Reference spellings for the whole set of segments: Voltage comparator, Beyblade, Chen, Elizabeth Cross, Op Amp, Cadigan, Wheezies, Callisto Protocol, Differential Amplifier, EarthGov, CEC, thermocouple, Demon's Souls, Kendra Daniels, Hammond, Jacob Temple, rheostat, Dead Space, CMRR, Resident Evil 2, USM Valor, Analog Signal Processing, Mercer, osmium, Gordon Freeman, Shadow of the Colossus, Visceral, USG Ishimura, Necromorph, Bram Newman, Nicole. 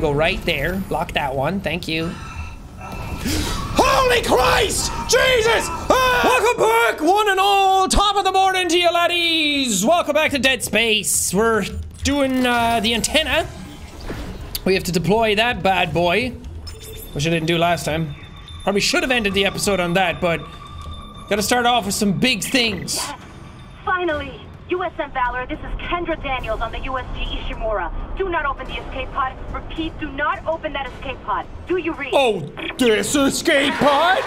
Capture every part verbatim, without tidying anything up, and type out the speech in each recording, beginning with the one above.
you go right there. Block that one. Thank you. Holy Christ! Jesus! Ah! Welcome back, one and all! Top of the morning to you, laddies! Welcome back to Dead Space. We're doing uh, the antenna. We have to deploy that bad boy, which I didn't do last time. Probably should have ended the episode on that, but gotta start off with some big things. Yes. Finally! U S M Valor, this is Kendra Daniels on the U S G Ishimura. Do not open the escape pod. Repeat, do not open that escape pod. Do you read? Oh, this escape pod?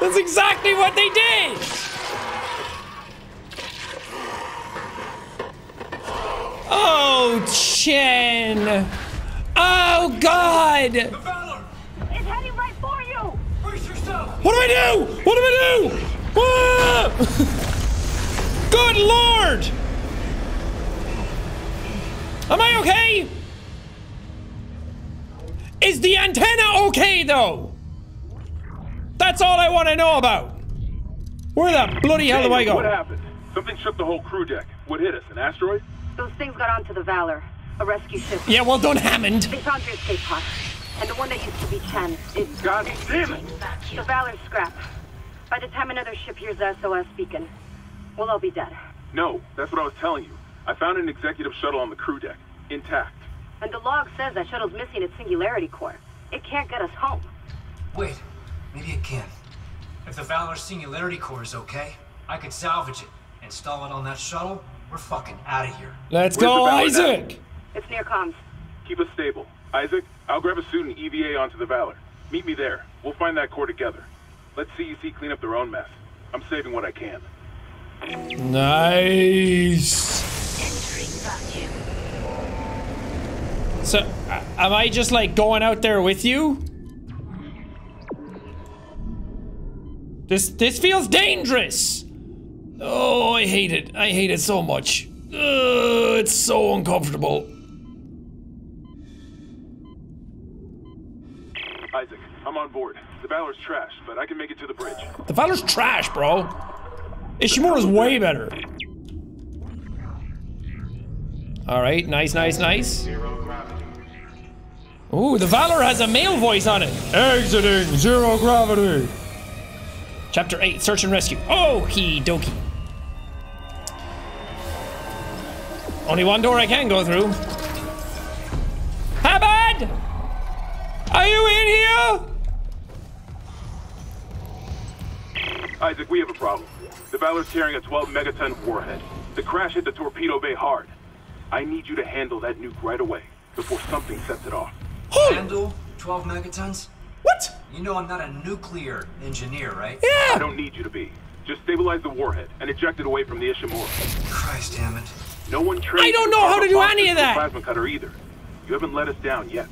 That's exactly what they did! Oh, Chen! Oh, God! The Valor! It's heading right for you! Brace yourself! What do I do? What do I do? Ah! Good Lord! Am I okay? Is the antenna okay, though? That's all I want to know about. Where the bloody hell do I go? What happened? Something shook the whole crew deck. What hit us? An asteroid? Those things got onto the Valor. A rescue ship. Yeah, well done, Hammond. They found your escape pod. And the one that used to be Chen. It... God damn it! The Valor's scrap. By the time another ship hears the S O S beacon, we'll all be dead. No, that's what I was telling you. I found an executive shuttle on the crew deck, intact. And the log says that shuttle's missing its singularity core. It can't get us home. Wait, maybe it can. If the Valor's singularity core is okay, I could salvage it, install it on that shuttle. We're fucking out of here. Let's go, Isaac! It's near comms. Keep us stable. Isaac, I'll grab a suit and E V A onto the Valor. Meet me there. We'll find that core together. Let C E C clean up their own mess. I'm saving what I can. Nice. So, uh, am I just like going out there with you? This this feels dangerous. Oh, I hate it. I hate it so much. Ugh, it's so uncomfortable. Isaac, I'm on board. The Valor's trash, but I can make it to the bridge. The Valor's trash, bro. Ishimura's way better. Alright, nice, nice, nice. Ooh, the Valor has a male voice on it. Exiting zero gravity. Chapter eight, search and rescue. Okie dokie. Only one door I can go through. Hammond! Are you in here? Isaac, we have a problem. The Valor's carrying a twelve megaton warhead. The crash hit the torpedo bay hard. I need you to handle that nuke right away before something sets it off. Handle twelve megatons? What? You know I'm not a nuclear engineer, right? Yeah! I don't need you to be. Just stabilize the warhead and eject it away from the Ishimura. Christ, damn it. No one trained. I don't know how to do any of that. Plasma cutter either. You haven't let us down yet.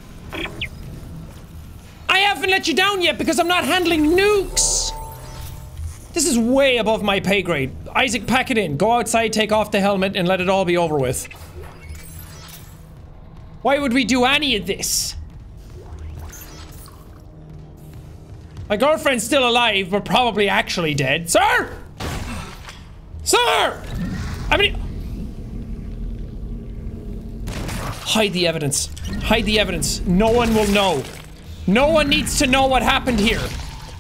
I haven't let you down yet because I'm not handling nukes. This is way above my pay grade. Isaac, pack it in. Go outside, take off the helmet, and let it all be over with. Why would we do any of this? My girlfriend's still alive, but probably actually dead. Sir! Sir! I mean... Hide the evidence. Hide the evidence. No one will know. No one needs to know what happened here.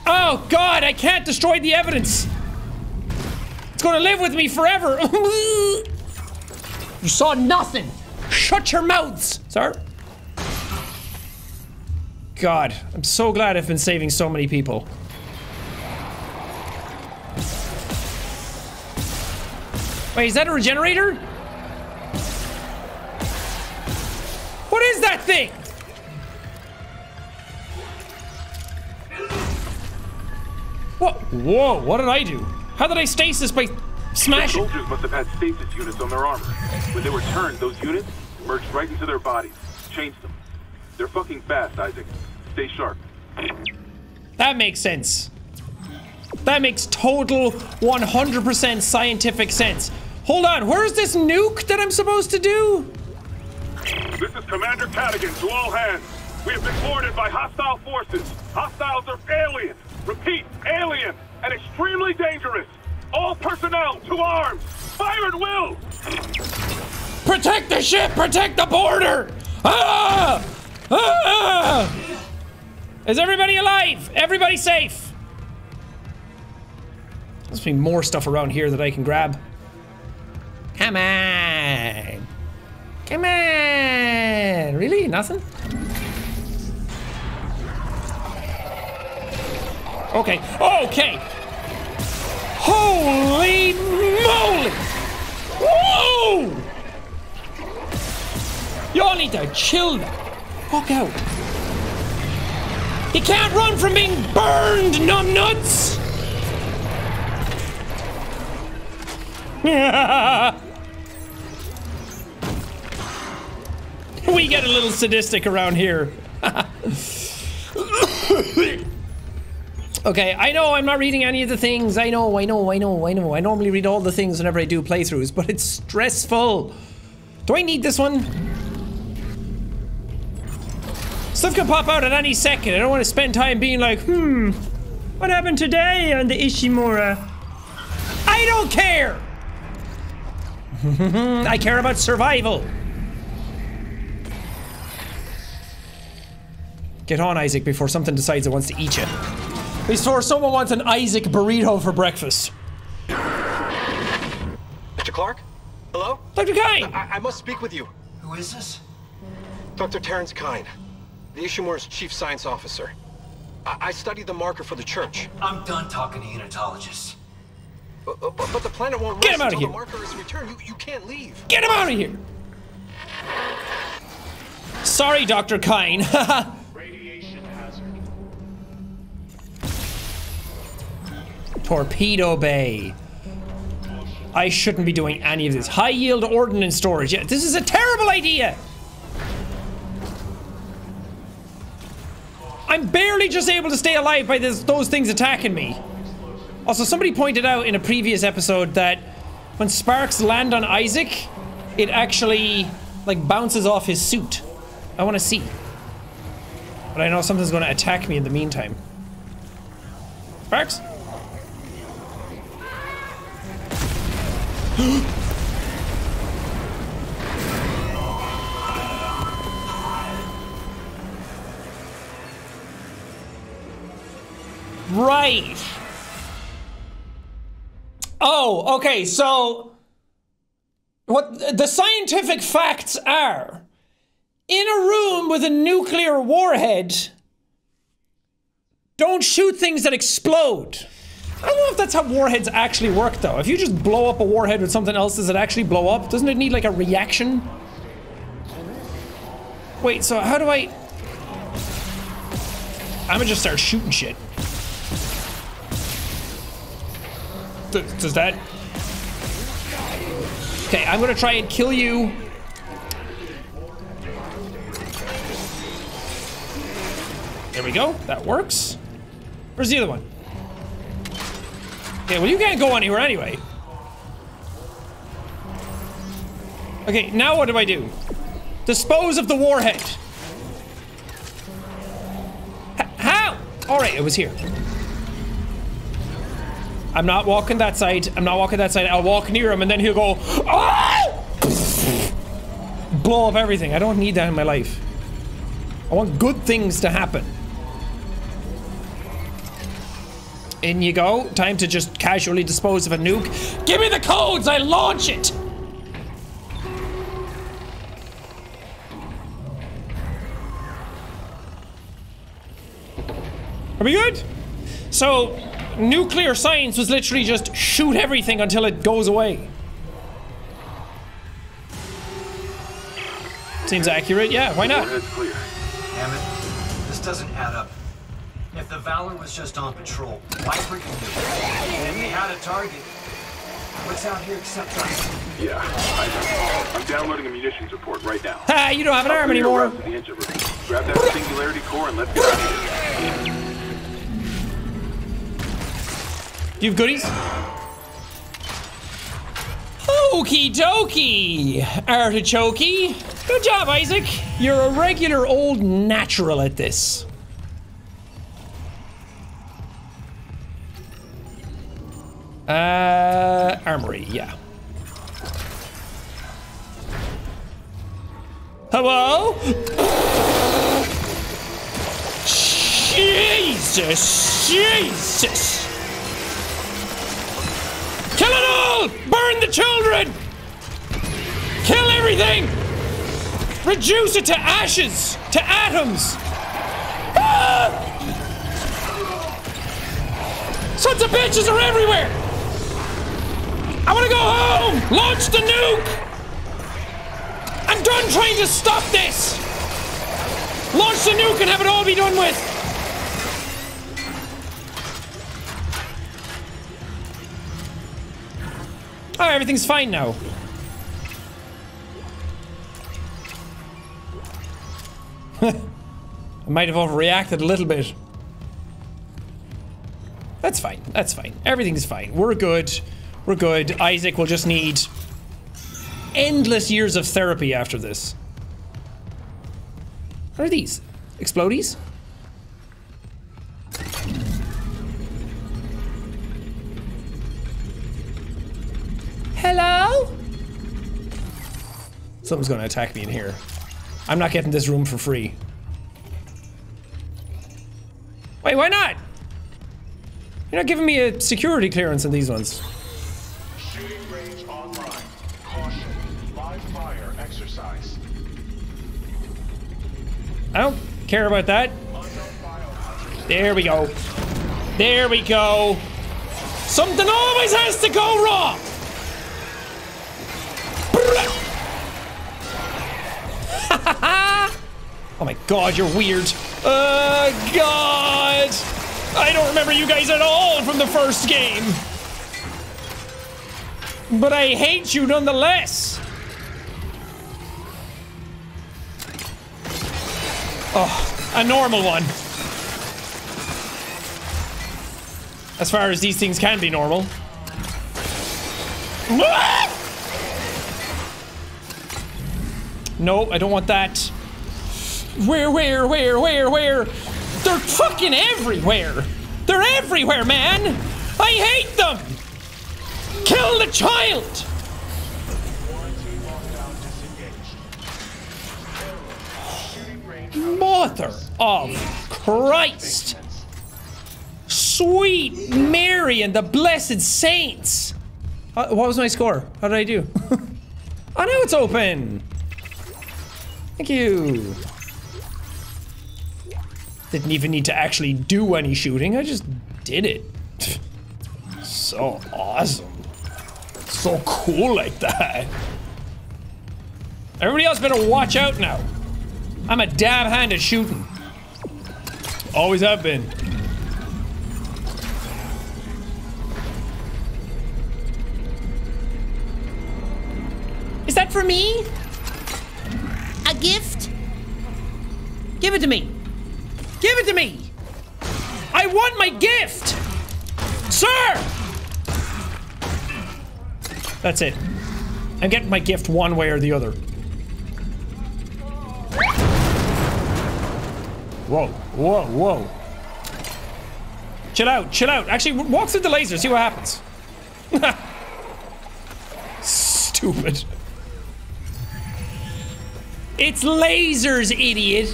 Oh God, I can't destroy the evidence. It's gonna live with me forever. You saw nothing. Shut your mouths, sir. God, I'm so glad I've been saving so many people. Wait, is that a regenerator? What is that thing? What? Whoa, what did I do? How did I stasis by smashing? The soldiers must have had stasis units on their armor. When they were turned, those units merged right into their bodies, changed them. They're fucking fast, Isaac. Stay sharp. That makes sense. That makes total one hundred percent scientific sense. Hold on, where's this nuke that I'm supposed to do? This is Commander Cadigan to all hands. We have been boarded by hostile forces. Hostiles are aliens. Repeat, alien, and extremely dangerous. All personnel to arms. Fire at will. Protect the ship. Protect the border. Ah! Ah! Is everybody alive? Everybody safe? There's been more stuff around here that I can grab. Come on! Come on! Really? Nothing? Okay. Okay! Holy moly! Whoa! Y'all need to chill the fuck out. You can't run from being burned, numbnuts! We get a little sadistic around here. Okay, I know I'm not reading any of the things. I know, I know, I know, I know. I normally read all the things whenever I do playthroughs, but it's stressful. Do I need this one? Stuff can pop out at any second. I don't want to spend time being like, hmm, what happened today on the Ishimura? I don't care! I care about survival. Get on, Isaac, before something decides it wants to eat you. Before someone wants an Isaac burrito for breakfast. Mister Clarke? Hello? Doctor Kyne! I, I must speak with you. Who is this? Doctor Terrence Kyne, the Ishimura's chief science officer. I, I studied the marker for the church. I'm done talking to Unitologists. But, but, but the planet won't rest. Get him out of here! The marker is returned. You, you can't leave. Get him out of here! Sorry, Doctor Kyne. Haha. Radiation hazard. Torpedo bay. I shouldn't be doing any of this. High yield ordnance storage. Yeah, this is a terrible idea. I'm barely just able to stay alive by this, those things attacking me. Also, somebody pointed out in a previous episode that when sparks land on Isaac, it actually, like, bounces off his suit. I want to see. But I know something's going to attack me in the meantime. Sparks? Right. Oh, okay, so what the scientific facts are, in a room with a nuclear warhead, don't shoot things that explode. I don't know if that's how warheads actually work, though. If you just blow up a warhead with something else, does it actually blow up? Doesn't it need, like, a reaction? Wait, so how do I... I'm gonna just start shooting shit. Th does that... Okay, I'm gonna try and kill you. There we go. That works. Where's the other one? Okay, well, you can't go anywhere anyway. Okay, now what do I do? Dispose of the warhead. H how? All right, it was here. I'm not walking that side. I'm not walking that side. I'll walk near him, and then he'll go, oh! Blow up everything. I don't need that in my life. I want good things to happen. In you go. Time to just casually dispose of a nuke. Give me the codes! I launch it! Are we good? So, nuclear science was literally just shoot everything until it goes away. Seems accurate. Yeah, why not? Clear. Hammond, this doesn't add up. If the Valor was just on patrol, why freaking do it? And they had a target. What's out here except us? Yeah, I know. I'm downloading a munitions report right now. Ha! You don't have an arm anymore. Grab that singularity core and let's get out of here. You have goodies? Okie dokie, artichokey. Good job, Isaac. You're a regular old natural at this. Uh, armory, yeah. Hello? Jesus! Jesus! Kill it all! Burn the children! Kill everything! Reduce it to ashes! To atoms! Ah! Sons of bitches are everywhere! I wanna go home! Launch the nuke! I'm done trying to stop this! Launch the nuke and have it all be done with! Oh, everything's fine now. I might have overreacted a little bit. That's fine, that's fine. Everything's fine. We're good. We're good. Isaac will just need endless years of therapy after this. What are these? Explodies? Hello? Something's gonna attack me in here. I'm not getting this room for free. Wait, why not? You're not giving me a security clearance in these ones. Shooting range online. Caution. Live fire exercise. I don't care about that. There we go. There we go. Something always has to go wrong. Oh my god, you're weird. Uh, God. I don't remember you guys at all from the first game. But I hate you nonetheless. Oh, a normal one. As far as these things can be normal. No, I don't want that. Where, where, where, where, where? They're fucking everywhere! They're everywhere, man! I hate them! Kill the child! Mother of Christ! Sweet Mary and the Blessed Saints! Uh, what was my score? How did I do? Oh, now it's open! Thank you! Didn't even need to actually do any shooting, I just did it. So awesome. So cool like that. Everybody else better watch out now. I'm a dab hand at shooting. Always have been. Is that for me? A gift? Give it to me. Give it to me! I want my gift! Sir! That's it. I'm getting my gift one way or the other. Whoa, whoa, whoa. Chill out, chill out. Actually, walk through the laser, see what happens. Stupid. It's lasers, idiot!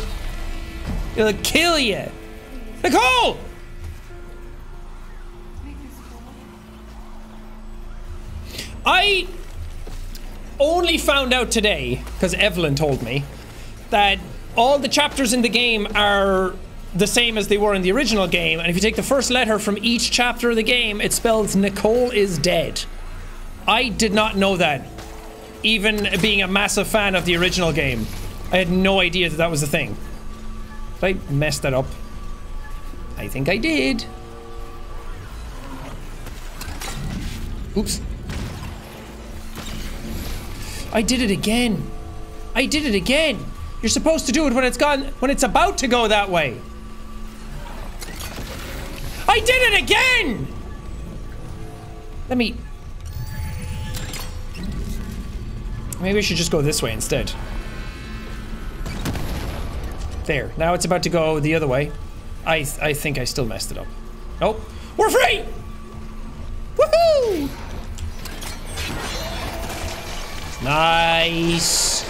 It'll kill you. Nicole! I only found out today, because Evelyn told me, that all the chapters in the game are the same as they were in the original game, and if you take the first letter from each chapter of the game, it spells Nicole is dead. I did not know that, even being a massive fan of the original game. I had no idea that that was a thing. Did I mess that up? I think I did. Oops. I did it again. I did it again. You're supposed to do it when it's gone, when it's about to go that way. I did it again. Let me. Maybe I should just go this way instead. There, now it's about to go the other way. I th I think I still messed it up. Nope. We're free! Woohoo! Nice.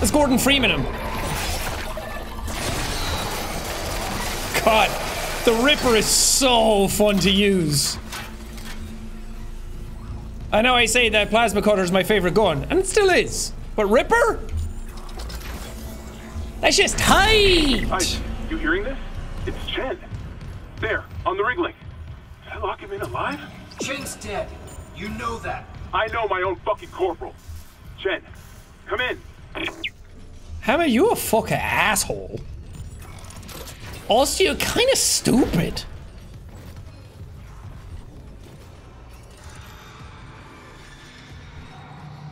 Let's Gordon Freeman him. God, the Ripper is so fun to use. I know I say that plasma cutter is my favorite gun, and it still is. But Ripper? That's just tight! Guys, you hearing this? It's Chen. There, on the ring link. Did I lock him in alive? Chen's dead. You know that. I know my own fucking corporal. Chen, come in. Hammer, you a fucking asshole. Also, you're kind of stupid.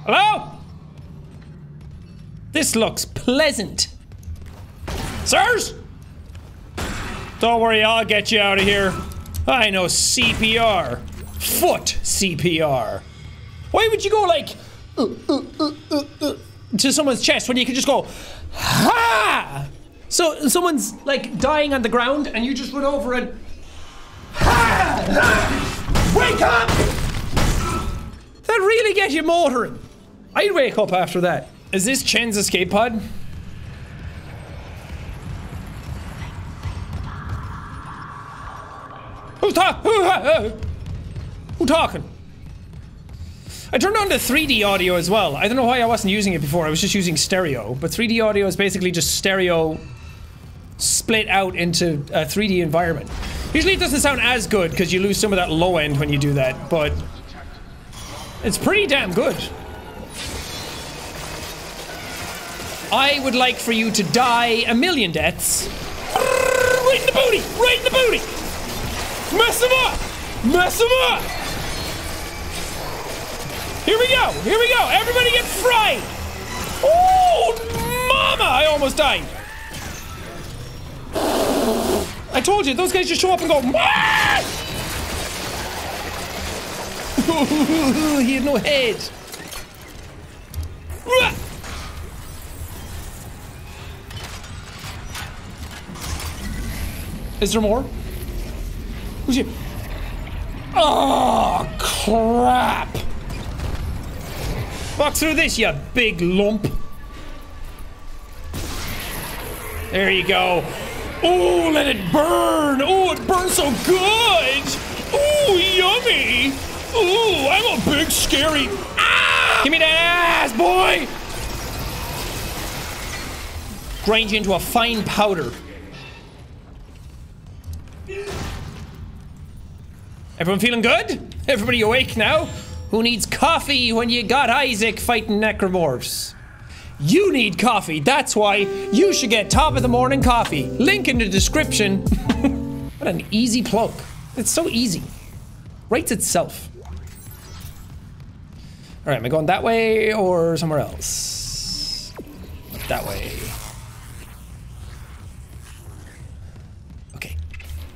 Hello? This looks pleasant. Sirs? Don't worry, I'll get you out of here. I know C P R. Foot C P R. Why would you go like uh, uh, uh, uh, uh, to someone's chest when you could just go ha? So someone's like dying on the ground and you just run over and ha! Ah! Wake up! That really gets you motoring. I'd wake up after that. Is this Chen's escape pod? Who's talking? Who talking? I turned on the three D audio as well. I don't know why I wasn't using it before. I was just using stereo. But three D audio is basically just stereo split out into a three D environment. Usually it doesn't sound as good because you lose some of that low end when you do that, but it's pretty damn good. I would like for you to die a million deaths. Right in the booty! Right in the booty! Mess him up! Mess him up! Here we go! Here we go! Everybody get fried! Oh, mama! I almost died. I told you, those guys just show up and go, ah! He had no head. Is there more? Who's here? Oh, crap! Walk through this, you big lump. There you go. Oh, let it burn! Oh, it burns so good! Oh, yummy! Oh, I'm a big scary. Ah! Give me that ass, boy! Grind you into a fine powder. Everyone feeling good? Everybody awake now? Who needs coffee when you got Isaac fighting necromorphs? You need coffee, that's why you should get top of the morning coffee. Link in the description. What an easy plug. It's so easy. Writes itself. Alright, am I going that way or somewhere else? That way. Okay,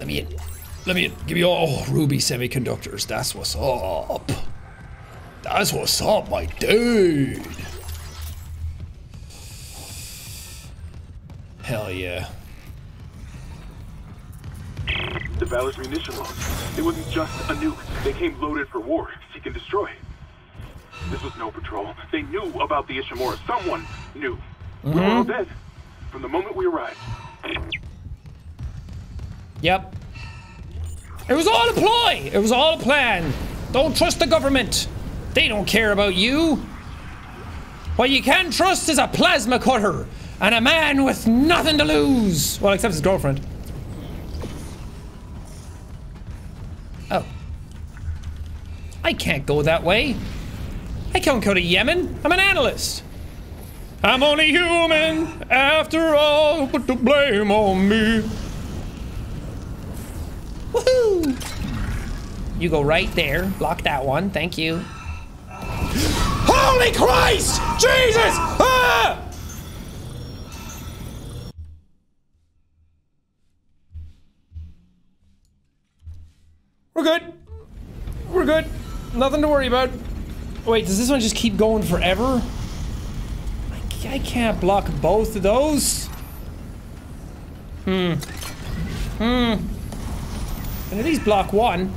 let me in. Let me give you all oh, Ruby Semiconductors. That's what's up. That's what's up, my dude. Hell yeah. The Valor's munition launch. It wasn't just a nuke. They came loaded for war, seek and destroy. This was no patrol. They knew about the Ishimura. Someone knew. Mm-hmm. We were all dead from the moment we arrived. Yep. It was all a ploy! It was all a plan! Don't trust the government! They don't care about you! What you can trust is a plasma cutter! And a man with nothing to lose! Well, except his girlfriend. Oh. I can't go that way. I can't go to Yemen. I'm an analyst. I'm only human, after all, put the blame on me. Woohoo! You go right there. Block that one. Thank you. Holy Christ! Jesus! Ah! We're good. We're good. Nothing to worry about. Wait, does this one just keep going forever? I can't block both of those. Hmm. Hmm. And at least block one.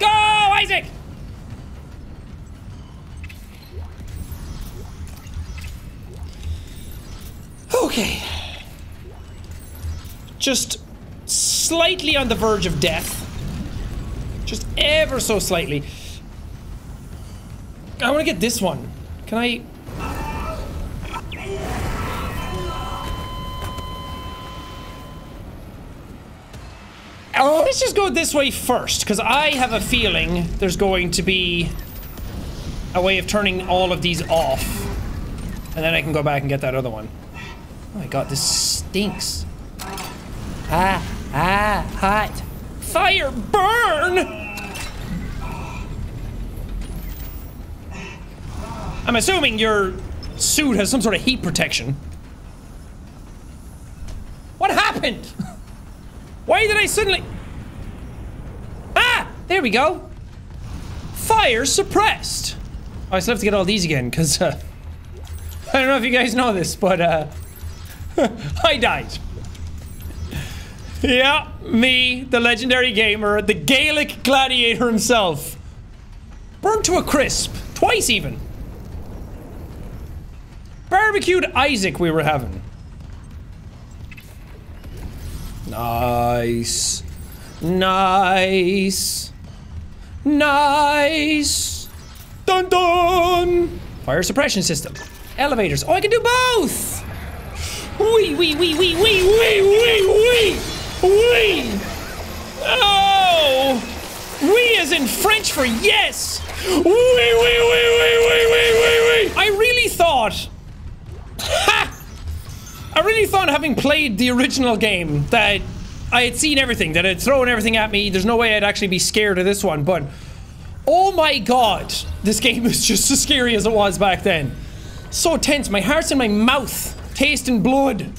Go, Isaac! Okay. Just slightly on the verge of death. Just ever so slightly. I want to get this one. Can I... Oh, let's just go this way first, because I have a feeling there's going to be a way of turning all of these off. And then I can go back and get that other one. Oh my god, this stinks. Ah, ah, hot. Fire, burn! I'm assuming your suit has some sort of heat protection. What happened? Why did I suddenly... Ah! There we go. Fire suppressed. Oh, I still have to get all these again, because... Uh, I don't know if you guys know this, but... Uh, I died. Yeah, me, the legendary gamer, the Gaelic gladiator himself. Burned to a crisp. Twice, even. Barbecued Isaac we were having. Nice. Nice. Nice. Dun dun! Fire suppression system. Elevators. Oh, I can do both! Wee, wee, wee, wee, wee, wee, wee, wee! Wee! Oh! Wee is in French for yes! Wee, wee, wee, wee, wee, wee, wee, wee! I really thought... Ha! I really thought, having played the original game, that I had seen everything, that it's thrown everything at me. There's no way I'd actually be scared of this one, but... Oh my god! This game is just as scary as it was back then. So tense, my heart's in my mouth, tasting blood.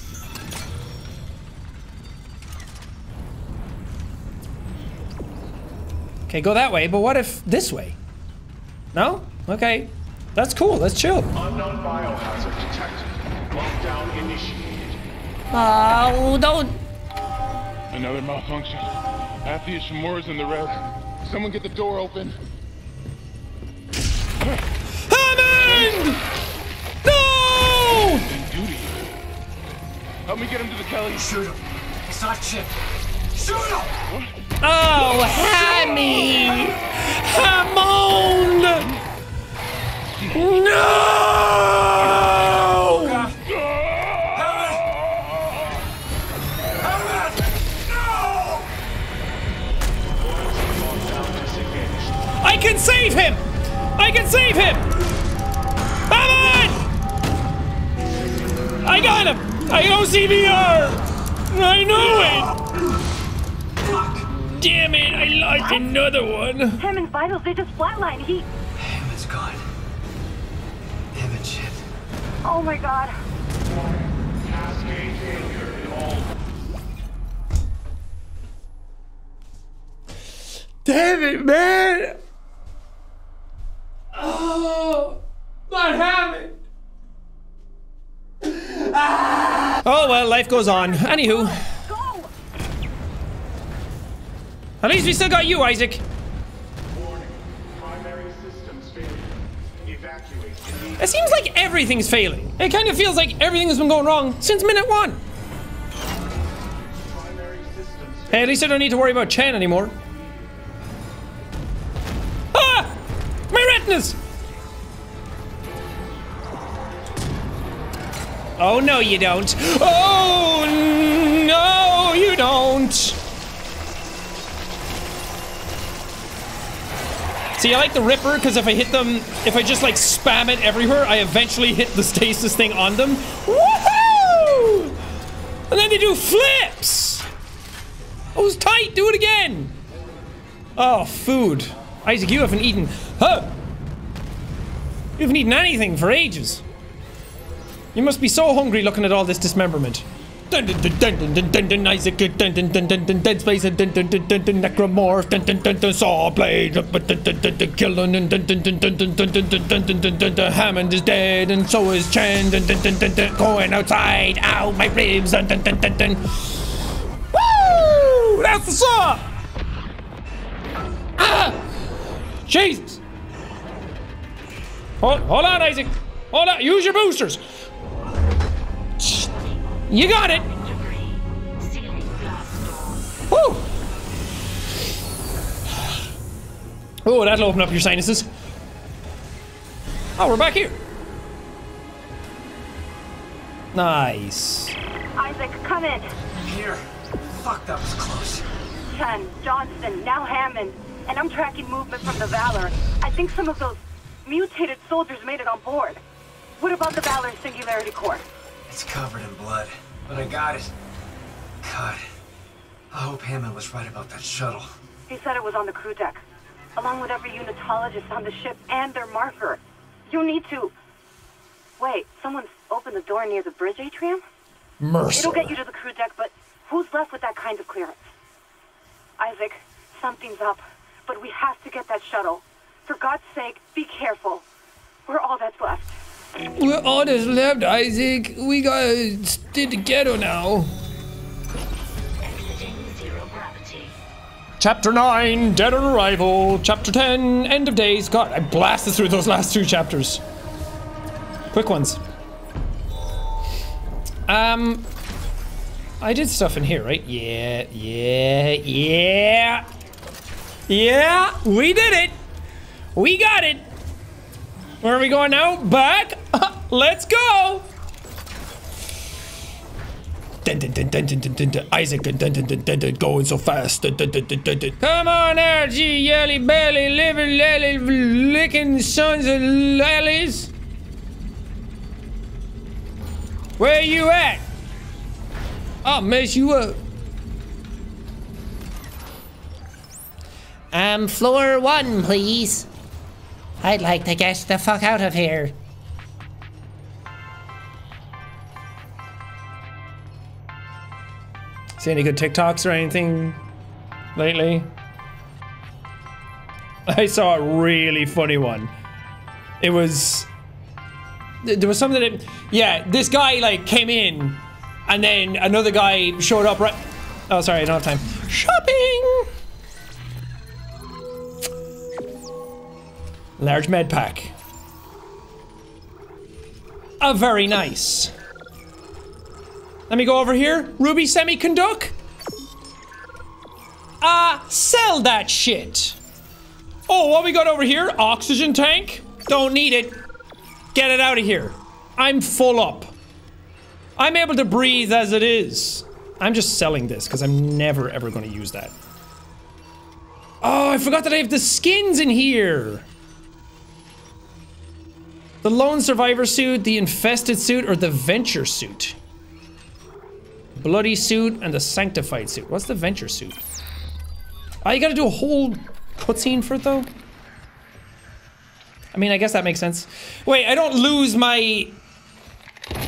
Okay, go that way, but what if this way? No? Okay. That's cool, that's chill. Unknown biohazard detected. Lockdown initiated. Oh, don't. Another malfunction. Athy Ishimura's in the red. Someone get the door open. Hammond! No! Help me get him to the Kelly. Shoot him. It's not shit. Shoot him! What? Oh, Hammy! Hammond! No! Hammond! No! I can save him! I can save him! Hammond! I got him! I know C V R! I know it! Damn it! I lost another one. Hammond's vitals, they just flatlined. He. Hammond's gone. Hammond shit. Oh my god. Damn it, man! Oh, not Hammond. Ah. Oh well, life goes on. Anywho. At least we still got you, Isaac. Warning. Primary systems failing. Evacuate. It seems like everything's failing. It kind of feels like everything has been going wrong since minute one. Primary systems failing. Hey, at least I don't need to worry about Chen anymore. Ah! My retinas! Oh, no, you don't. Oh, no, you don't. See, I like the Ripper, because if I hit them, if I just, like, spam it everywhere, I eventually hit the stasis thing on them. Woohoo! And then they do flips! It was tight! Do it again! Oh, food. Isaac, you haven't eaten... Huh? You haven't eaten anything for ages. You must be so hungry looking at all this dismemberment. Dun dun dun dun dun dun dun Isaac dun dun dun dun dun Dead Space dun dun dun dun dun Necromorph dun dun dun dun Saw Blade dun dun dun dun Killing dun dun dun dun dun dun dun dun dun dun dun dun. Hammond is dead and so is Chen dun dun dun dun dun. Going outside, ow my ribs dun dun dun dun dun. Woo! That's the saw. Ah! Jesus! Hold, hold on, Isaac. Hold on. Use your boosters. You got it! Woo! Oh, that'll open up your sinuses. Oh, we're back here. Nice. Isaac, come in. I'm here. Fuck, that was close. Chen, Johnson, now Hammond, and I'm tracking movement from the Valor. I think some of those mutated soldiers made it on board. What about the Valor's singularity core? It's covered in blood, but I got it. God, I hope Hammond was right about that shuttle. He said it was on the crew deck, along with every Unitologist on the ship and their marker. You need to... Wait, someone's opened the door near the bridge atrium? Mercer. It'll get you to the crew deck, but who's left with that kind of clearance? Isaac, something's up, but we have to get that shuttle. For God's sake, be careful. We're all that's left. We're all that's left, Isaac. We gotta stay together now. Exiting zero gravity. Chapter nine, Dead on Arrival. Chapter ten, End of Days. God, I blasted through those last two chapters. Quick ones. Um, I did stuff in here, right? Yeah, yeah, yeah. Yeah, we did it. We got it. Where are we going now? Back? Let's go! Dun, dun, dun, dun, dun, dun, dun, Isaac, dun, dun, dun, dun, dun, going so fast. Dun, dun, dun, dun, dun. Come on, R G, yelly belly, liver, lally, licking sons of lilies. Where you at? I'll mess you up. Um, floor one, please. I'd like to get the fuck out of here. See any good TikToks or anything lately? I saw a really funny one. It was... There was something that... Yeah, this guy, like, came in, and then another guy showed up right... Oh, sorry, I don't have time. Shopping! Large med pack. Oh, very nice. Let me go over here. Ruby Semiconduct. Ah, uh, sell that shit. Oh, what we got over here? Oxygen tank? Don't need it. Get it out of here. I'm full up. I'm able to breathe as it is. I'm just selling this because I'm never ever going to use that. Oh, I forgot that I have the skins in here. The lone survivor suit, the infested suit, or the venture suit? Bloody suit and the sanctified suit. What's the venture suit? I gotta do a whole cutscene for it though? I mean, I guess that makes sense. Wait, I don't lose my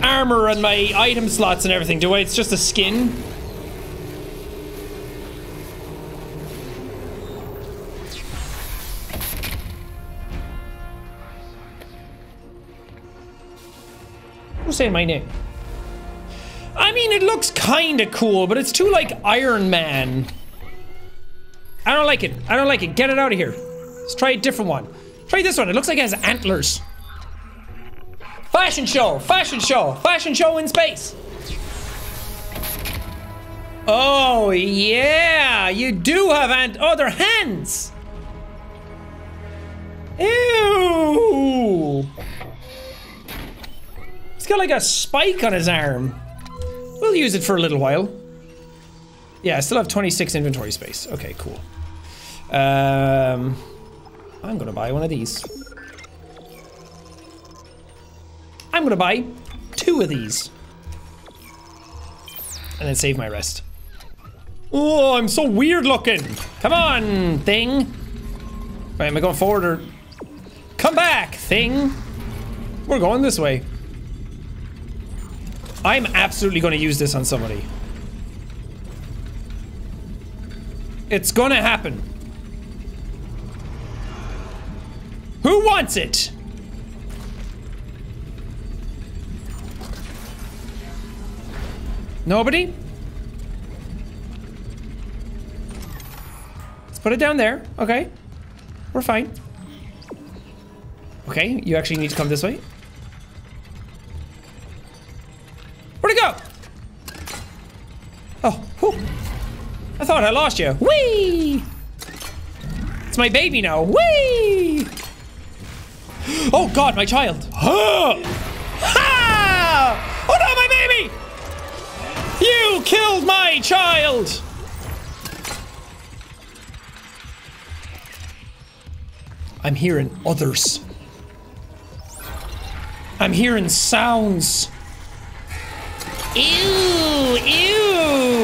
armor and my item slots and everything, do I? It's just a skin? Say my name. I mean, it looks kind of cool, but it's too like Iron Man. I don't like it. I don't like it. Get it out of here. Let's try a different one. Try this one. It looks like it has antlers. Fashion show. Fashion show. Fashion show in space. Oh, yeah. You do have ant- Oh, they're hands. Ew. He's got like a spike on his arm. We'll use it for a little while. Yeah, I still have twenty-six inventory space. Okay, cool. Um, I'm gonna buy one of these. I'm gonna buy two of these. And then save my rest. Oh, I'm so weird looking. Come on, thing. Wait, am I going forward or? Come back, thing. We're going this way. I'm absolutely gonna use this on somebody. It's gonna happen. Who wants it? Nobody? Let's put it down there. Okay. We're fine. Okay, you actually need to come this way. Where'd it go? Oh, whew. I thought I lost you. Whee! It's my baby now. Whee! Oh God, my child. Huh! Ha! Oh no, my baby! You killed my child! I'm hearing others. I'm hearing sounds. Ew, ew,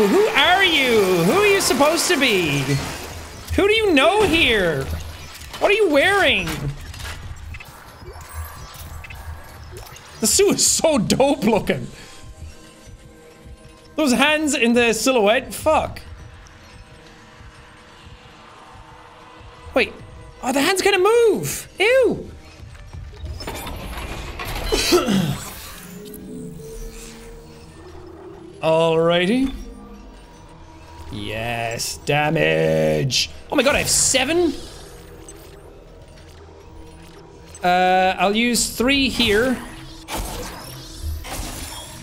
who are you? Who are you supposed to be? Who do you know here? What are you wearing? The suit is so dope looking. Those hands in the silhouette, fuck. Wait, oh, the hands gonna move, ew. Alrighty. Yes, damage. Oh my God, I have seven. Uh, I'll use three here.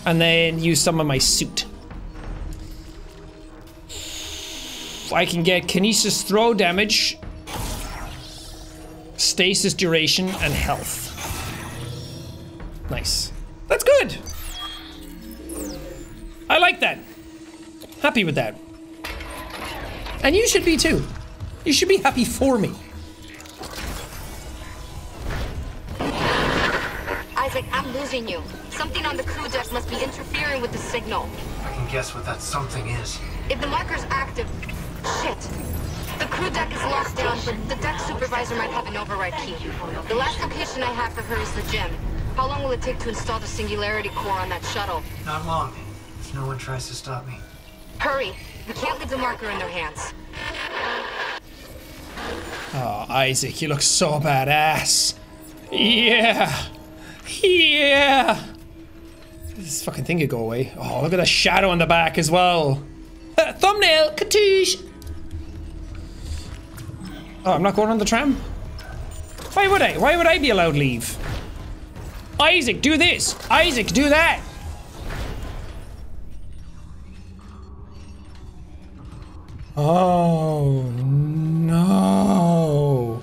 And then use some of my suit. I can get Kinesis throw damage, stasis duration, and health. Nice. That's good! I like that. Happy with that. And you should be too. You should be happy for me. Isaac, I'm losing you. Something on the crew deck must be interfering with the signal. I can guess what that something is. If the marker's active... Shit. The crew deck is locked down, but the deck supervisor might have an override key. The last location I have for her is the gym. How long will it take to install the singularity core on that shuttle? Not long, if no one tries to stop me. Hurry! We can't leave the marker in their hands. Oh, Isaac, you look so badass. Yeah! Yeah! This fucking thing could go away. Oh, look at the shadow on the back as well. Uh, thumbnail! Katoosh! Oh, I'm not going on the tram? Why would I? Why would I be allowed to leave? Isaac, do this! Isaac, do that! Oh, no.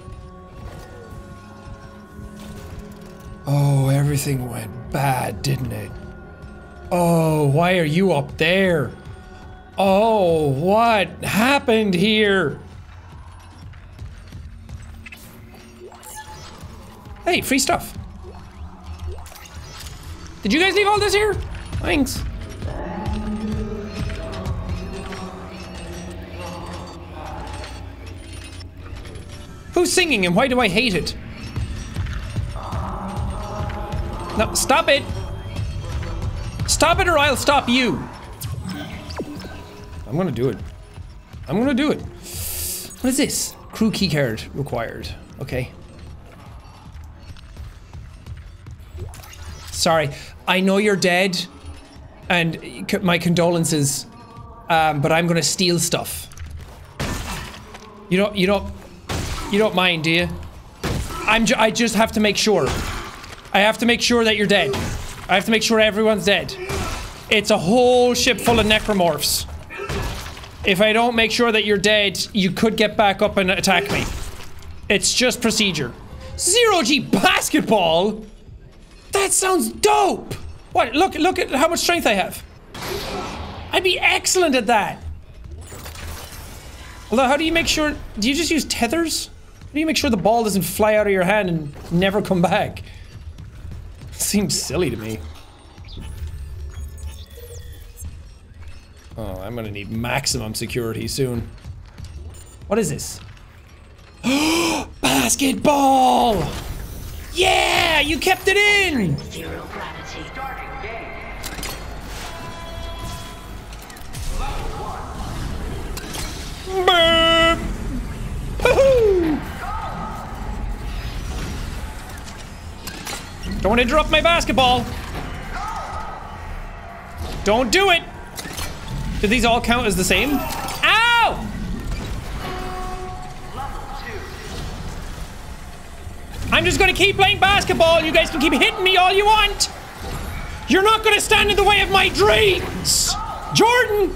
Oh, everything went bad, didn't it? Oh, why are you up there? Oh, what happened here? Hey, free stuff. Did you guys leave all this here? Thanks. Who's singing and why do I hate it? No, stop it. Stop it or I'll stop you. I'm gonna do it. I'm gonna do it. What is this? Crew keycard required. Okay. Sorry. I know you're dead, and my condolences, um, but I'm gonna steal stuff. You don't, you don't, you don't mind, do you? I'm ju I just have to make sure. I have to make sure that you're dead. I have to make sure everyone's dead. It's a whole ship full of necromorphs. If I don't make sure that you're dead, you could get back up and attack me. It's just procedure. Zero-G basketball? That sounds dope! What, look, look at how much strength I have. I'd be excellent at that. Although, how do you make sure, do you just use tethers? How do you make sure the ball doesn't fly out of your hand and never come back? Seems silly to me. Oh, I'm gonna need maximum security soon. What is this? Basketball! Yeah, you kept it in! Zero gravity. Starting game. Burp! Woohoo! Don't interrupt my basketball! Don't do it! Do these all count as the same? Ow! I'm just gonna keep playing basketball. You guys can keep hitting me all you want. You're not gonna stand in the way of my dreams. Jordan,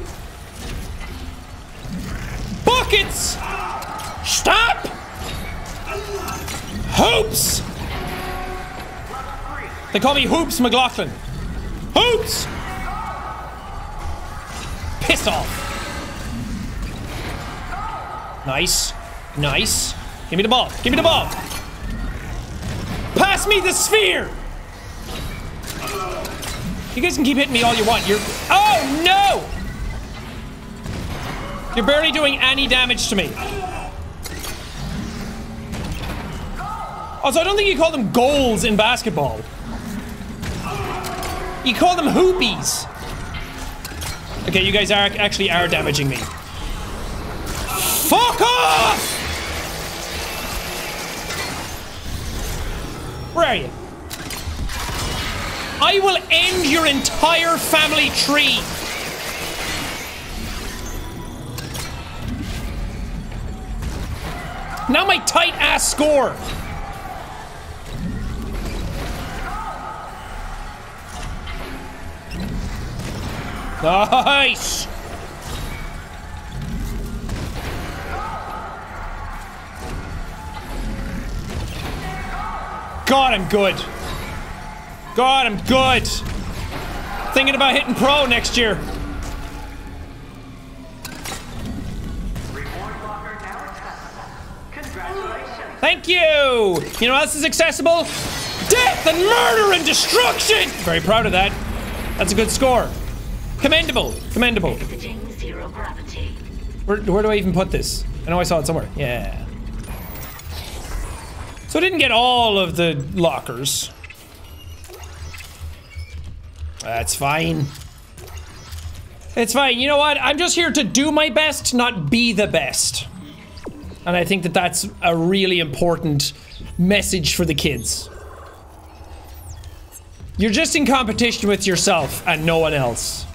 rockets! Stop! Hoops! They call me Hoops McLaughlin. Hoops! Piss off. Nice. Nice. Give me the ball. Give me the ball. Pass me the sphere! You guys can keep hitting me all you want. You're... Oh, no! You're barely doing any damage to me. Also, I don't think you call them goals in basketball. You call them hoopies. Okay, you guys are actually are damaging me. Fuck off! Where are you? I will end your entire family tree. Now my tight ass score. Nice. God, I'm good. God, I'm good. Thinking about hitting pro next year. Thank you! You know what else is accessible? Death and murder and destruction! Very proud of that. That's a good score. Commendable. Commendable. Where, where do I even put this? I know I saw it somewhere. Yeah. So I didn't get all of the lockers. That's fine. It's fine. You know what? I'm just here to do my best, not be the best. And I think that that's a really important message for the kids. You're just in competition with yourself and no one else.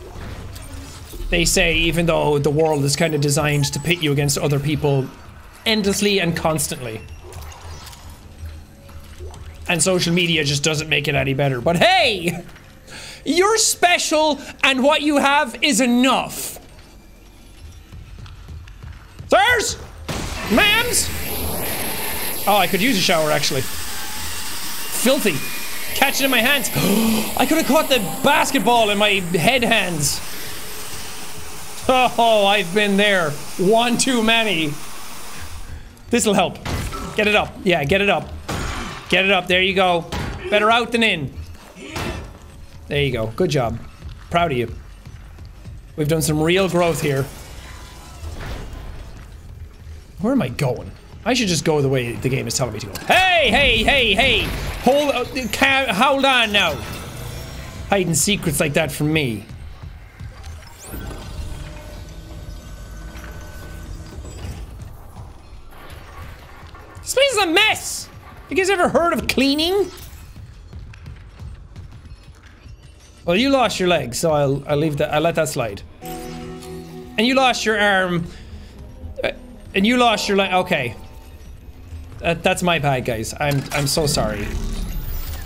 They say, even though the world is kind of designed to pit you against other people endlessly and constantly. And social media just doesn't make it any better. But hey, you're special and what you have is enough. Sirs! Mams! Oh, I could use a shower, actually. Filthy. Catch it in my hands. I could have caught the basketball in my head hands. Oh, I've been there. One too many. This'll help. Get it up. Yeah, get it up. Get it up. There you go. Better out than in. There you go. Good job. Proud of you. We've done some real growth here. Where am I going? I should just go the way the game is telling me to go. Hey, hey, hey, hey! Hold, uh, hold on now. Hiding secrets like that from me. This place is a mess. You guys ever heard of cleaning? Well, you lost your leg, so I'll I'll leave that. I'll let that slide. And you lost your arm. And you lost your life. Okay, that, that's my bad, guys. I'm I'm so sorry.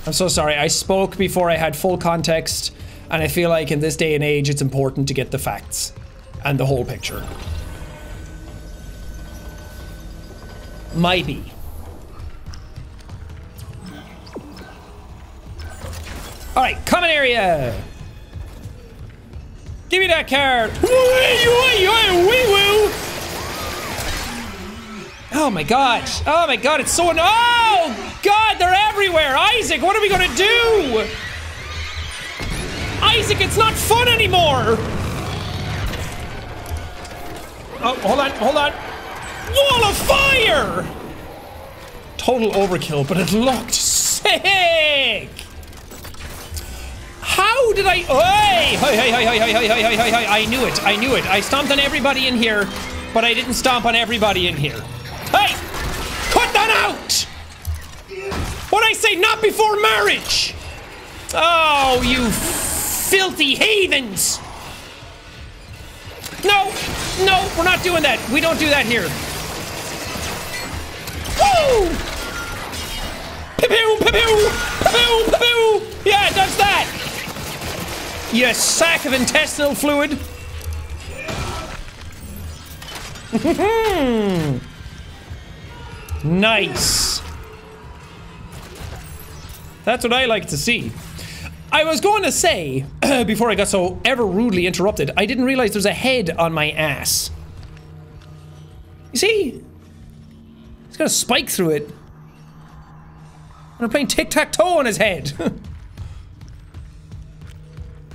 I'm so sorry. I spoke before I had full context, and I feel like in this day and age, it's important to get the facts and the whole picture. Maybe. All right, common area. Give me that card. Oh my god. Oh my god, it's so annoying. Oh god, they're everywhere. Isaac, what are we gonna do? Isaac, it's not fun anymore. Oh, hold on, hold on. Wall of fire! Total overkill, but it looked sick. How did I... Hey, hey, hey, hey, hey, hey, hey, hey, hey, I knew it, I knew it. I stomped on everybody in here, but I didn't stomp on everybody in here. Hey! Cut that out! What'd I say? Not before marriage! Oh, you filthy heathens! No! No, we're not doing that. We don't do that here. Woo! Pew-pew! Pew-pew! Pew-pew! Pew-pew! Yeah, that's that! You sack of intestinal fluid! Nice. That's what I like to see. I was going to say, before I got so ever rudely interrupted, I didn't realize there's a head on my ass. You see? He's got a spike through it. And I'm playing tic-tac-toe on his head.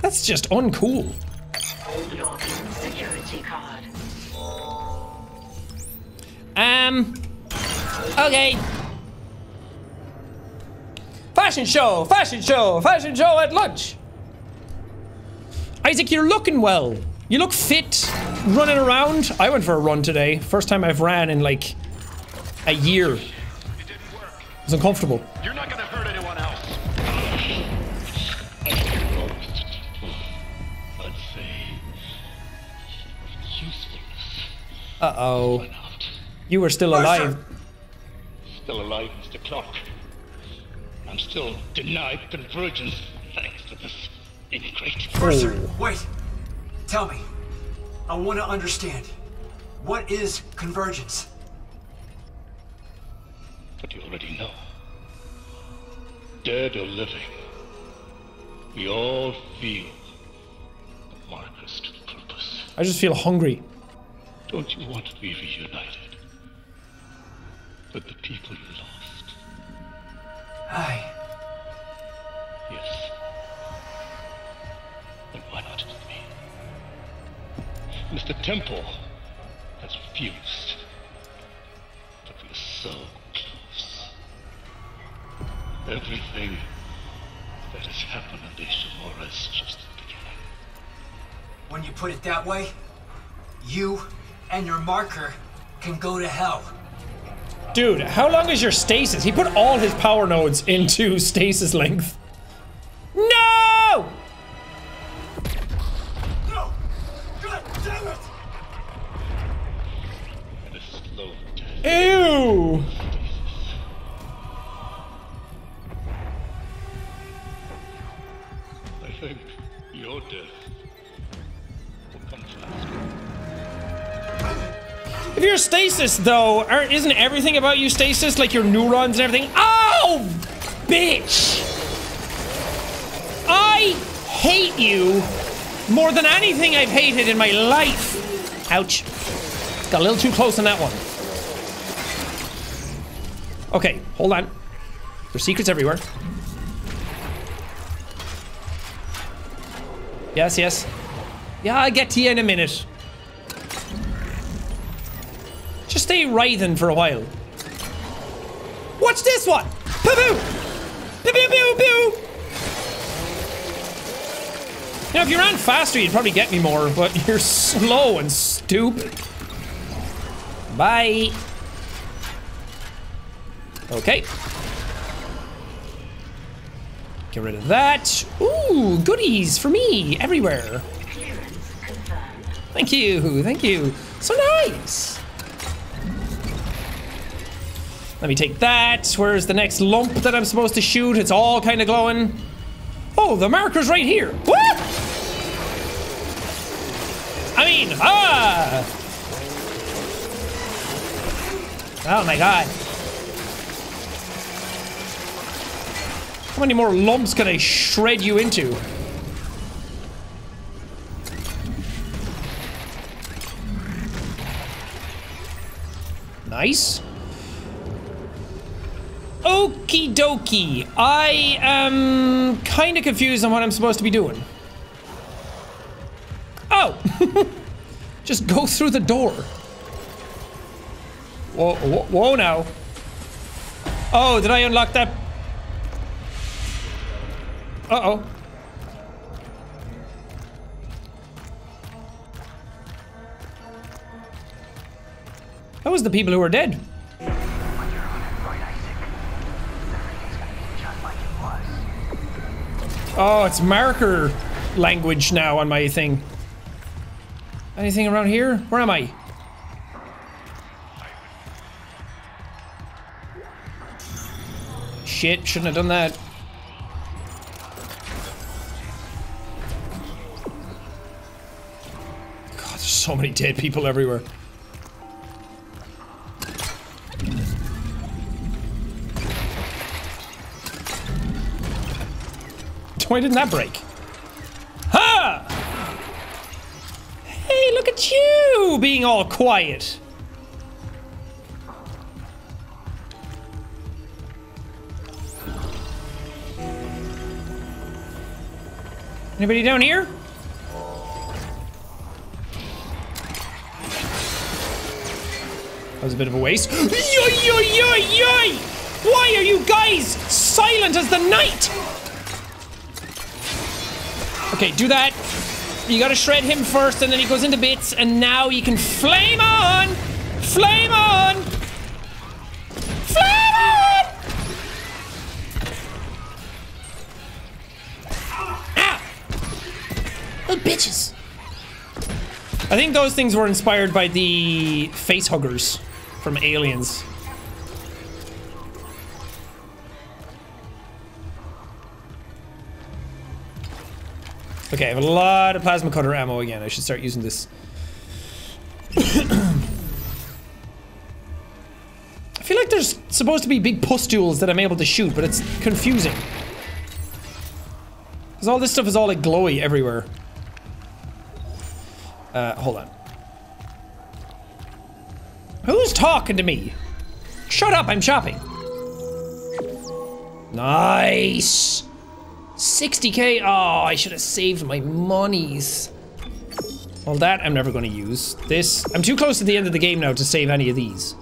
That's just uncool. Login security card. Um. Okay. Fashion show, fashion show, fashion show at lunch. Isaac, you're looking well. You look fit, running around. I went for a run today. First time I've ran in like a year. It's uncomfortable. You're not gonna hurt anyone else. Let's see. Uh oh. You were still alive. Still alive, Mister Clarke. I'm still denied convergence thanks to this ingrate. Mercer, wait. Tell me. I want to understand. What is convergence? But you already know. Dead or living, we all feel the markers to the purpose. I just feel hungry. Don't you want to be reunited with the people you lost? Aye. Yes. Then why not with me? Mister Temple has refused. But we are so everything that has happened in the Ishimura is just the beginning. When you put it that way, you and your marker can go to hell. Dude, how long is your stasis? He put all his power nodes into stasis length. No! No! God damn it! And a slow death. Ew! Your death will come faster. If you're stasis, though, aren't, isn't everything about you stasis? Like your neurons and everything? Oh, bitch! I hate you more than anything I've hated in my life. Ouch. Got a little too close on that one. Okay, hold on. There's secrets everywhere. Yes, yes. Yeah, I'll get to you in a minute. Just stay writhing for a while. Watch this one! Poo-poo! Poo-poo-poo-poo! Now, if you ran faster, you'd probably get me more, but you're slow and stupid. Bye. Okay. Get rid of that. Ooh, goodies for me everywhere. Thank you, thank you. So nice. Let me take that. Where's the next lump that I'm supposed to shoot? It's all kind of glowing. Oh, the marker's right here. What? I mean, ah. Oh my God. How many more lumps can I shred you into? Nice. Okie dokie. I am kind of confused on what I'm supposed to be doing. Oh! Just go through the door. Whoa, whoa, whoa now. Oh, did I unlock that? Uh-oh. That was the people who were dead. When you're on it, right, Isaac? Everything's gonna be just like it was. Oh, it's marker language now on my thing. Anything around here? Where am I? Shit, shouldn't have done that. So many dead people everywhere. Why didn't that break? Ha! Hey, look at you being all quiet. Anybody down here? That was a bit of a waste. Yoy, yoy, yoy, yoy! Why are you guys silent as the night? Okay, do that. You gotta shred him first, and then he goes into bits, and now you can flame on! Flame on! Flame on! Ow! Little bitches. I think those things were inspired by the facehuggers from Aliens. Okay, I have a lot of plasma cutter ammo again. I should start using this. I feel like there's supposed to be big pustules that I'm able to shoot, but it's confusing. Because all this stuff is all like glowy everywhere. Uh, hold on. Who's talking to me? Shut up, I'm shopping. Nice! sixty K? Oh, I should have saved my monies. Well, that I'm never going to use. This, I'm too close to the end of the game now to save any of these.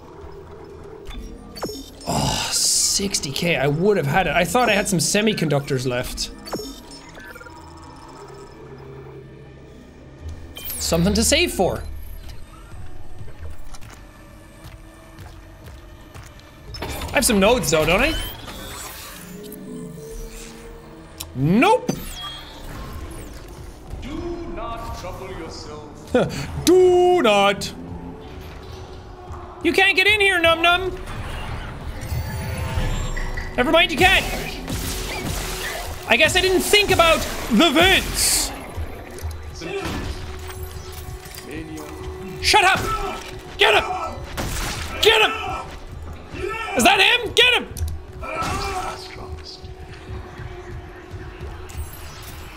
Oh, sixty K, I would have had it. I thought I had some semiconductors left. Something to save for. I have some nodes though, don't I? Nope. Do not trouble yourself. Do not. You can't get in here, Num Num. Never mind, you can't. I guess I didn't think about the vents. Shut up! Get him! Get him! Is that him? Get him!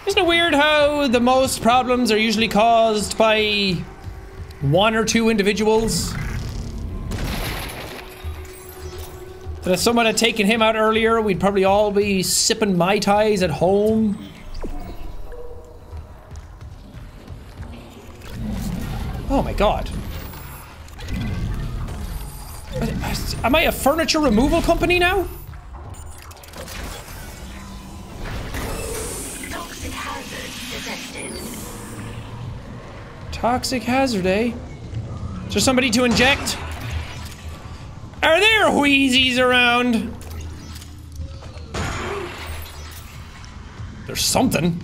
Isn't it weird how the most problems are usually caused by one or two individuals? That if someone had taken him out earlier, we'd probably all be sipping Mai Tais at home. Oh my god. Am I a furniture removal company now? Toxic hazard detected. Toxic hazard, eh? Is there somebody to inject? Are there Wheezies around? There's something.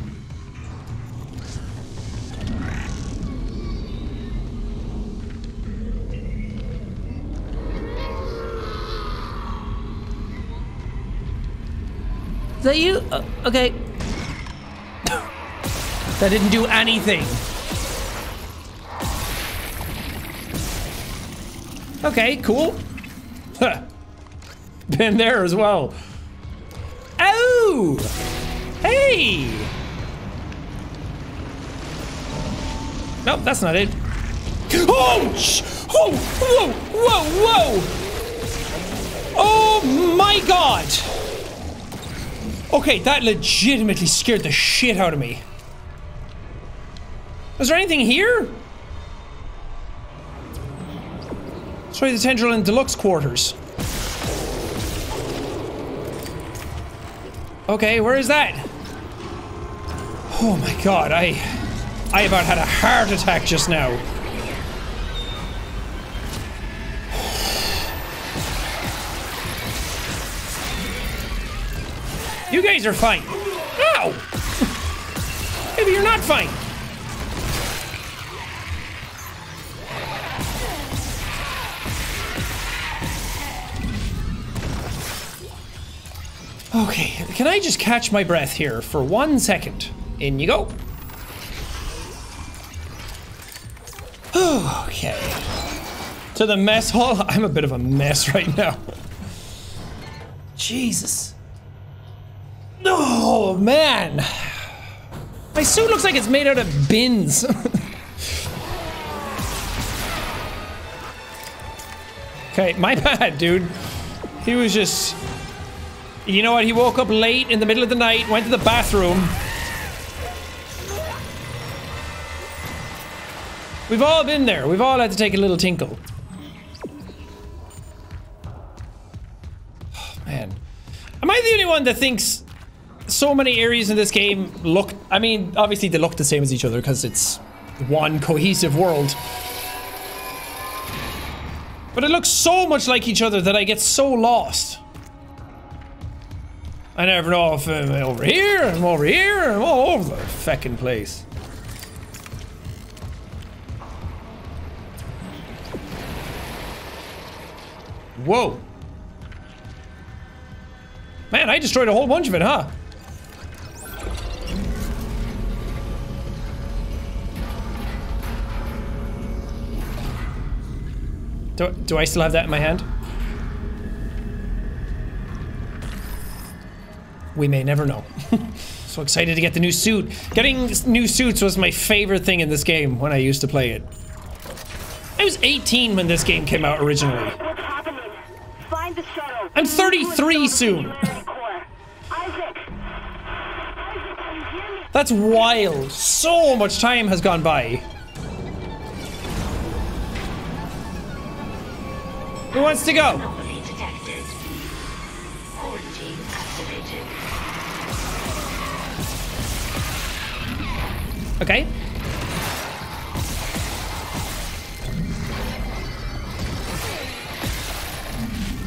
Is that you? Uh, okay. That didn't do anything. Okay, cool. Huh. Been there as well. Oh! Hey! Nope, that's not it. Oh! Sh oh! Whoa! Whoa! Whoa! Oh my god! Okay, that legitimately scared the shit out of me. Is there anything here? Destroy the tendril in deluxe quarters. Okay, where is that? Oh my god, I... I about had a heart attack just now. You guys are fine. Ow! Maybe you're not fine. Okay, can I just catch my breath here for one second? In you go. Okay. To the mess hall. I'm a bit of a mess right now. Jesus. No! Oh, man. My suit looks like it's made out of bins. Okay, my bad, dude. He was just... You know what? He woke up late in the middle of the night, went to the bathroom. We've all been there. We've all had to take a little tinkle. Oh, man. Am I the only one that thinks so many areas in this game look... I mean, obviously they look the same as each other because it's one cohesive world. But it looks so much like each other that I get so lost. I never know if I'm over here, I'm over here, I'm all over the feckin' place. Whoa. Man, I destroyed a whole bunch of it, huh? Do, do I still have that in my hand? We may never know. So excited to get the new suit. Getting new suits was my favorite thing in this game when I used to play it. I was eighteen when this game came out originally. I'm thirty-three soon. That's wild. So much time has gone by. Who wants to go? Okay.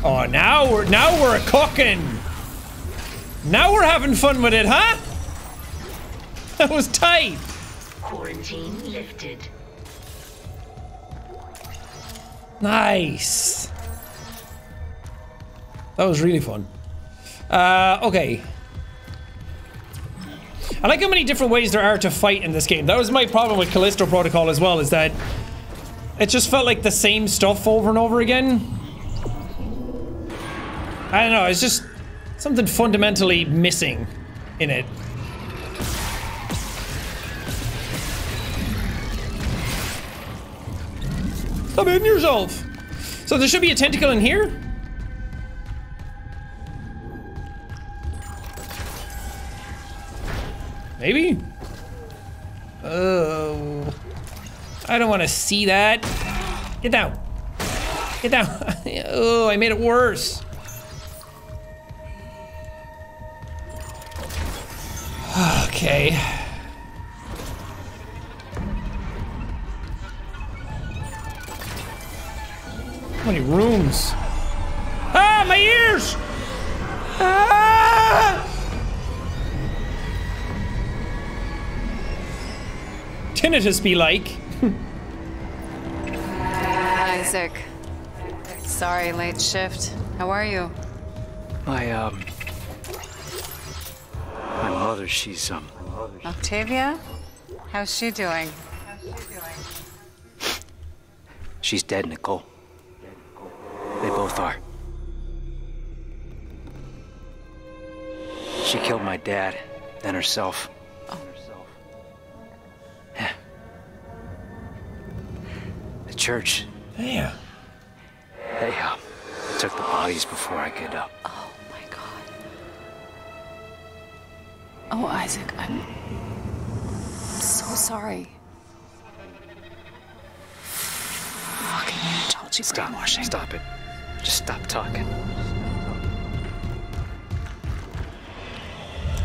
Oh, now we're now we're cooking. Now we're having fun with it, huh? That was tight. Quarantine lifted. Nice. That was really fun. Uh, okay. I like how many different ways there are to fight in this game. That was my problem with Callisto Protocol as well, is that it just felt like the same stuff over and over again. I don't know, it's just something fundamentally missing in it. Stop hitting yourself! So there should be a tentacle in here? Maybe? Oh... I don't want to see that. Get down! Get down! Oh, I made it worse! Okay. How many rooms? Ah, my ears! Ah! Tinnitus be like. Isaac. Sorry, late shift. How are you? I, um... My mother, she's, um... Octavia? How's she doing? How's she doing? She's dead, Nicole. They both are. She killed my dad, then herself. Oh. Yeah. The church. Yeah. They, uh, took the bodies before I could, uh... Oh, Isaac, I'm so sorry. Fucking Unitology brainwashing. Stop it. Just stop talking.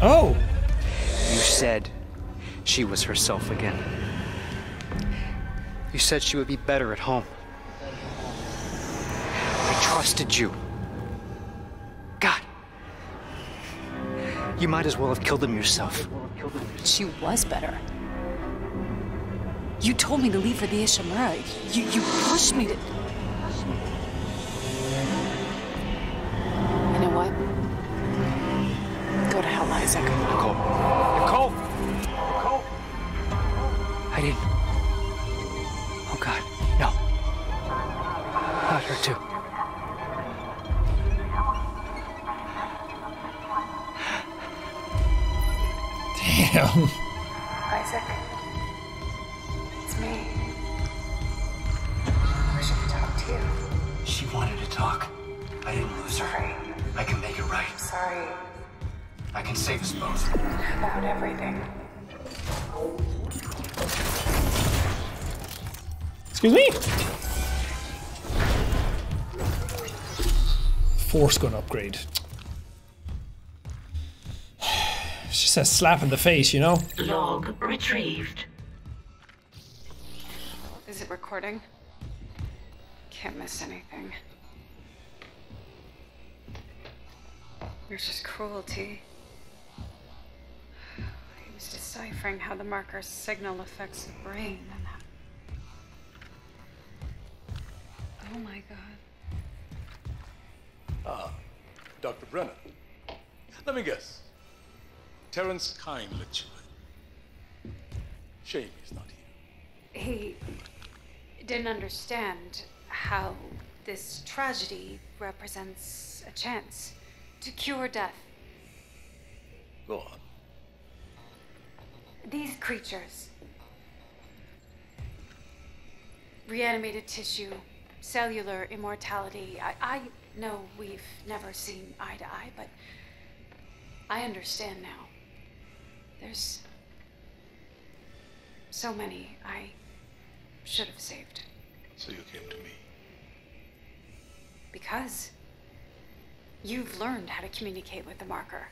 Oh! You said she was herself again. You said she would be better at home. I trusted you. You might as well have killed him yourself. She was better. You told me to leave for the Ishimura. You, you pushed me to... You know what? Go to hell, Isaac. Nicole. Nicole! Nicole! I didn't... Oh, God. No. Not her, too. him. Isaac, it's me. I should have talked to you. She wanted to talk. I didn't lose her. Right. I can make it right. I'm sorry. I can save us both. About everything. Excuse me? Force gun upgrade. It's just a slap in the face, you know? Log retrieved. Is it recording? Can't miss anything. There's just cruelty. He was deciphering how the marker's signal affects the brain. Oh my god. Ah, Doctor Brennan. Let me guess. Terrence Kyne lecturer. Shame he's not here. He didn't understand how this tragedy represents a chance to cure death. Go on. These creatures. Reanimated tissue, cellular immortality. I, I know we've never seen eye to eye, but I understand now. There's so many I should have saved. So you came to me? Because you've learned how to communicate with the marker.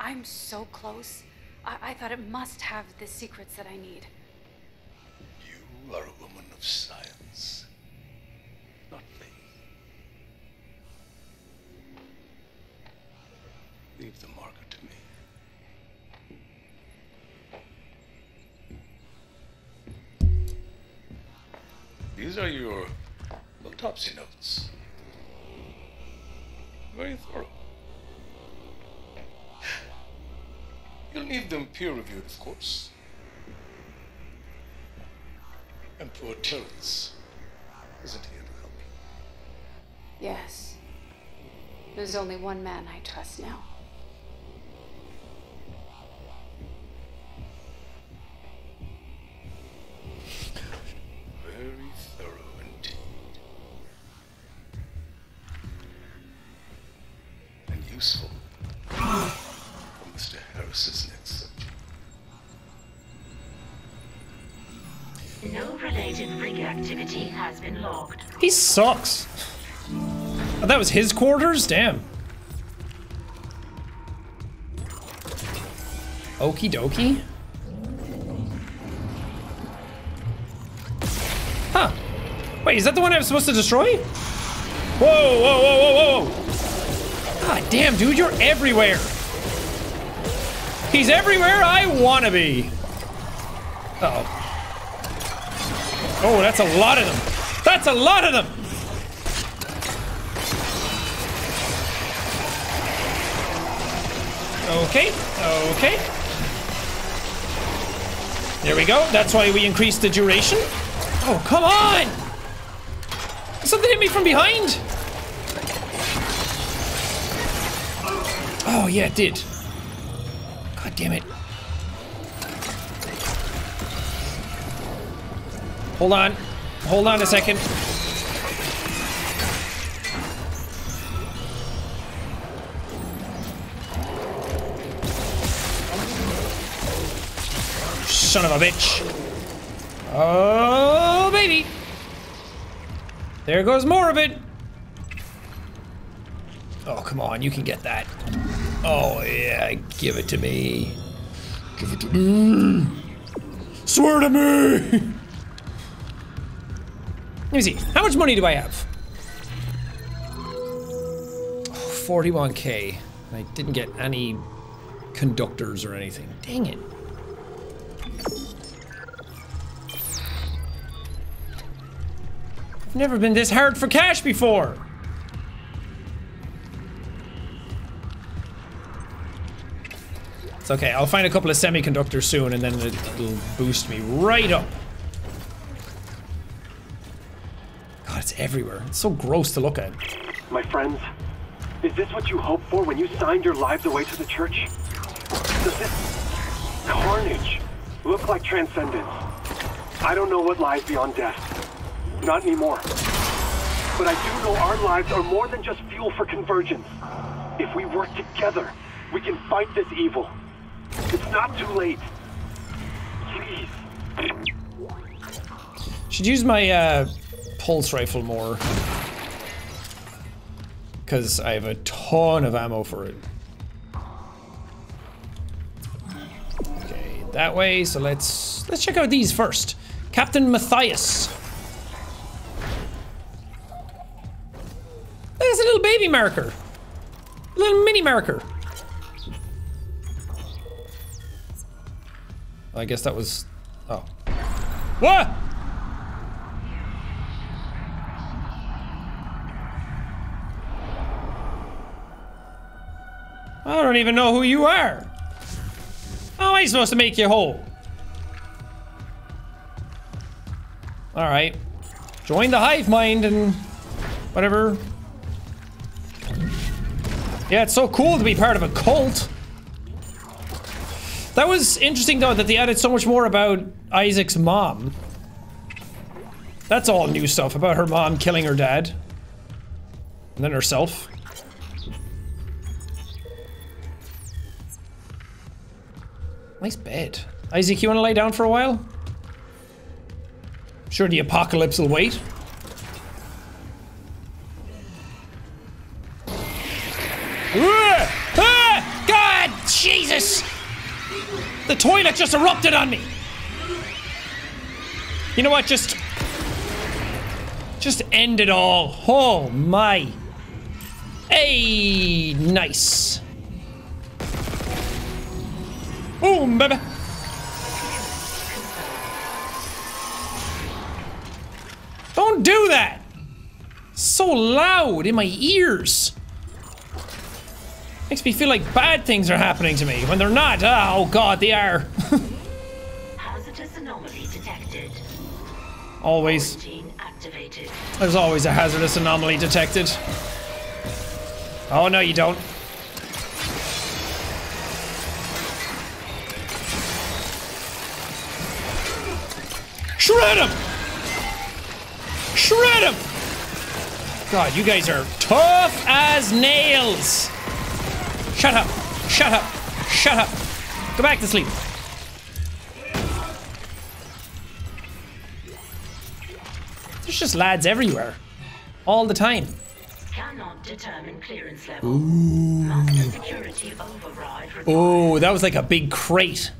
I'm so close. I, I thought it must have the secrets that I need. You are a woman of science, not faith. Leave the marker to me. These are your autopsy notes. Very thorough. You'll need them peer-reviewed, of course. And poor Terrence isn't here to help you. Yes. There's only one man I trust now. Very thorough indeed. And useful for Mister Harris's next subject. No related rig activity has been logged. He sucks. Oh, that was his quarters? Damn. Okie dokie. Huh. Wait, is that the one I was supposed to destroy? Whoa, whoa, whoa, whoa, whoa. God damn, dude, you're everywhere. He's everywhere I wanna be. Uh-oh. Oh, that's a lot of them. That's a lot of them. Okay, okay. There we go. That's why we increased the duration. Oh, come on! Something hit me from behind! Oh, yeah, it did. God damn it. Hold on. Hold on a second. Son of a bitch. Oh, baby. There goes more of it. Oh, come on. You can get that. Oh, yeah. Give it to me. Give it to me. Swear to me. Let me see. How much money do I have? Oh, forty-one K. I didn't get any conductors or anything. Dang it. Never been this hard for cash before. It's okay, I'll find a couple of semiconductors soon and then it'll boost me right up. God, it's everywhere. It's so gross to look at. My friends, is this what you hoped for when you signed your lives away to the church? Does this carnage look like transcendence? I don't know what lies beyond death. Not anymore. But I do know our lives are more than just fuel for convergence. If we work together, we can fight this evil. It's not too late. Please. Should use my uh, pulse rifle more. Because I have a ton of ammo for it. Okay, that way, so let's let's check out these first. Captain Matthias. There's a little baby marker. A little mini marker. I guess that was, oh. What? I don't even know who you are. How am I supposed to make you whole? All right. Join the hive mind and whatever. Yeah, it's so cool to be part of a cult. That was interesting though, that they added so much more about Isaac's mom. That's all new stuff about her mom killing her dad. And then herself. Nice bed. Isaac, you want to lay down for a while? I'm sure the apocalypse will wait. Ah! Ah! God, Jesus! The toilet just erupted on me! You know what, just... Just end it all. Oh my. Hey, nice. Boom, baby! Don't do that! So loud in my ears! Makes me feel like bad things are happening to me, when they're not! Oh god, they are! Hazardous anomaly detected. Always. There's always a hazardous anomaly detected. Oh no, you don't. Shred him! Shred him! God, you guys are tough as nails! Shut up! Shut up! Shut up! Go back to sleep! There's just lads everywhere. All the time. Cannot determine clearance level. Ooh. Master security override required. Oh, that was like a big crate.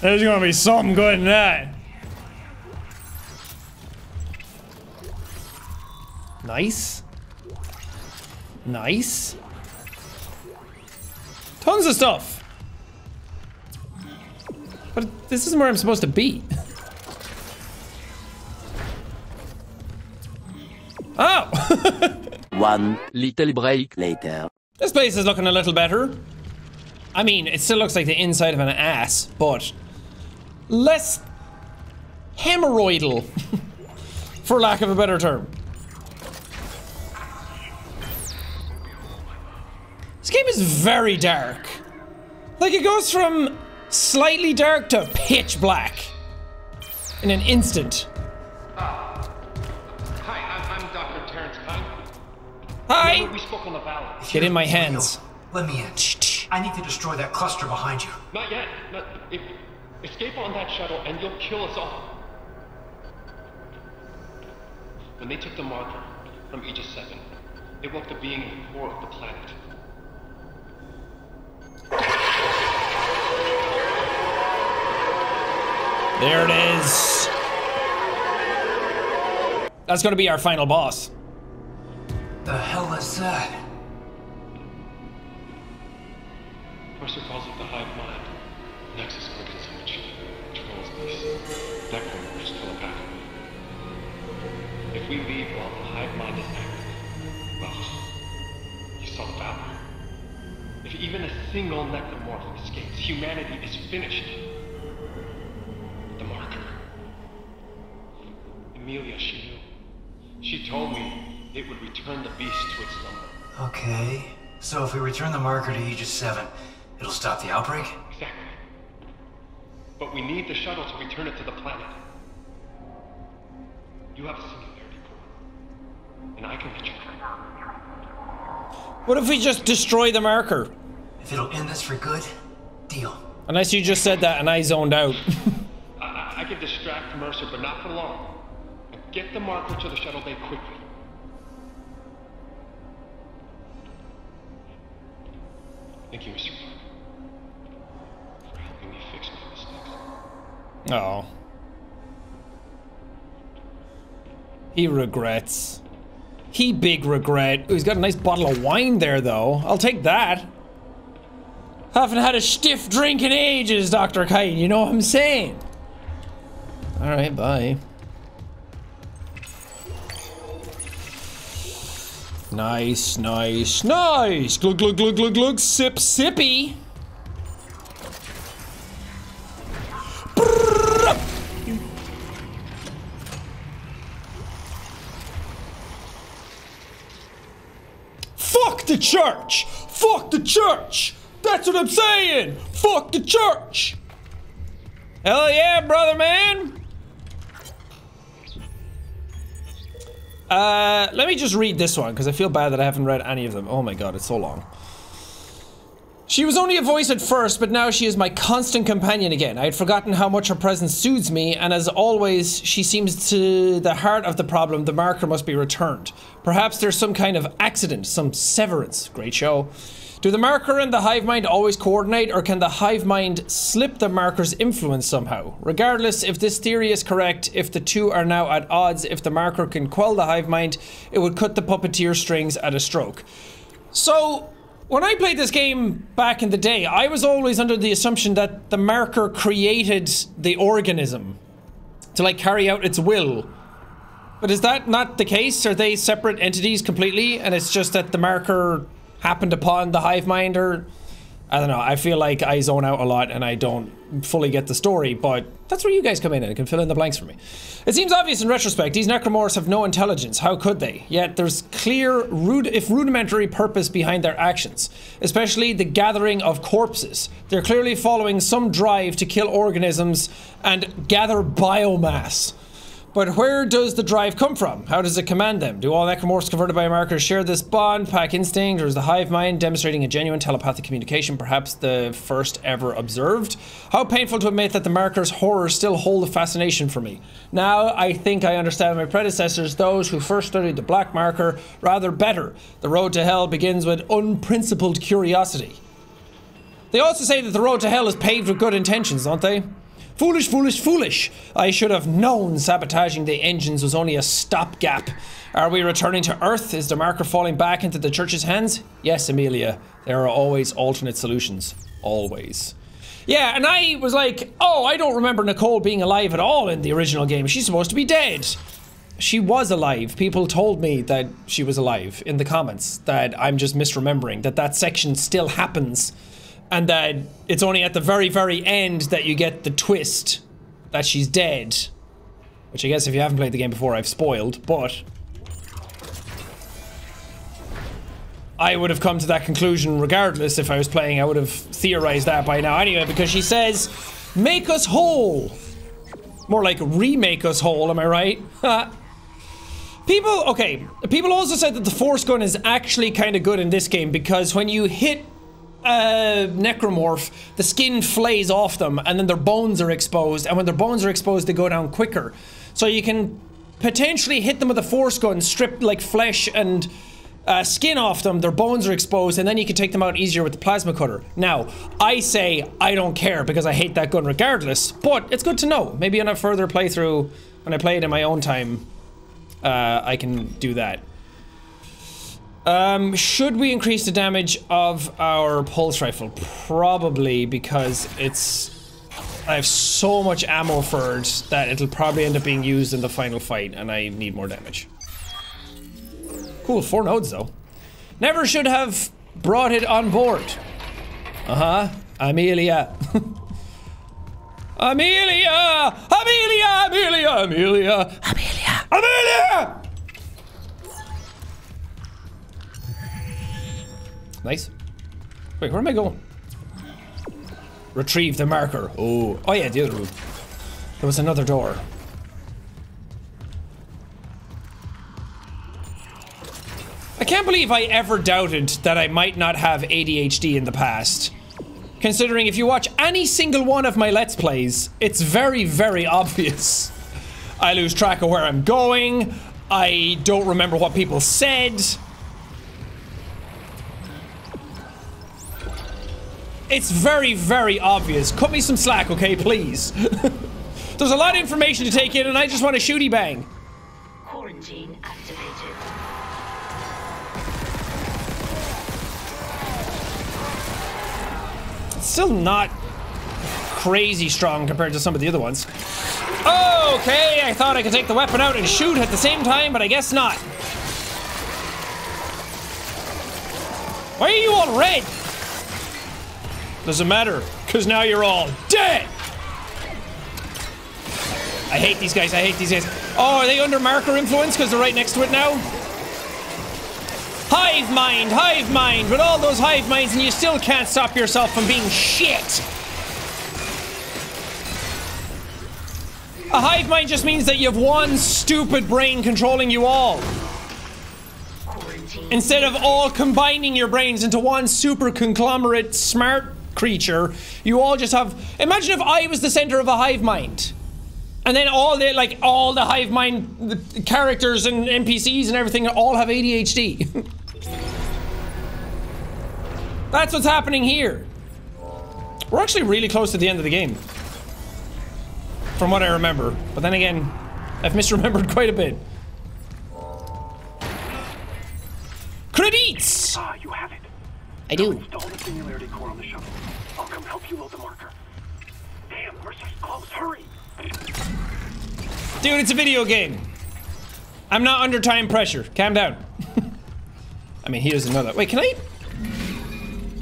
There's gonna be something good in that. Nice. Nice. Tons of stuff. But this isn't where I'm supposed to be. Oh! One little break later. This place is looking a little better. I mean, it still looks like the inside of an ass, but... less hemorrhoidal, for lack of a better term. This game is very dark. Like, it goes from slightly dark to pitch black in an instant. Uh, hi, I'm, I'm Doctor Terrence Kyne. Hi. We spoke on the Valor. Get in my hands. Let me in. I need to destroy that cluster behind you. Not yet. Not, if, escape on that shuttle and you'll kill us all. When they took the marker from Aegis Seven, they woke the being in the core of the planet. There it is. That's gonna be our final boss. The hell is that? Mercer calls it the hive mind. Nexus quickens in which controls this. That corner is still a backup. If we leave while the hive mind is active, well, you saw the Valor. If even a single necromorph escapes, humanity is finished. The marker. Emilia, she knew. She told me it would return the beast to its lumber. Okay. So if we return the marker to Aegis Seven, It'll stop the outbreak? Exactly. But we need the shuttle to return it to the planet. You have a singularity core, and I can get you. What if we just destroy the marker? If it'll end this for good, deal. Unless you just said that and I zoned out. I, I can distract Mercer, but not for long. Get the marker to the shuttle bay quickly. Thank you, Mister Clarke, for helping me fix my mistakes. Oh. He regrets. He big regret. Ooh, he's got a nice bottle of wine there, though. I'll take that. Haven't had a stiff drink in ages, Doctor Kyne. You know what I'm saying? All right, bye. Nice, nice, nice! Glug, glug, glug, glug, glug, sip, sippy! Fuck the church! Fuck the church! That's what I'm saying! Fuck the church! Hell yeah, brother man! Uh, let me just read this one, because I feel bad that I haven't read any of them. Oh my god, it's so long. She was only a voice at first, but now she is my constant companion again. I had forgotten how much her presence soothes me, and as always, she seems to the heart of the problem. The marker must be returned. Perhaps there's some kind of accident, some severance. Great show. Do the marker and the hive mind always coordinate, or can the hive mind slip the marker's influence somehow? Regardless, if this theory is correct, if the two are now at odds, if the marker can quell the hive mind, it would cut the puppeteer strings at a stroke. So, when I played this game back in the day, I was always under the assumption that the marker created the organism to, like, carry out its will. But is that not the case? Are they separate entities completely, and it's just that the marker happened upon the hive mind? Or I don't know, I feel like I zone out a lot and I don't fully get the story, but that's where you guys come in and can fill in the blanks for me. It seems obvious in retrospect, these necromorphs have no intelligence, how could they? Yet there's clear, rude, if rudimentary purpose behind their actions, especially the gathering of corpses. They're clearly following some drive to kill organisms and gather biomass. But where does the drive come from? How does it command them? Do all necromorphs converted by a marker share this bond, pack instinct, or is the hive mind demonstrating a genuine telepathic communication, perhaps the first ever observed? How painful to admit that the marker's horrors still hold a fascination for me. Now I think I understand my predecessors, those who first studied the black marker, rather better. The road to hell begins with unprincipled curiosity. They also say that the road to hell is paved with good intentions, don't they? Foolish, foolish, foolish. I should have known sabotaging the engines was only a stopgap. Are we returning to Earth? Is the marker falling back into the church's hands? Yes, Amelia. There are always alternate solutions. Always. Yeah, and I was like, oh, I don't remember Nicole being alive at all in the original game. She's supposed to be dead. She was alive. People told me that she was alive in the comments, that I'm just misremembering, that that section still happens. And that it's only at the very, very end that you get the twist that she's dead. Which I guess if you haven't played the game before, I've spoiled, but I would have come to that conclusion regardless if I was playing. I would have theorized that by now anyway, because she says, make us whole. More like remake us whole, am I right? People, okay. People also said that the force gun is actually kind of good in this game, because when you hit Uh, necromorph, the skin flays off them and then their bones are exposed, and when their bones are exposed they go down quicker, so you can potentially hit them with a force gun, strip like flesh and uh, skin off them, their bones are exposed, and then you can take them out easier with the plasma cutter. Now I say I don't care because I hate that gun regardless, but it's good to know. Maybe on a further playthrough, when I play it in my own time, uh, I can do that. Um, should we increase the damage of our pulse rifle? Probably, because it's... I have so much ammo for it that it'll probably end up being used in the final fight, and I need more damage. Cool, four nodes though. Never should have brought it on board. Uh-huh. Amelia. Amelia! Amelia! Amelia! Amelia! Amelia! Amelia! Nice. Wait, where am I going? Retrieve the marker. Oh, oh yeah, the other room. There was another door. I can't believe I ever doubted that I might not have A D H D in the past. Considering if you watch any single one of my Let's Plays, it's very, very obvious. I lose track of where I'm going. I don't remember what people said. It's very, very obvious. Cut me some slack, okay, please. There's a lot of information to take in and I just want a shooty bang. Quarantine activated. Still not crazy strong compared to some of the other ones. Okay, I thought I could take the weapon out and shoot at the same time, but I guess not. Why are you all red? Doesn't matter, because now you're all dead! I hate these guys, I hate these guys. Oh, are they under marker influence because they're right next to it now? Hive mind, hive mind, with all those hive minds and you still can't stop yourself from being shit! A hive mind just means that you have one stupid brain controlling you all. Instead of all combining your brains into one super conglomerate smart creature, you all just have... Imagine if I was the center of a hive mind. And then all the, like, all the hive mind characters and N P Cs and everything all have A D H D. That's what's happening here. We're actually really close to the end of the game. From what I remember, but then again, I've misremembered quite a bit. Credits! Ah, you have it. I do. Install the singularity core on the shuttle. I'll come help you load the marker. Damn, Mercer's close. Hurry! Dude, it's a video game. I'm not under time pressure. Calm down. I mean, he doesn't know that. Wait, can I?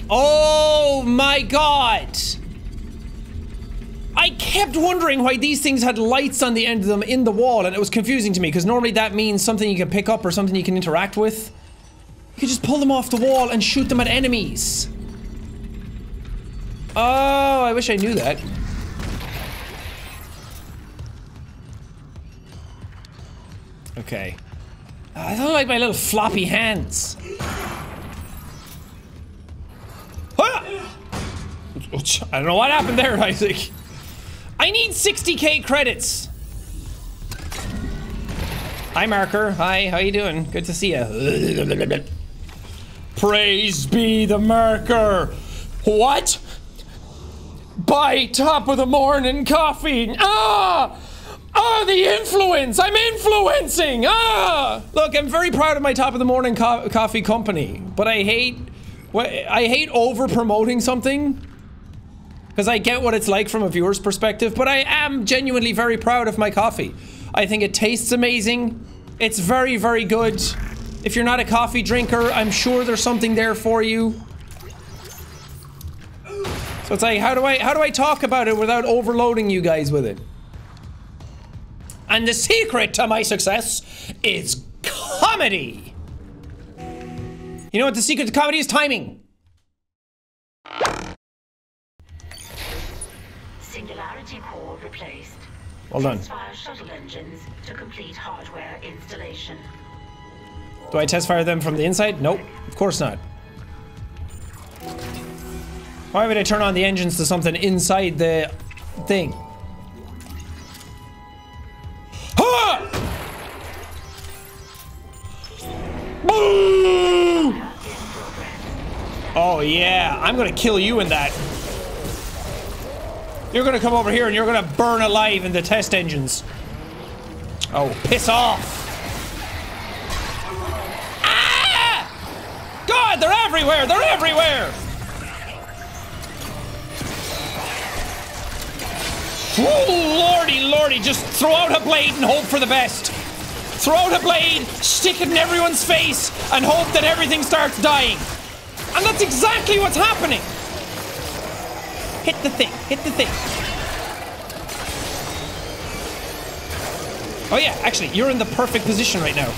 Oh my god! I kept wondering why these things had lights on the end of them in the wall, and it was confusing to me, because normally that means something you can pick up or something you can interact with. You can just pull them off the wall and shoot them at enemies. Oh, I wish I knew that. Okay. I don't like my little floppy hands. Ah! I don't know what happened there, Isaac. I need sixty K credits. Hi, Marker. Hi, how you doing? Good to see you. Praise be the Marker. What? Buy top of the morning coffee. Ah! Ah, the influence. I'm influencing. Ah! Look, I'm very proud of my top of the morning co- coffee company, but I hate, I hate over promoting something. Because I get what it's like from a viewer's perspective, but I am genuinely very proud of my coffee. I think it tastes amazing. It's very, very good. If you're not a coffee drinker, I'm sure there's something there for you. So it's like, how do I, how do I talk about it without overloading you guys with it? And the secret to my success is comedy. You know what the secret to comedy is? Timing. Singularity core replaced. Well done. Test fire shuttle engines to complete hardware installation. Do I test fire them from the inside? Nope, of course not. Why would I turn on the engines to something inside the thing? Ha! Boo! Oh yeah, I'm gonna kill you in that. You're gonna come over here and you're gonna burn alive in the test engines. Oh, piss off! Ah! God, they're everywhere! They're everywhere! Ooh, lordy, lordy, just throw out a blade and hope for the best. Throw out a blade, stick it in everyone's face, and hope that everything starts dying. And that's exactly what's happening! Hit the thing, hit the thing. Oh yeah, actually, you're in the perfect position right now.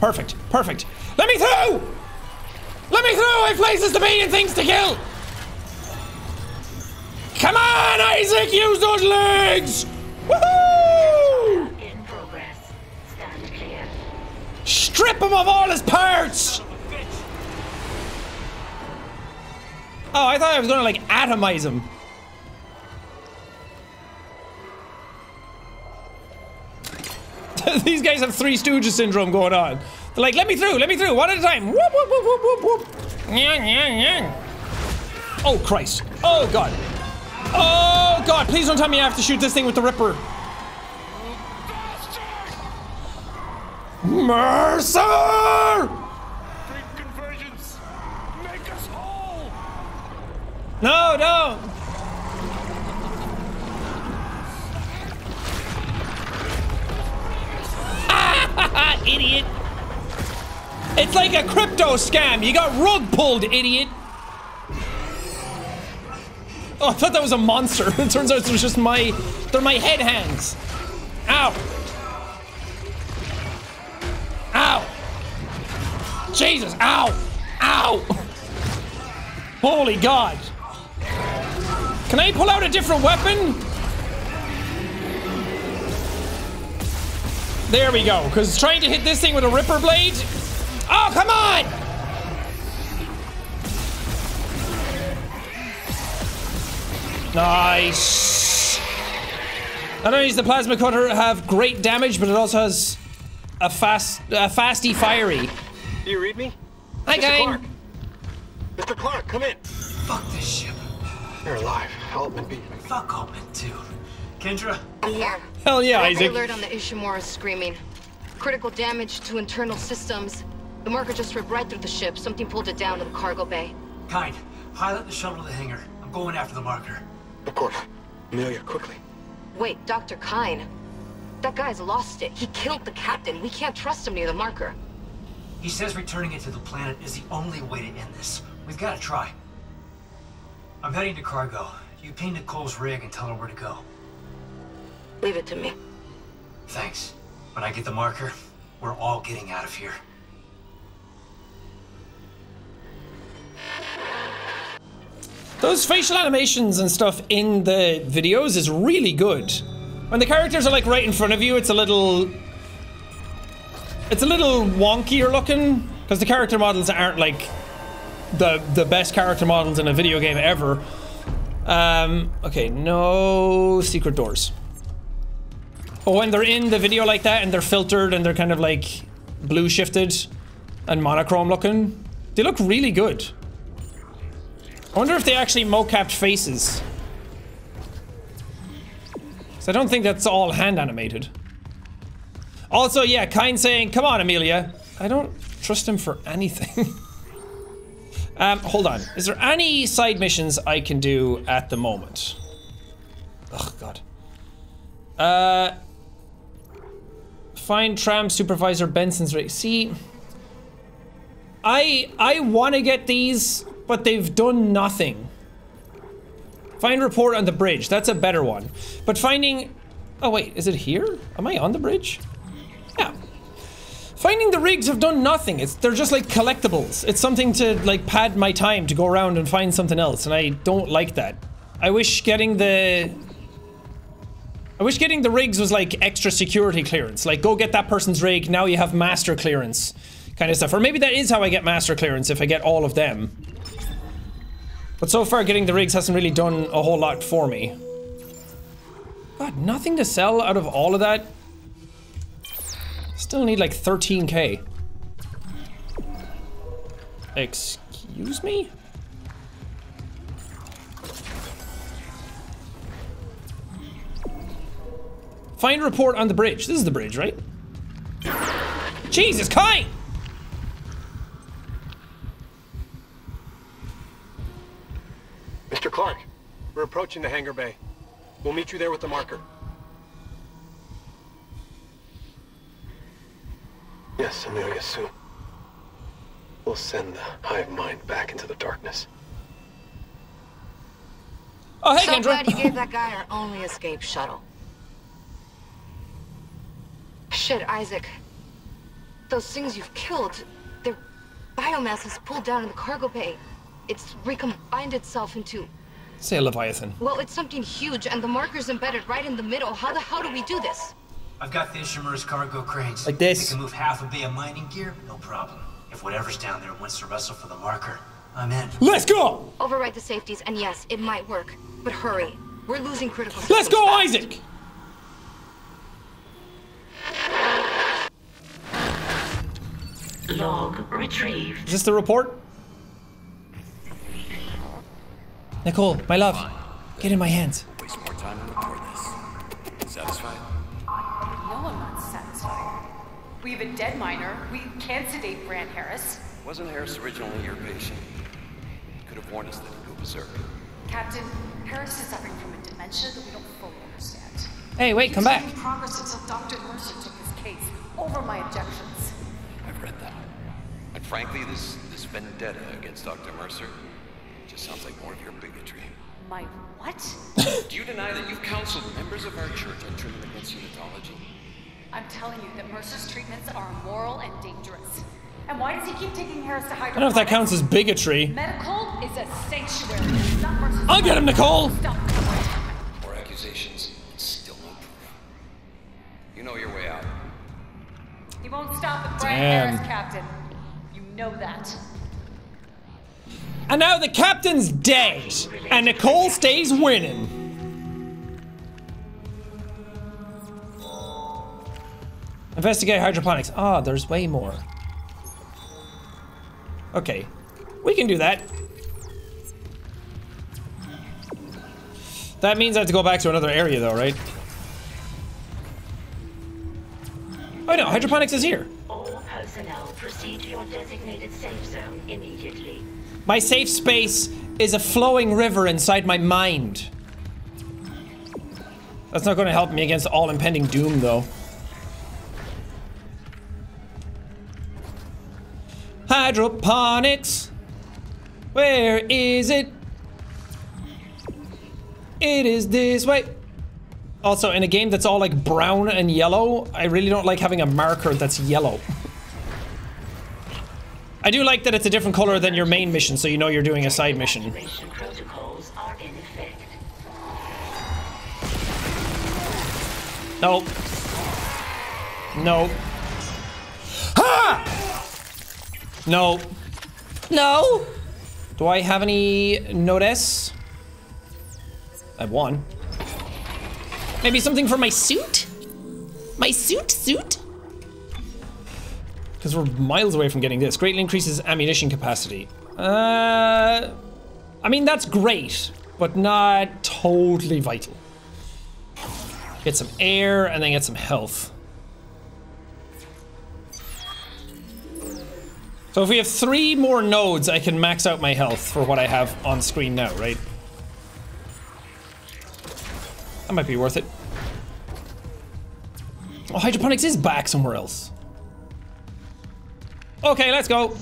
Perfect, perfect. Let me through! Let me through! I've places to be and things to kill! Come on, Isaac! Use those legs! Woohoo! Strip him of all his parts! Oh, I thought I was gonna, like, atomize him. These guys have Three Stooges syndrome going on. They're like, let me through, let me through, one at a time. Whoop, whoop, whoop, whoop, whoop, whoop. Oh, Christ. Oh, God. Oh, God, please don't tell me I have to shoot this thing with the Ripper. Mercer! Dream conversions. Make us whole. No, don't. Idiot. It's like a crypto scam. You got rug pulled, idiot. Oh, I thought that was a monster. It turns out it was just my... They're my head hands. Ow. Ow. Jesus. Ow. Ow. Holy God. Can I pull out a different weapon? There we go, because trying to hit this thing with a Ripper blade? Oh, come on! Nice. Not only does the plasma cutter have great damage, but it also has a fast, a fasty fiery. Do you read me? Hi, Mister guy. Clarke. Mister Clarke, come in. Fuck this ship. You're alive. Altman beat me. Fuck Altman too. Kendra? Yeah. Hell yeah, Isaac. Alert on the Ishimura screaming. Critical damage to internal systems. The marker just ripped right through the ship. Something pulled it down to the cargo bay. Kind, pilot the shuttle to the hangar. I'm going after the marker. Of course. Amelia, quickly. Wait, Doctor Kyne. That guy's lost it. He killed the captain. We can't trust him near the marker. He says returning it to the planet is the only way to end this. We've got to try. I'm heading to cargo. You ping Nicole's rig and tell her where to go. Leave it to me. Thanks. When I get the marker, we're all getting out of here. Those facial animations and stuff in the videos is really good. When the characters are like right in front of you, it's a little... It's a little wonkier looking, because the character models aren't like the, the best character models in a video game ever. Um, okay, no secret doors. But when they're in the video like that and they're filtered and they're kind of like blue shifted and monochrome looking, they look really good. I wonder if they actually mocapped faces. So I don't think that's all hand animated. Also, yeah, Kyne saying, come on, Amelia. I don't trust him for anything. um, hold on. Is there any side missions I can do at the moment? Oh, God. Uh... Find tram supervisor Benson's race. See, I I want to get these, but they've done nothing. Find report on the bridge. That's a better one. But finding, oh wait, is it here? Am I on the bridge? Yeah. Finding the rigs have done nothing. It's they're just like collectibles. It's something to like pad my time to go around and find something else, and I don't like that. I wish getting the. I wish getting the rigs was like extra security clearance, like go get that person's rig, now you have master clearance kind of stuff. Or maybe that is how I get master clearance, if I get all of them. But so far getting the rigs hasn't really done a whole lot for me. God, nothing to sell out of all of that. Still need like thirteen K. Excuse me? Find report on the bridge. This is the bridge, right? Jesus, Kyne! Mister Clarke, we're approaching the hangar bay. We'll meet you there with the marker. Yes, Amelia, soon. We'll send the hive mind back into the darkness. Oh, hey, so Kendra. Glad you gave that guy our only escape shuttle. Shit, Isaac. Those things you've killed, they're Biomass was pulled down in the cargo bay. It's recombined itself into... Say a Leviathan. Well, it's something huge, and the marker's embedded right in the middle. How the hell do we do this? I've got the Ishimura's cargo cranes. Like this. We can move half a bay of mining gear, no problem. If whatever's down there wants to wrestle for the marker, I'm in. Let's go! Override the safeties, and yes, it might work. But hurry. We're losing critical... Let's go, fast. Isaac! Log retrieved. Is this the report? Nicole, my love, get in my hands. Waste more time on recording this. Satisfied? No, I'm not satisfied. We have a dead miner. We can't sedate Brant Harris. Wasn't Harris originally your patient? Could have warned us that he'd go berserk. Captain, Harris is suffering from a dementia that we don't fully understand. Hey, wait, come back. He's made progress until Doctor Mercer took his case over my objections. I've read that. And frankly, this this vendetta against Doctor Mercer just sounds like more of your bigotry. My what? Do you deny that you've counseled members of our church on treatment against Unitology? I'm telling you that Mercer's treatments are immoral and dangerous. And why does he keep taking Harris to hydroponics? I don't know if that counts as bigotry. Medical is a sanctuary. It's not Mercer's. I'll get him, Nicole! Stop. More accusations. It's still no proof. You know your way out. He won't stop with Brant Harris, Captain. You know that. And now the captain's dead, and Nicole stays winning. Investigate hydroponics. Ah, oh, there's way more. Okay, we can do that. That means I have to go back to another area though, right? Oh no, hydroponics is here. All personnel proceed to your designated safe zone immediately. My safe space is a flowing river inside my mind. That's not going to help me against all impending doom, though. Hydroponics. Where is it? It is this way. Also, in a game that's all like brown and yellow, I really don't like having a marker that's yellow. I do like that it's a different color than your main mission, so you know you're doing a side mission. Nope. Nope. Ha! No. No! Do I have any notice? I have one. Maybe something for my suit? My suit suit? Because we're miles away from getting this. Greatly increases ammunition capacity. Uh, I mean, that's great, but not totally vital. Get some air and then get some health. So if we have three more nodes, I can max out my health for what I have on screen now, right? That might be worth it. Oh, hydroponics is back somewhere else. Okay, let's go.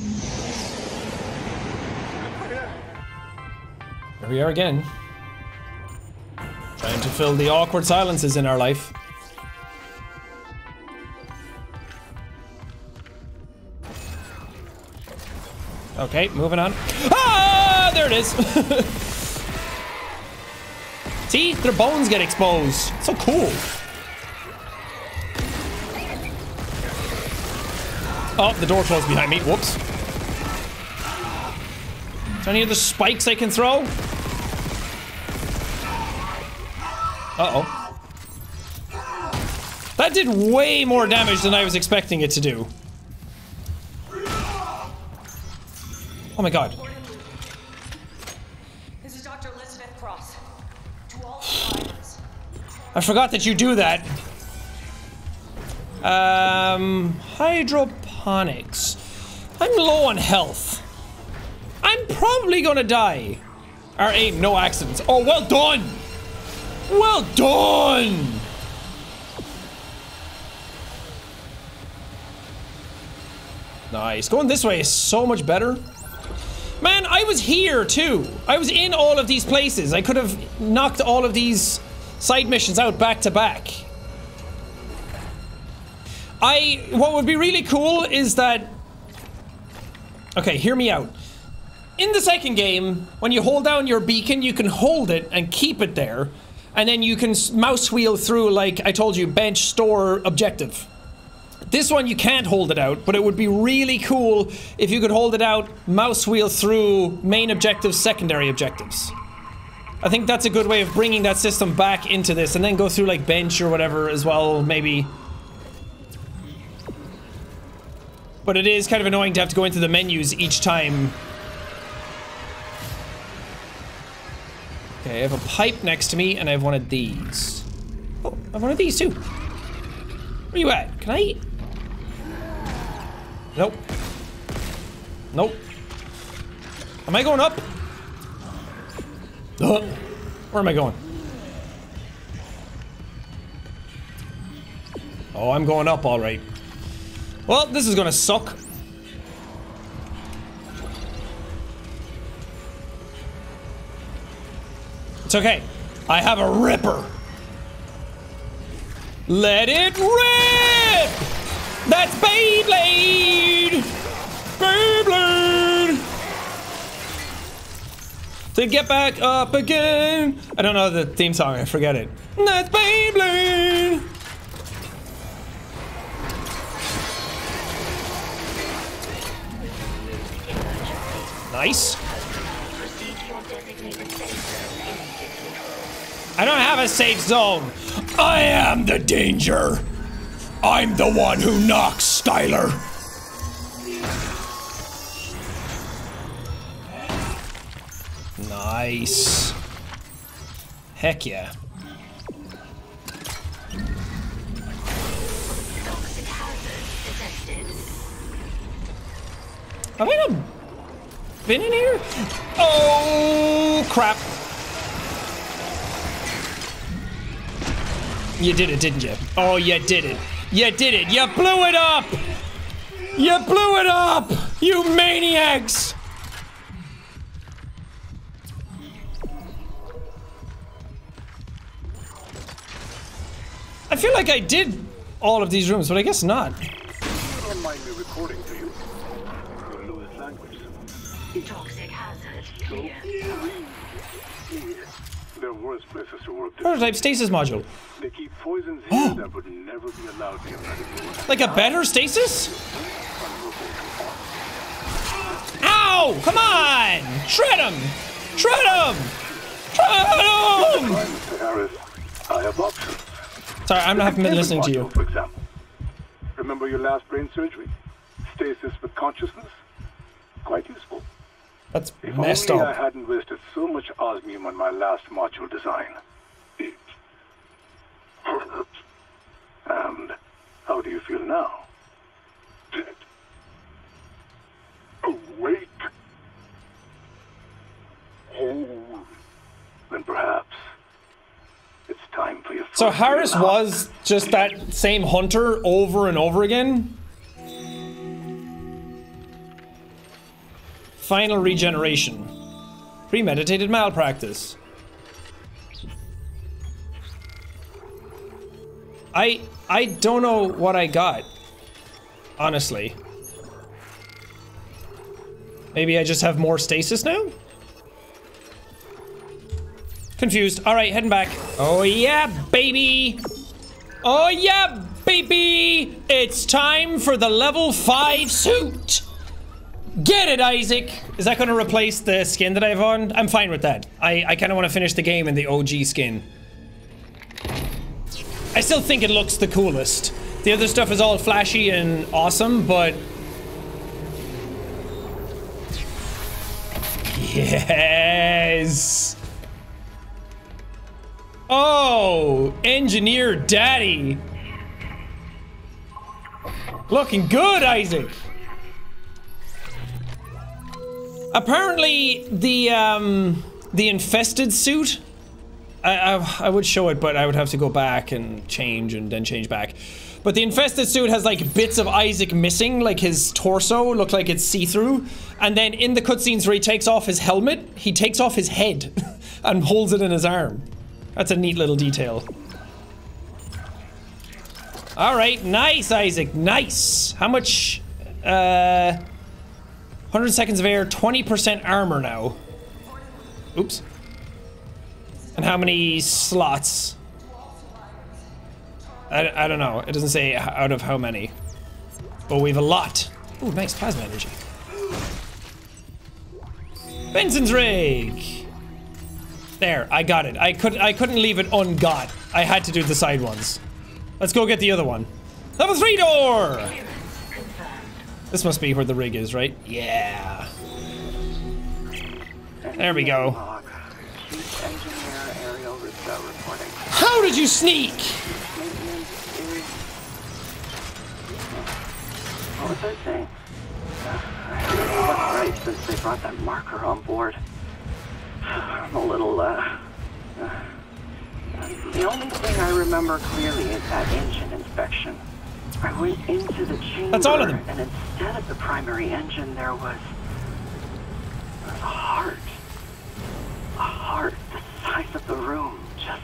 Here we are again. Trying to fill the awkward silences in our life. Okay, moving on. Ah, there it is. See, their bones get exposed. So cool. Oh, the door closed behind me. Whoops. Is there any other spikes I can throw? Uh-oh. That did way more damage than I was expecting it to do. Oh my god. This is Doctor Elizabeth Cross. To all survivors. I forgot that you do that. Um, hydro. Hydroponics. I'm low on health. I'm probably gonna die. Our aim, no accidents. Oh, well done! Well done! Nice. Going this way is so much better. Man, I was here too. I was in all of these places. I could have knocked all of these side missions out back to back. I, what would be really cool is that, Okay, hear me out. In the second game, when you hold down your beacon, you can hold it and keep it there, and then you can mouse wheel through, like I told you, bench, store, objective. This one you can't hold it out, but it would be really cool if you could hold it out, mouse wheel through main objectives, secondary objectives. I think that's a good way of bringing that system back into this, and then go through like bench or whatever as well, maybe. But it is kind of annoying to have to go into the menus each time. Okay, I have a pipe next to me, and I have one of these. Oh, I have one of these too. Where you at? Can I eat? Nope. Nope. Am I going up? Uh, where am I going? Oh, I'm going up, all right. Well, this is gonna suck. It's okay. I have a ripper. Let it rip! That's Beyblade! Beyblade! To get back up again. I don't know the theme song, I forget it. That's Beyblade! Nice. I don't have a safe zone. I am the danger. I'm the one who knocks, Styler. Nice. Heck yeah. Have I not been in here? Oh, crap. You did it, didn't you? Oh, you did it. You did it. You blew it up. You blew it up, you maniacs. I feel like I did all of these rooms, but I guess not. You don't mind me recording to you. You'll lose language. Toxic hazard. Clear. There are worse places to work. Prototype stasis module. They keep poisons here that would never be allowed in the world. Like a better stasis? Ow! Come on! Shred him! Shred him! Shred him! Mister Harris, I have options. Sorry, I haven't been listening to you. For example, remember your last brain surgery? Stasis with consciousness? Quite useful. That's if messed only up. I hadn't wasted so much osmium on my last module design. And how do you feel now? Dead. Awake. Whole. Then perhaps it's time for your. So Harris was just that same hunter over and over again. Final regeneration. Premeditated malpractice. I I don't know what I got. Honestly. Maybe I just have more stasis now? Confused. Alright, heading back. Oh yeah, baby! Oh yeah, baby! It's time for the level five suit! Get it, Isaac! Is that gonna replace the skin that I have on? I'm fine with that. I, I kinda wanna finish the game in the O G skin. I still think it looks the coolest. The other stuff is all flashy and awesome, but... Yes! Oh! Engineer Daddy! Looking good, Isaac! Apparently, the, um, the infested suit, I, I, I would show it, but I would have to go back and change and then change back. But the infested suit has like bits of Isaac missing, like his torso looked like it's see-through. And then in the cutscenes where he takes off his helmet, he takes off his head and holds it in his arm. That's a neat little detail. All right, nice, Isaac, nice. How much, uh... one hundred seconds of air, twenty percent armor now. Oops. And how many slots? I, I don't know. It doesn't say out of how many. But we have a lot. Ooh, nice plasma energy. Benson's rig. There, I got it. I could I couldn't leave it ungot. I had to do the side ones. Let's go get the other one. Level three door. This must be where the rig is, right? Yeah. There we go. How did you sneak? What was I saying? I haven't been right since they brought that marker on board. I'm a little, uh, uh... The only thing I remember clearly is that engine inspection. I went into the chamber, That's all of them. and instead of the primary engine, there was... There was a heart. A heart the size of the room, just...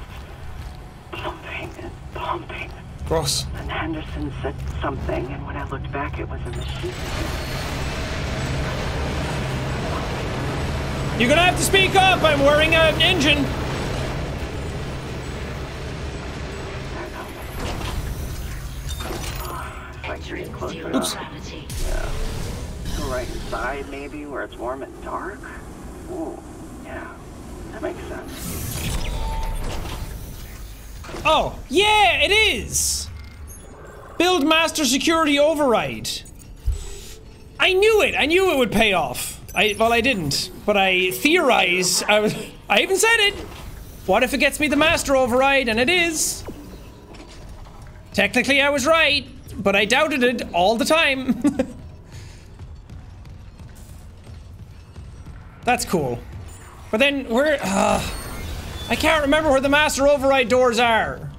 pumping and pumping. Gross. And Henderson said something, and when I looked back, it was a machine. You're gonna have to speak up! I'm wearing an engine! It's like you're closer enough. Yeah. Go right inside, maybe, where it's warm and dark? Ooh, yeah. That makes sense. Oh, yeah, it is! Build master security override. I knew it! I knew it would pay off. I, well, I didn't, but I theorized. I was, I even said it! What if it gets me the master override? And it is. Technically, I was right, but I doubted it all the time. That's cool. But then, we're... Uh, I can't remember where the master override doors are.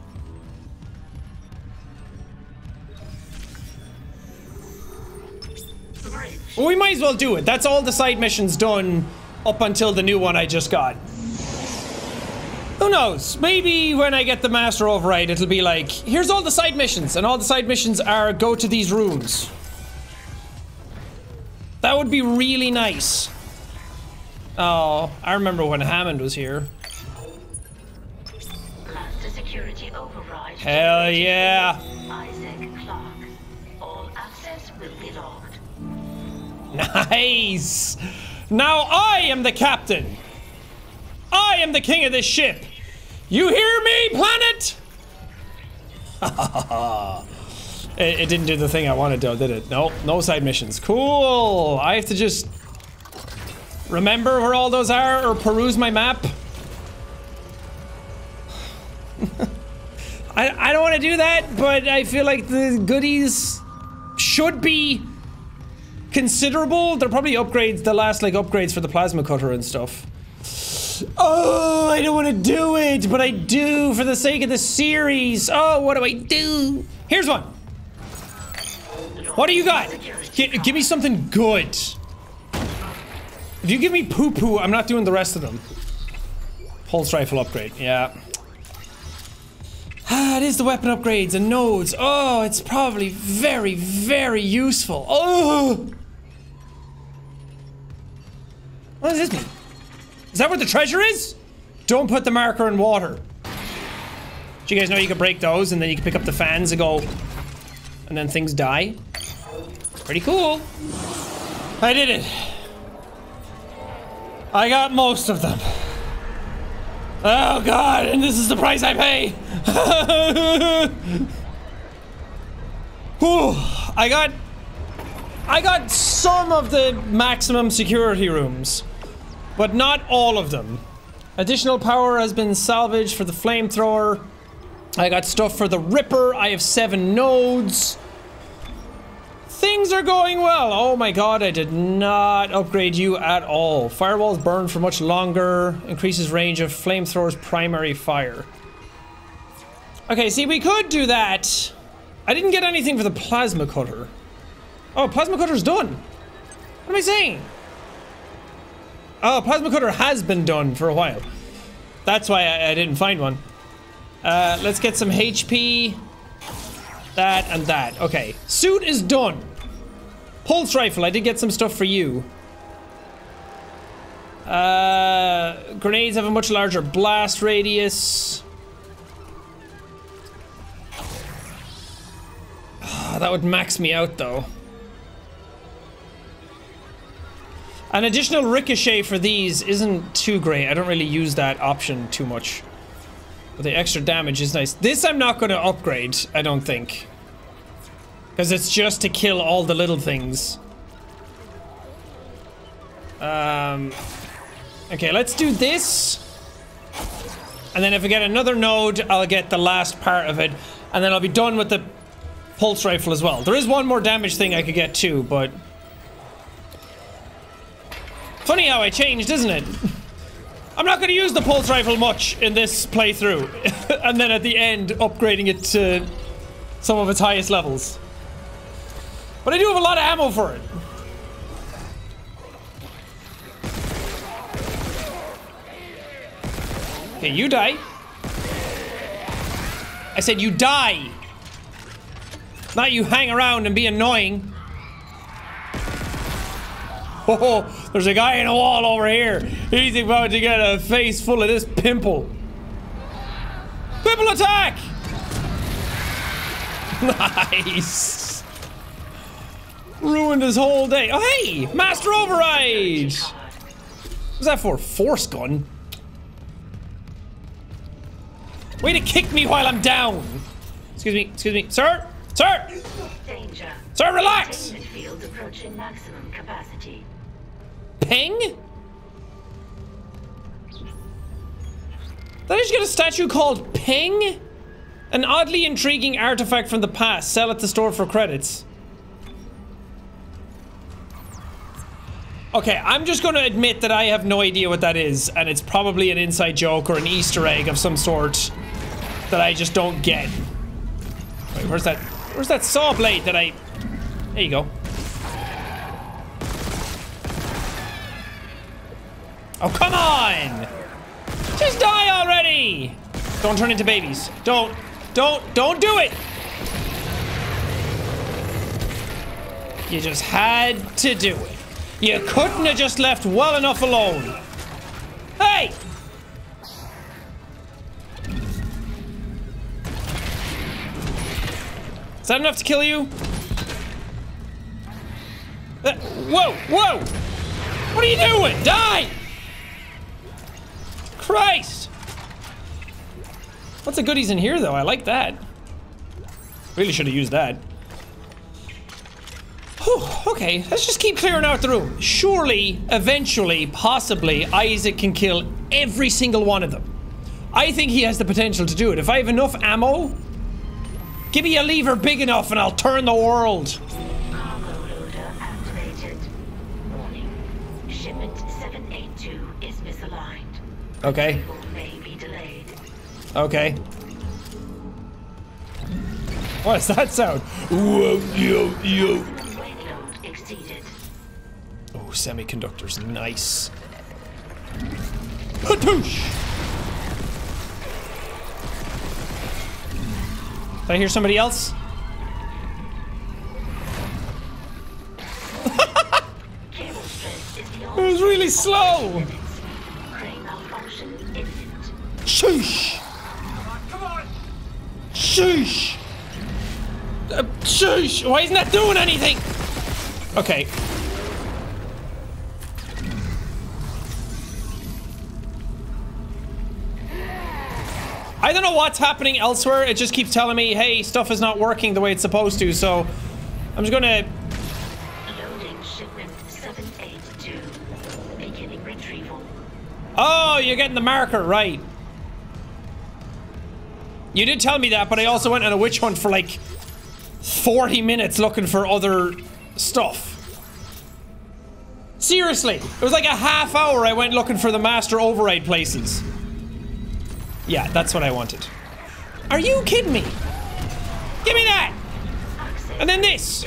Well, we might as well do it. That's all the side missions done up until the new one I just got. Who knows? Maybe when I get the master override, it'll be like, here's all the side missions, and all the side missions are go to these rooms. That would be really nice. Oh, I remember when Hammond was here. Override. Hell yeah! Isaac Clarke. All access will be logged. Nice! Now I am the captain! I am the king of this ship! You hear me, planet? it, it didn't do the thing I wanted to, did it? Nope, no side missions. Cool! I have to just remember where all those are or peruse my map. I, I don't want to do that, but I feel like the goodies should be considerable. They're probably upgrades, the last like upgrades for the plasma cutter and stuff. Oh, I don't want to do it, but I do for the sake of the series. Oh, what do I do? Here's one. What do you got? G- give me something good. If you give me poo-poo, I'm not doing the rest of them. Pulse rifle upgrade, yeah. Ah, it is the weapon upgrades and nodes. Oh, it's probably very, very useful. Oh! What does this mean? Is that where the treasure is? Don't put the marker in water. Do you guys know you can break those and then you can pick up the fans and go... And then things die? Pretty cool. I did it. I got most of them. Oh god, and this is the price I pay! Whew, I got... I got some of the maximum security rooms, but not all of them. Additional power has been salvaged for the flamethrower. I got stuff for the Ripper, I have seven nodes. Things are going well! Oh my god, I did not upgrade you at all. Firewalls burn for much longer. Increases range of flamethrowers primary fire. Okay, see, we could do that. I didn't get anything for the plasma cutter. Oh, plasma cutter's done. What am I saying? Oh, plasma cutter has been done for a while. That's why I, I didn't find one. Uh, let's get some H P. That and that. Okay. Suit is done. Pulse rifle. I did get some stuff for you. Uh, grenades have a much larger blast radius. Oh, that would max me out though. An additional ricochet for these isn't too great. I don't really use that option too much. But the extra damage is nice. This I'm not going to upgrade, I don't think. Because it's just to kill all the little things. Um, okay, let's do this. And then if I get another node, I'll get the last part of it. And then I'll be done with the pulse rifle as well. There is one more damage thing I could get too, but... Funny how I changed, isn't it? I'm not going to use the pulse rifle much in this playthrough. And then at the end, upgrading it to some of its highest levels. But I do have a lot of ammo for it. Okay, you die. I said you die. Not you hang around and be annoying. Oh, there's a guy in a wall over here. He's about to get a face full of this pimple. Pimple attack! Nice. Ruined his whole day. Oh, hey! Master Override! What's that for? Force gun? Way to kick me while I'm down. Excuse me, excuse me. Sir? Sir! Danger. Sir, relax! Field approaching maximum capacity. Ping? Did I just get a statue called Ping? An oddly intriguing artifact from the past. Sell at the store for credits. Okay, I'm just going to admit that I have no idea what that is, and it's probably an inside joke or an Easter egg of some sort that I just don't get. Wait, where's that? Where's that saw blade that I... There you go. Oh, come on! Just die already! Don't turn into babies. Don't. Don't. Don't do it! You just had to do it. You couldn't have just left well enough alone. Hey! Is that enough to kill you? Uh, whoa, whoa! What are you doing? Die! Christ! Lots of goodies in here though, I like that. Really should have used that. Whew, okay, let's just keep clearing out the room. Surely, eventually, possibly, Isaac can kill every single one of them. I think he has the potential to do it. If I have enough ammo, give me a lever big enough and I'll turn the world. Cargo loader activated. Warning. Shipment seven eighty-two is misaligned. Okay. May be delayed. Okay. What is that sound? Whoa, yo, yo. Payload exceeded. Oh, semiconductors, nice. Hatoosh! Did I hear somebody else? It was really slow! Sheesh! Sheesh! Uh, sheesh! Why isn't that doing anything? Okay. I don't know what's happening elsewhere. It just keeps telling me, hey, stuff is not working the way it's supposed to, so I'm just gonna... Loading shipment seven eighty-two. Beginning retrieval. Oh, you're getting the marker, right. You did tell me that, but I also went on a witch hunt for like forty minutes looking for other stuff. Seriously, it was like a half hour I went looking for the master override places. Yeah, that's what I wanted. Are you kidding me? Give me that! And then this!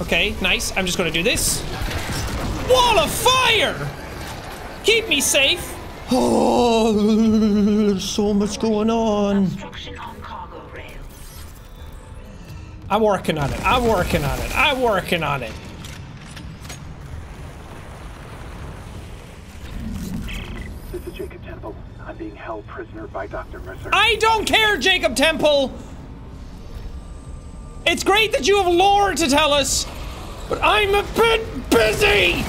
Okay, nice. I'm just gonna do this. Wall of fire! Keep me safe! Oh, there's so much going on. I'm working on it. I'm working on it. I'm working on it. This is Jacob Temple. I'm being held prisoner by Doctor Mercer. I don't care, Jacob Temple. It's great that you have lore to tell us, but I'm a bit busy.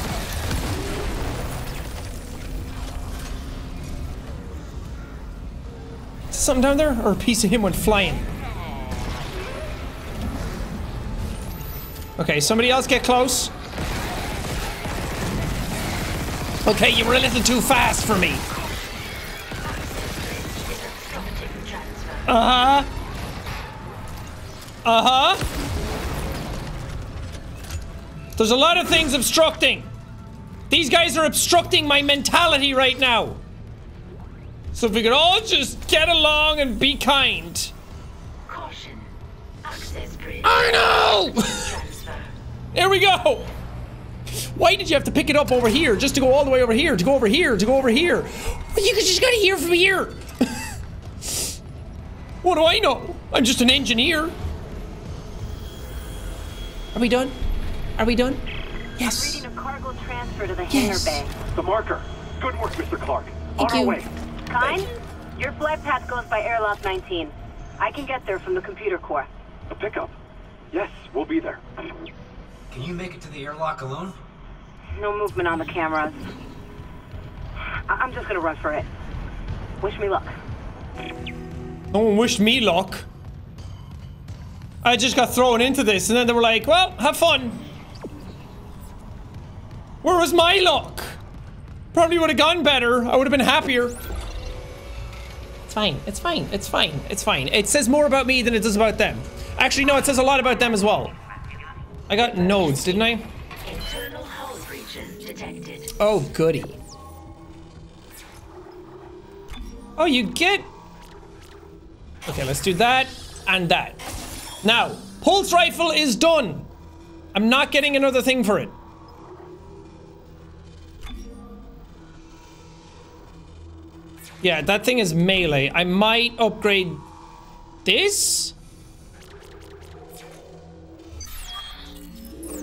Something down there, or a piece of him went flying. Okay, somebody else get close. Okay, you were a little too fast for me. Uh huh. Uh huh. There's a lot of things obstructing. These guys are obstructing my mentality right now. So if we could all just get along and be kind. Caution. Access grid. I know! Here we go! Why did you have to pick it up over here, just to go all the way over here, to go over here, to go over here? You just gotta hear from here! What do I know? I'm just an engineer. Are we done? Are we done? Yes. I'm reading a cargo transfer to the yes. hangar bay. The marker. Good work, Mister Clarke. Thank On you. Our way. Kyne, your flight path goes by airlock nineteen. I can get there from the computer core. A pickup? Yes, we'll be there. Can you make it to the airlock alone? No movement on the cameras. I I'm just gonna run for it. Wish me luck. No one wished me luck. I just got thrown into this and then they were like, well, have fun. Where was my luck? Probably would have gone better. I would have been happier. It's fine. It's fine. It's fine. It's fine. It says more about me than it does about them. Actually, no, it says a lot about them as well. I got nodes, didn't I? Internal hull breaches detected. Oh, goody. Oh, you get... Okay, let's do that and that. Now, pulse rifle is done. I'm not getting another thing for it. Yeah, that thing is melee. I might upgrade this?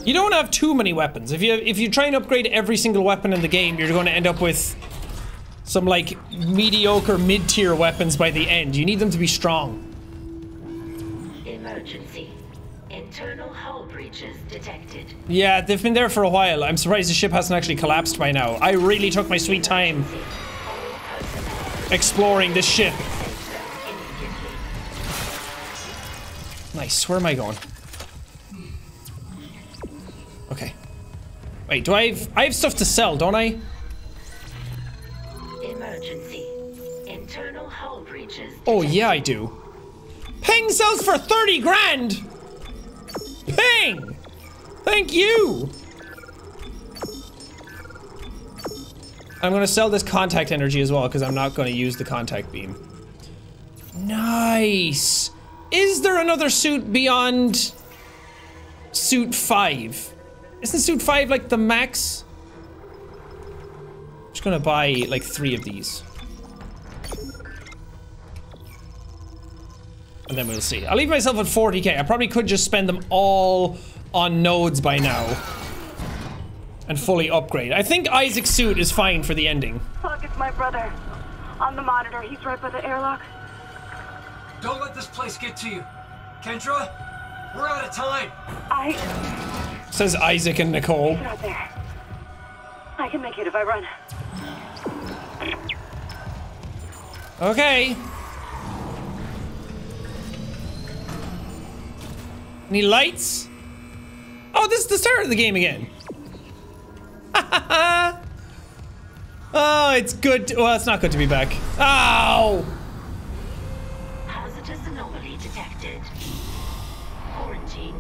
You don't have too many weapons. If you if you try and upgrade every single weapon in the game, you're going to end up with some like mediocre mid-tier weapons by the end. You need them to be strong. Emergency. Internal hull breaches detected. Yeah, they've been there for a while. I'm surprised the ship hasn't actually collapsed by now. I really took my sweet time exploring this ship. Nice. Where am I going? Okay. Wait, do I have- I have stuff to sell, don't I? Emergency. Internal hull breaches. Oh yeah, I do. Ping sells for thirty grand! Ping! Thank you! I'm gonna sell this contact energy as well, because I'm not gonna use the contact beam. Nice! Is there another suit beyond... Suit five? Isn't suit five like the max? I'm just gonna buy like three of these. And then we'll see. I'll leave myself at forty K. I probably could just spend them all on nodes by now. And fully upgrade. I think Isaac's suit is fine for the ending. Look, it's my brother. On the monitor, he's right by the airlock. Don't let this place get to you. Kendra, we're out of time. I... Says Isaac and Nicole. He's not there. I can make it if I run. Okay. Any lights? Oh, this is the start of the game again. Oh, it's good. To, well, it's not good to be back. Ow! Hazardous anomaly detected.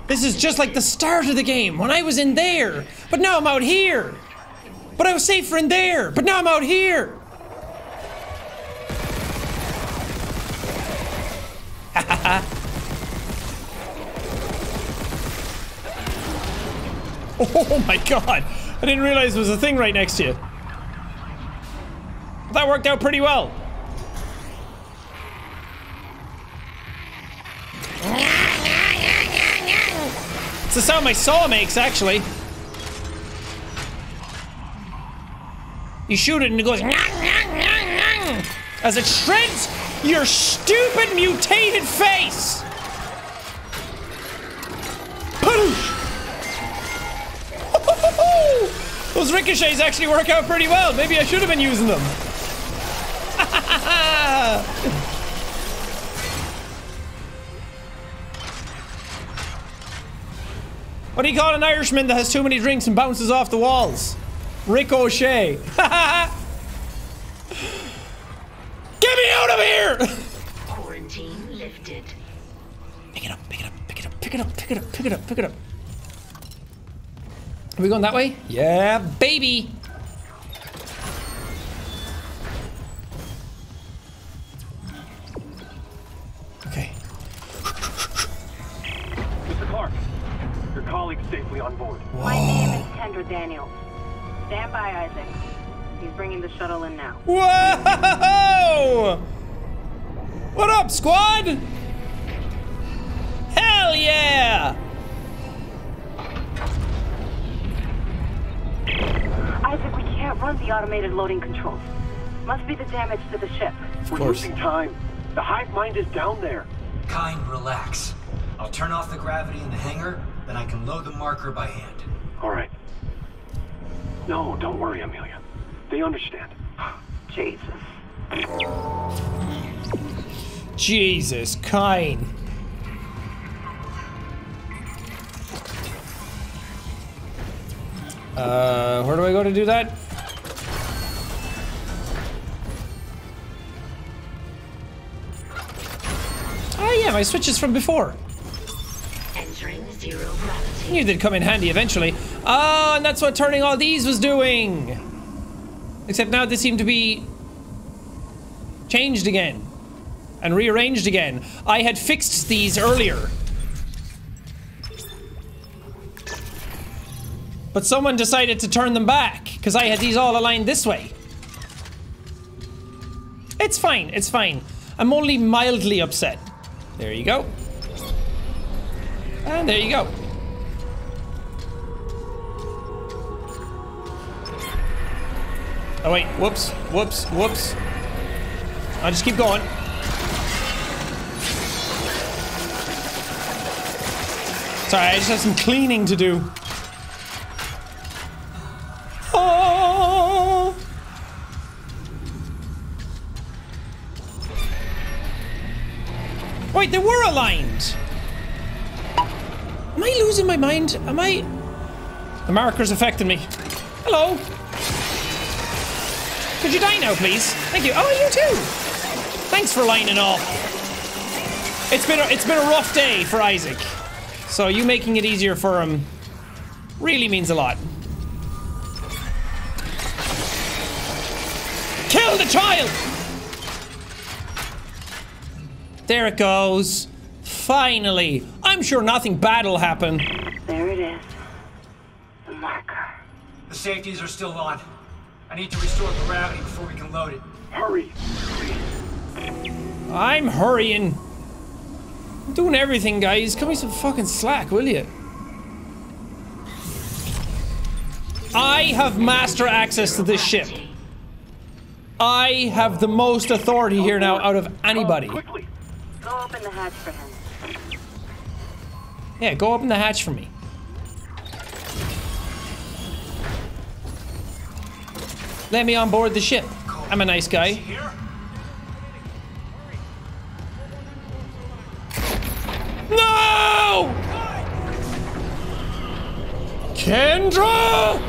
This is just like the start of the game, when I was in there, but now I'm out here. But I was safer in there, but now I'm out here. Oh my god, I didn't realize there was a thing right next to you. That worked out pretty well. It's the sound my saw makes, actually. You shoot it and it goes nyang, nyang, nyang, nyang, as it shreds your stupid mutated face. Those ricochets actually work out pretty well. Maybe I should have been using them. What do you call an Irishman that has too many drinks and bounces off the walls? Ricochet. Get me out of here! Quarantine lifted. Pick it up, pick it up, pick it up, pick it up, pick it up, pick it up, pick it up. Are we going that way? Yeah, baby! Okay. Mister Clarke, your colleague's safely on board. Whoa. My name is Kendra Daniels. Stand by, Isaac. He's bringing the shuttle in now. Whoa! What up, squad? Hell yeah! Isaac, we can't run the automated loading controls. Must be the damage to the ship. Of course. We're losing time. The hive mind is down there. Kyne, relax. I'll turn off the gravity in the hangar, then I can load the marker by hand. All right. No, don't worry, Amelia. They understand. Jesus. Jesus, Kyne. Uh, where do I go to do that? Oh yeah, my switch is from before. Entering zero gravity. You did come in handy eventually. Oh, and that's what turning all these was doing. Except now they seem to be changed again and rearranged again. I had fixed these earlier. But someone decided to turn them back, because I had these all aligned this way. It's fine, it's fine. I'm only mildly upset. There you go. And there you go. Oh wait, whoops, whoops, whoops. I'll just keep going. Sorry, I just have some cleaning to do. Oh. Wait, they were aligned. Am I losing my mind? Am I? The marker's affecting me. Hello. Could you die now, please? Thank you. Oh, you too. Thanks for lining up. It's been a, it's been a rough day for Isaac, so you making it easier for him really means a lot. Kill the child! There it goes. Finally. I'm sure nothing bad will happen. There it is. The marker. The safeties are still on. I need to restore gravity before we can load it. Hurry. I'm hurrying. I'm doing everything, guys. Cut me some fucking slack, will you? I have master access to this ship. I have the most authority here now out of anybody. Go open the hatch for him. Yeah, go open the hatch for me. Let me on board the ship. I'm a nice guy. No! Kendra!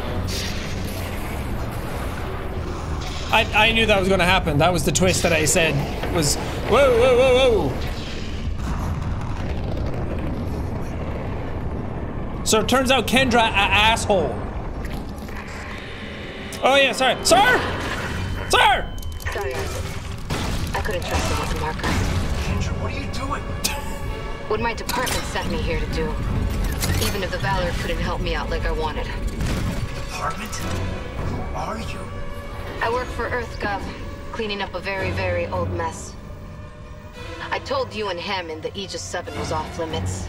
I, I knew that was gonna happen. That was the twist that I said was whoa, whoa, whoa, whoa. So it turns out Kendra a asshole. Oh yeah, sorry. Sir! Sir! Sorry, I couldn't trust him with the marker. Kendra, what are you doing? What my department sent me here to do. Even if the Valor couldn't help me out like I wanted. Department? Who are you? I work for EarthGov, cleaning up a very, very old mess. I told you and Hammond that Aegis Seven was off limits.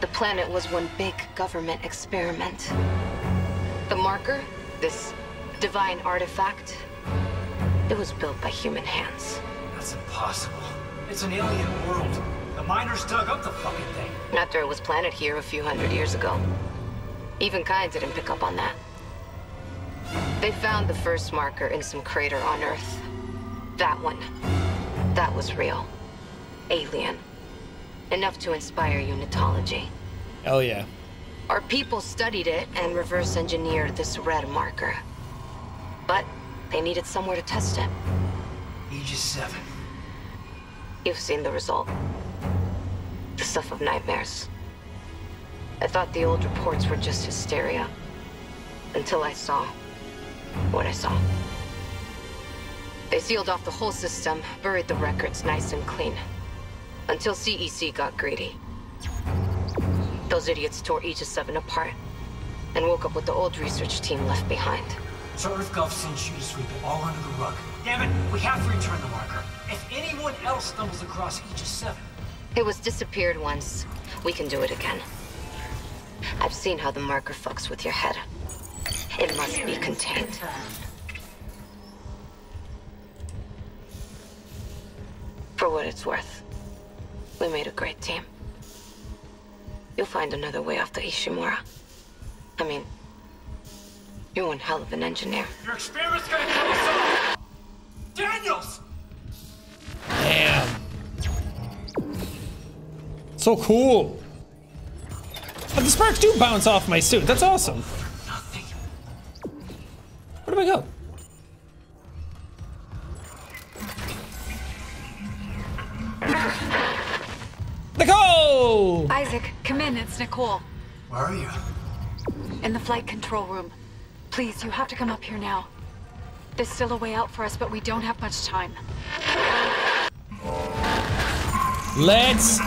The planet was one big government experiment. The marker, this divine artifact, it was built by human hands. That's impossible. It's an alien world. The miners dug up the fucking thing. After it was planted here a few hundred years ago. Even Kyne didn't pick up on that. They found the first marker in some crater on Earth. That one. That was real. Alien. Enough to inspire Unitology. Hell yeah. Our people studied it and reverse engineered this red marker. But they needed somewhere to test it. Aegis Seven. You've seen the result. The stuff of nightmares. I thought the old reports were just hysteria. Until I saw what I saw. They sealed off the whole system, buried the records nice and clean. Until C E C got greedy. Those idiots tore Aegis Seven apart and woke up with the old research team left behind. So EarthGov sends you to sweep it all under the rug. Damn it, we have to return the marker. If anyone else stumbles across Aegis Seven. It was disappeared once. We can do it again. I've seen how the marker fucks with your head. It must be contained. For what it's worth, we made a great team. You'll find another way off the Ishimura. I mean, you're one hell of an engineer. Your experiment's gonna kill us all! Daniels! Damn. So cool. Oh, the sparks do bounce off my suit. That's awesome. Where do I go? Nicole! Isaac, come in. It's Nicole. Where are you? In the flight control room. Please, you have to come up here now. There's still a way out for us, but we don't have much time. Let's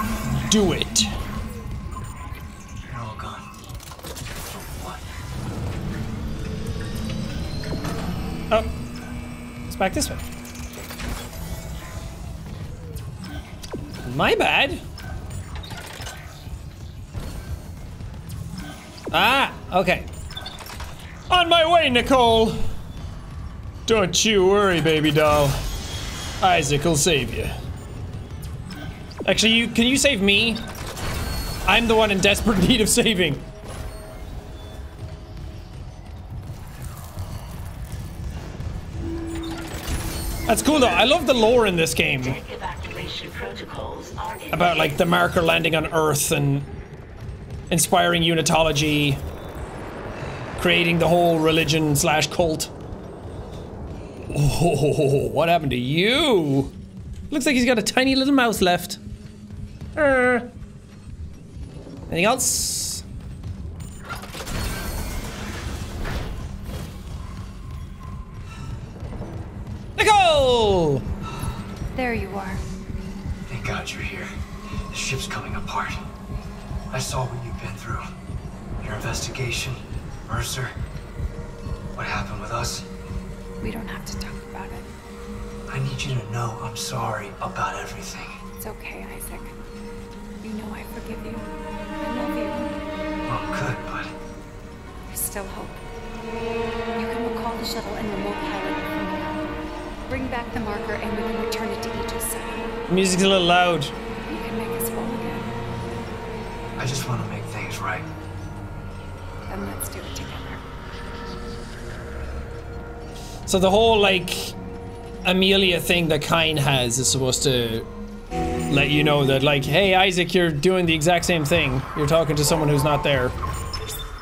do it. You're all gone. For what? Oh. It's back this way. My bad. Ah, okay. On my way, Nicole! Don't you worry, baby doll. Isaac will save you. Actually, you, can you save me? I'm the one in desperate need of saving. That's cool though, I love the lore in this game. About like the marker landing on Earth and inspiring Unitology, creating the whole religion slash cult. Oh, what happened to you? Looks like he's got a tiny little mouse left. Uh, anything else? Nicole! There you are. Thank God you're here. The ship's coming apart. I saw what you've been through. Your investigation, Mercer. What happened with us? We don't have to talk about it. I need you to know I'm sorry about everything. It's okay, Isaac. You know I forgive you. I love you. Well, good, but... There's still hope. You can recall the shuttle and remote pilot. Bring back the marker and we can return it to Aegis Seven. Music's a little loud. I just want to make things right. Then let's do it together. So the whole, like, Amelia thing that Kyne has is supposed to let you know that, like, hey, Isaac, you're doing the exact same thing. You're talking to someone who's not there.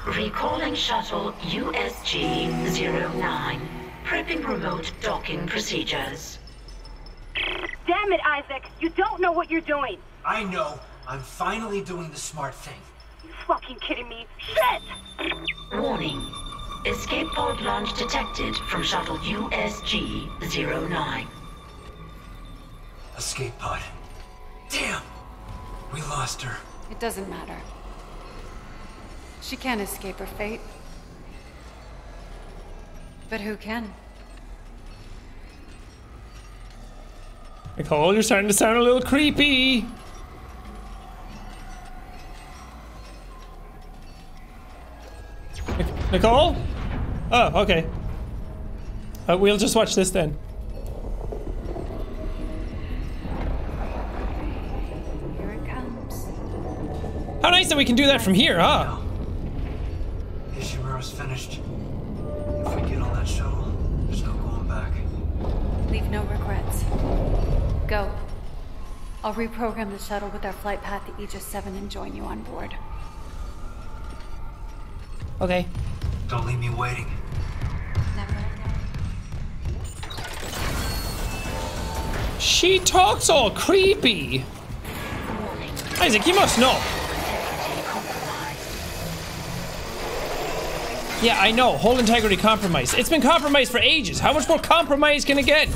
Recalling shuttle U S G zero nine. Prepping remote docking procedures. Damn it, Isaac. You don't know what you're doing. I know. I'm finally doing the smart thing. You fucking kidding me? Shit! Warning. Escape pod launch detected from shuttle U S G zero nine. Escape pod. Damn! We lost her. It doesn't matter. She can't escape her fate. But who can? Nicole, you're starting to sound a little creepy. Nicole? Oh, okay. Uh, we'll just watch this then. Here it comes. How nice that we can do that from here, huh? Ishimura's finished. If we get on that shuttle, there's no going back. Leave no regrets. Go. I'll reprogram the shuttle with our flight path to Aegis Seven and join you on board. Okay. Don't leave me waiting. Never again. She talks all creepy. Isaac, you must know. Yeah, I know. Whole integrity compromised. It's been compromised for ages. How much more compromise can it get?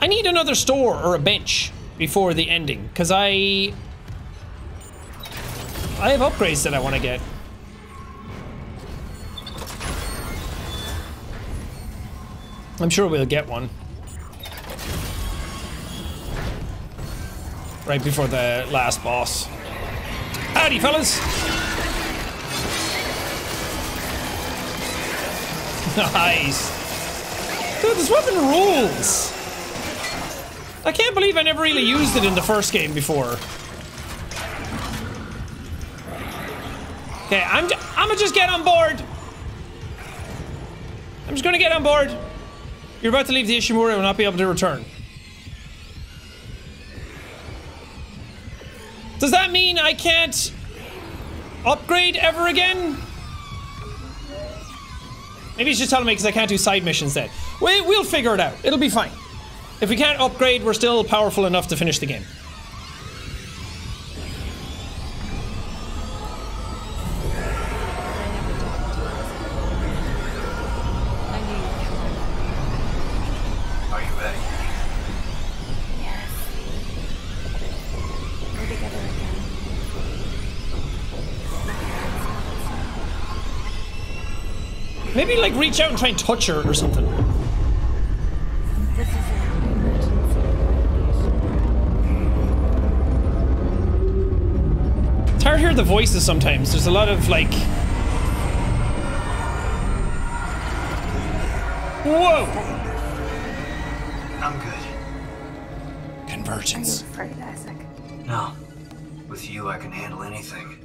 I need another store or a bench before the ending, because I... I have upgrades that I want to get. I'm sure we'll get one. Right before the last boss. Howdy, fellas! Nice! Dude, this weapon rules! I can't believe I never really used it in the first game before. Okay, I'm I'ma just get on board. I'm just gonna get on board. You're about to leave the Ishimura and will not be able to return. Does that mean I can't upgrade ever again? Maybe it's just telling me because I can't do side missions then. We, we'll figure it out. It'll be fine. If we can't upgrade, we're still powerful enough to finish the game. Maybe like reach out and try and touch her or something. This is an emergency. It's hard to hear the voices sometimes. There's a lot of like... Whoa! I'm good. Convergence. Are you afraid, Isaac? No. With you, I can handle anything.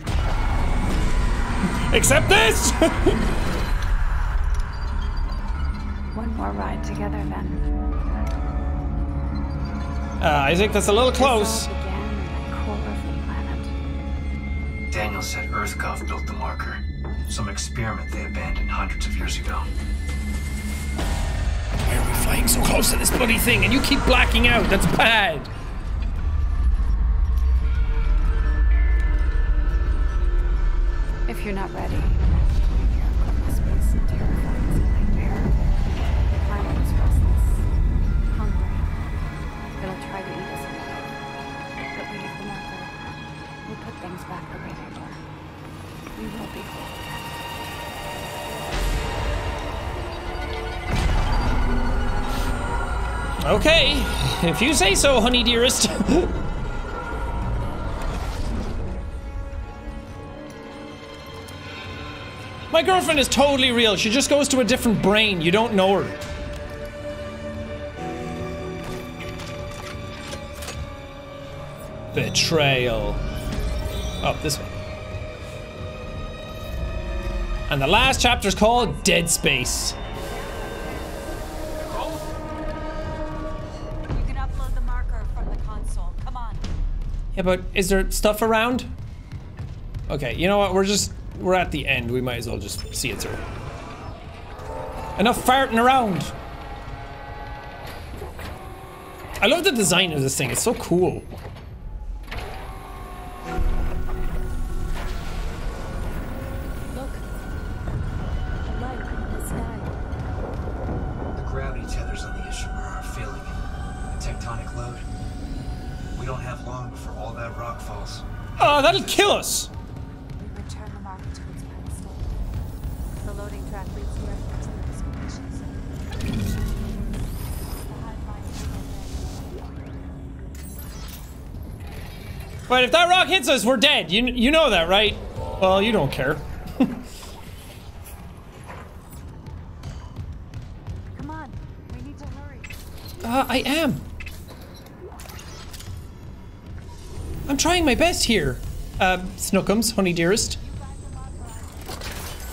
Except this! One more ride together, then. Uh, Isaac, that's a little close. This all began in the core of the planet. Daniel said EarthGov built the marker. Some experiment they abandoned hundreds of years ago. Why are we flying so close to this bloody thing and you keep blacking out? That's bad! If you're not ready... Okay, if you say so, honey dearest. My girlfriend is totally real. She just goes to a different brain. You don't know her. Betrayal. Oh, this way. And the last chapter is called Dead Space. Yeah, but is there stuff around? Okay, you know what? We're just, we're at the end. We might as well just see it through. Enough farting around. I love the design of this thing. It's so cool. Look, a light in the sky. The gravity tethers on the Ishimura are failing. The tectonic load. We don't have long before all that rock falls. Oh, that'll kill us! We return the marker to its pedestal. The loading track leads to Earth and its conditions. But if that rock hits us, we're dead. You you know that, right? Well, you don't care. Come on, we need to hurry. Uh, I am. I'm trying my best here. Uh, Snookums, honey dearest.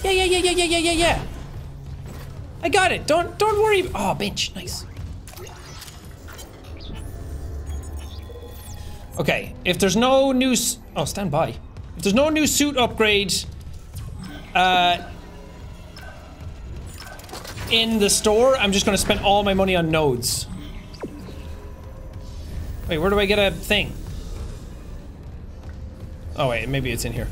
Yeah, yeah, yeah, yeah, yeah, yeah, yeah, yeah. I got it. Don't, don't worry. Oh, bench, nice. Okay, if there's no new, s oh, stand by. If there's no new suit upgrade uh, in the store, I'm just gonna spend all my money on nodes. Wait, where do I get a thing? Oh wait, maybe it's in here.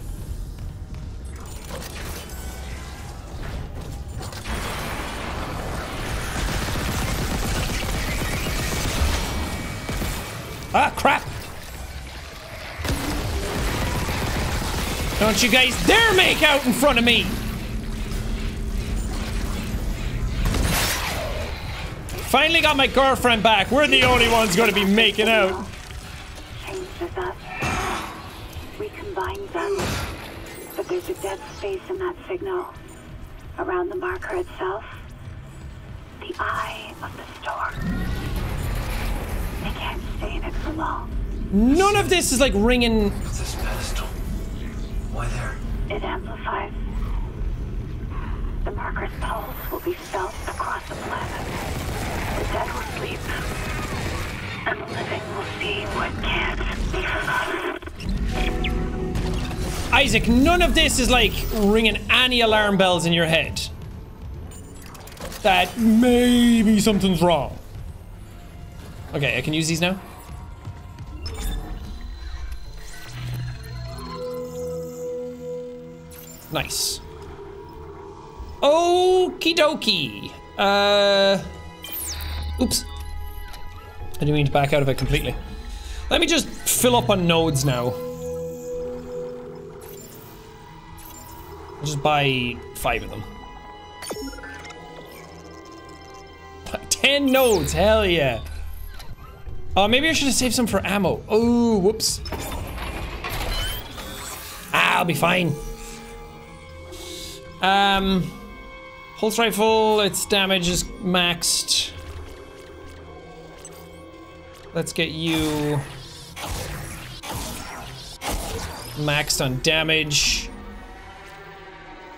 Ah, crap! Don't you guys dare make out in front of me! Finally got my girlfriend back. We're the only ones gonna be making out. We combined them, but there's a dead space in that signal. Around the marker itself, the eye of the storm. They can't stay in it for long. None of this is like ringing. What's this pedestal? Why there? It amplifies. The marker's pulse will be felt across the planet. The dead will sleep, and the living will see what can't be forgotten. Isaac, none of this is like ringing any alarm bells in your head. That maybe something's wrong. Okay, I can use these now. Nice. Okie dokie. Uh, oops. I didn't mean to back out of it completely. Let me just fill up on nodes now. I'll just buy five of them. Ten nodes, hell yeah. Oh, uh, maybe I should have saved some for ammo. Oh, whoops. Ah, I'll be fine. Um, pulse rifle, its damage is maxed. Let's get you maxed on damage.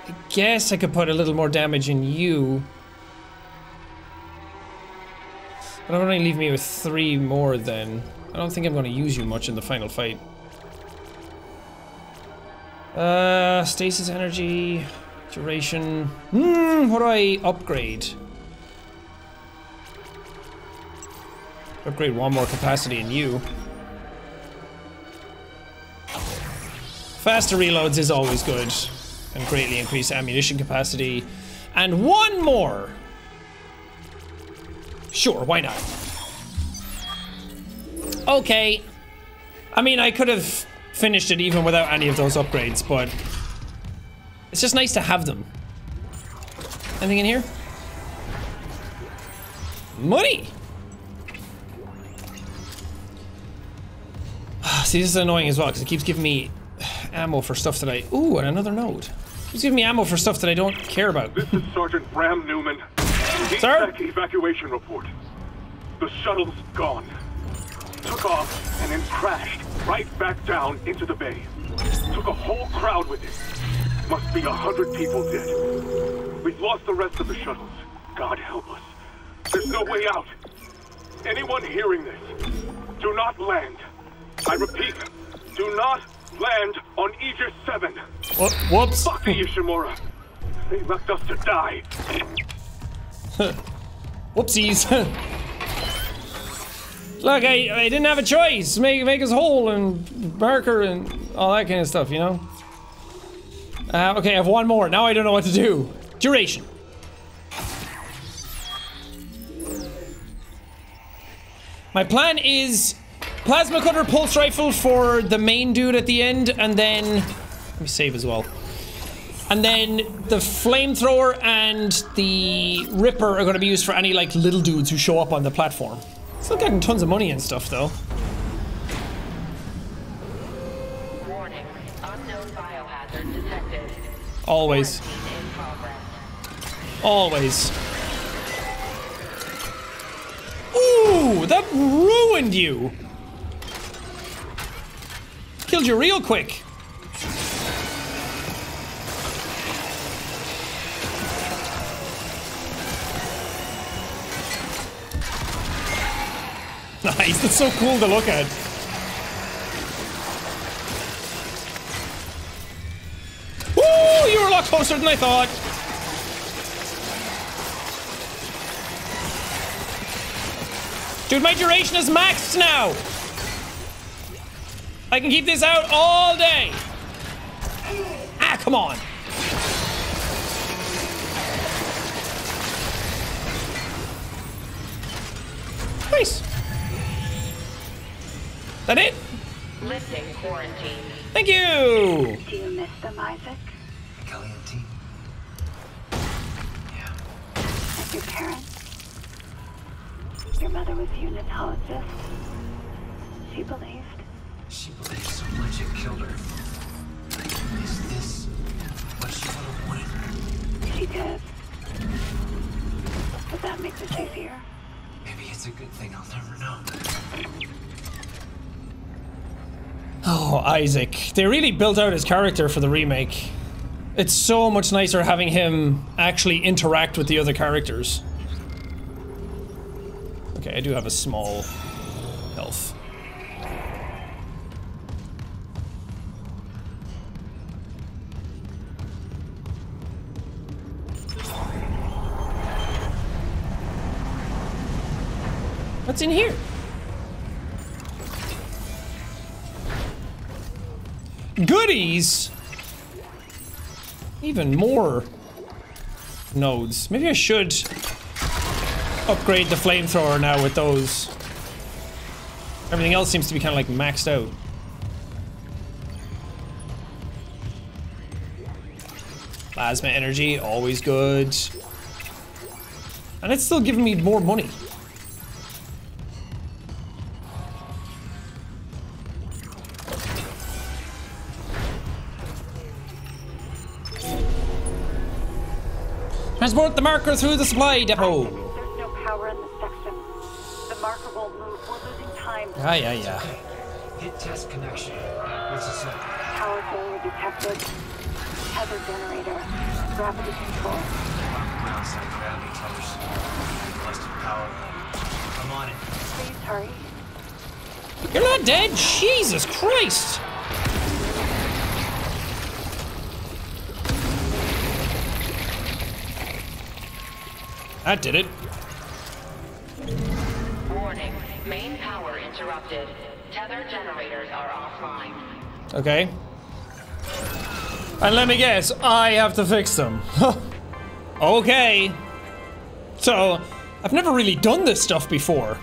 I guess I could put a little more damage in you. I don't want to leave me with three more then. I don't think I'm going to use you much in the final fight. Uh, stasis energy, duration. Hmm, what do I upgrade? Upgrade one more capacity in you. Faster reloads is always good. And greatly increase ammunition capacity. And one more! Sure, why not? Okay. I mean, I could have finished it even without any of those upgrades, but it's just nice to have them. Anything in here? Money! See, this is annoying as well, because it keeps giving me ammo for stuff that I... Ooh, and another node. It keeps giving me ammo for stuff that I don't care about. This is Sergeant Bram Newman. Sir? Evacuation report. The shuttle's gone. Took off and then crashed right back down into the bay. Took a whole crowd with it. Must be a hundred people dead. We've lost the rest of the shuttles. God help us. There's no way out. Anyone hearing this, do not land. I repeat, do not land on Aegis Seven. What? Whoops. Fuck the Ishimura. They left us to die. Whoopsies. Look, I, I didn't have a choice. Make make us whole and marker and all that kind of stuff, you know? Uh, okay, I have one more. Now I don't know what to do. Duration. My plan is plasma cutter, pulse rifle for the main dude at the end, and then... Let me save as well. And then the flamethrower and the ripper are gonna be used for any like little dudes who show up on the platform. Still getting tons of money and stuff though. Warning, unknown biohazard detected. Always. Always. Ooh, that ruined you! Killed you real quick. Nice, that's so cool to look at. Woo, you were a lot closer than I thought. Dude, my duration is maxed now. I can keep this out all day. Ah, come on. Nice. That it? Lifting quarantine. Thank you. Do you miss them, Isaac? Caliente. Yeah. And your parents? Your mother was a unitologist. She believed. She believed so much it killed her. Is this what she would have wanted? She did. But that makes it easier. Maybe it's a good thing I'll never know. Oh, Isaac. They really built out his character for the remake. It's so much nicer having him actually interact with the other characters. Okay, I do have a small health. What's in here? Goodies! Even more nodes. Maybe I should upgrade the flamethrower now with those. Everything else seems to be kind of like maxed out. Plasma energy, always good. And it's still giving me more money. Transport the marker through the supply depot. Isaac, there's no power in this section. The marker won't move. We're losing time. Ah, yeah, yeah. Hit test connection. What's the second? Power failure detected. Tether generator. Gravity control. Outside gravity tethers. Busted power. I'm on it. Please hurry. You're not dead? Jesus Christ! That did it. Warning, main power interrupted. Tether generators are offline. Okay. And let me guess, I have to fix them. Okay. So, I've never really done this stuff before.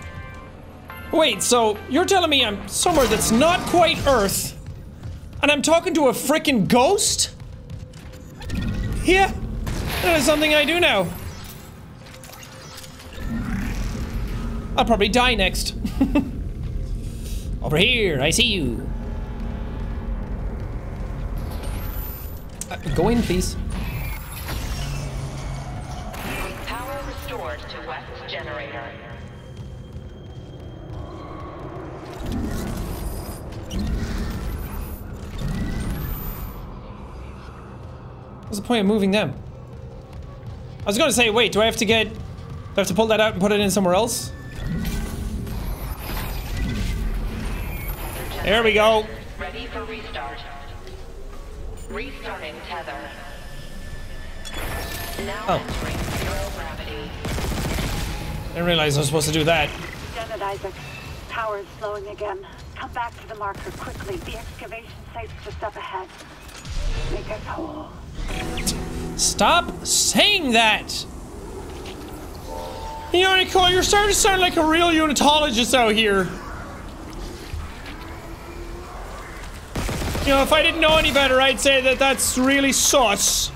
Wait, so you're telling me I'm somewhere that's not quite Earth, and I'm talking to a frickin' ghost? Yeah, that is something I do now. I'll probably die next. Over here, I see you. Uh, go in, please. Power restored to West generator. What's the point of moving them? I was gonna say, wait, do I have to get... Do I have to pull that out and put it in somewhere else? There we go. Ready for restart. Restarting tether. Now oh. Entering zero gravity. I didn't realize I was supposed to do that. Done it, Isaac. Power is slowing again. Come back to the marker quickly. The excavation site's just up ahead. Make us whole. Stop saying that! You know, Nicole, you're starting to sound like a real unitologist out here. You know, if I didn't know any better, I'd say that that's really sus.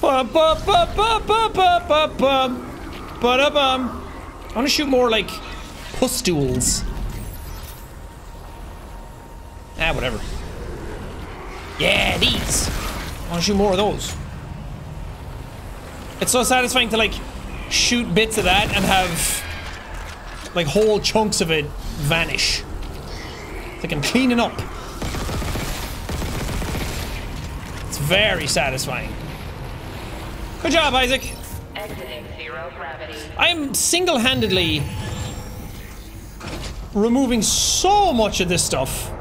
Bum, bum, bum, bum, bum, bum, bum, ba-da-bum. I want to shoot more, like, pustules. Ah, whatever. Yeah, these. I want to shoot more of those. It's so satisfying to, like, shoot bits of that and have, like, whole chunks of it vanish. It's like I'm cleaning up. It's very satisfying. Good job, Isaac. Exiting zero gravity. I'm single-handedly removing so much of this stuff.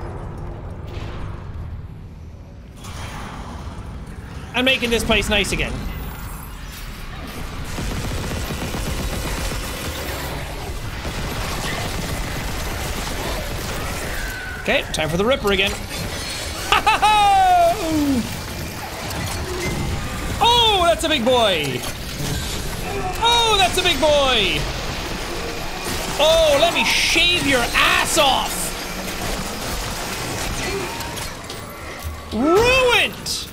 And making this place nice again. Okay, time for the Ripper again. Oh, that's a big boy. Oh, that's a big boy. Oh, let me shave your ass off. Ruined.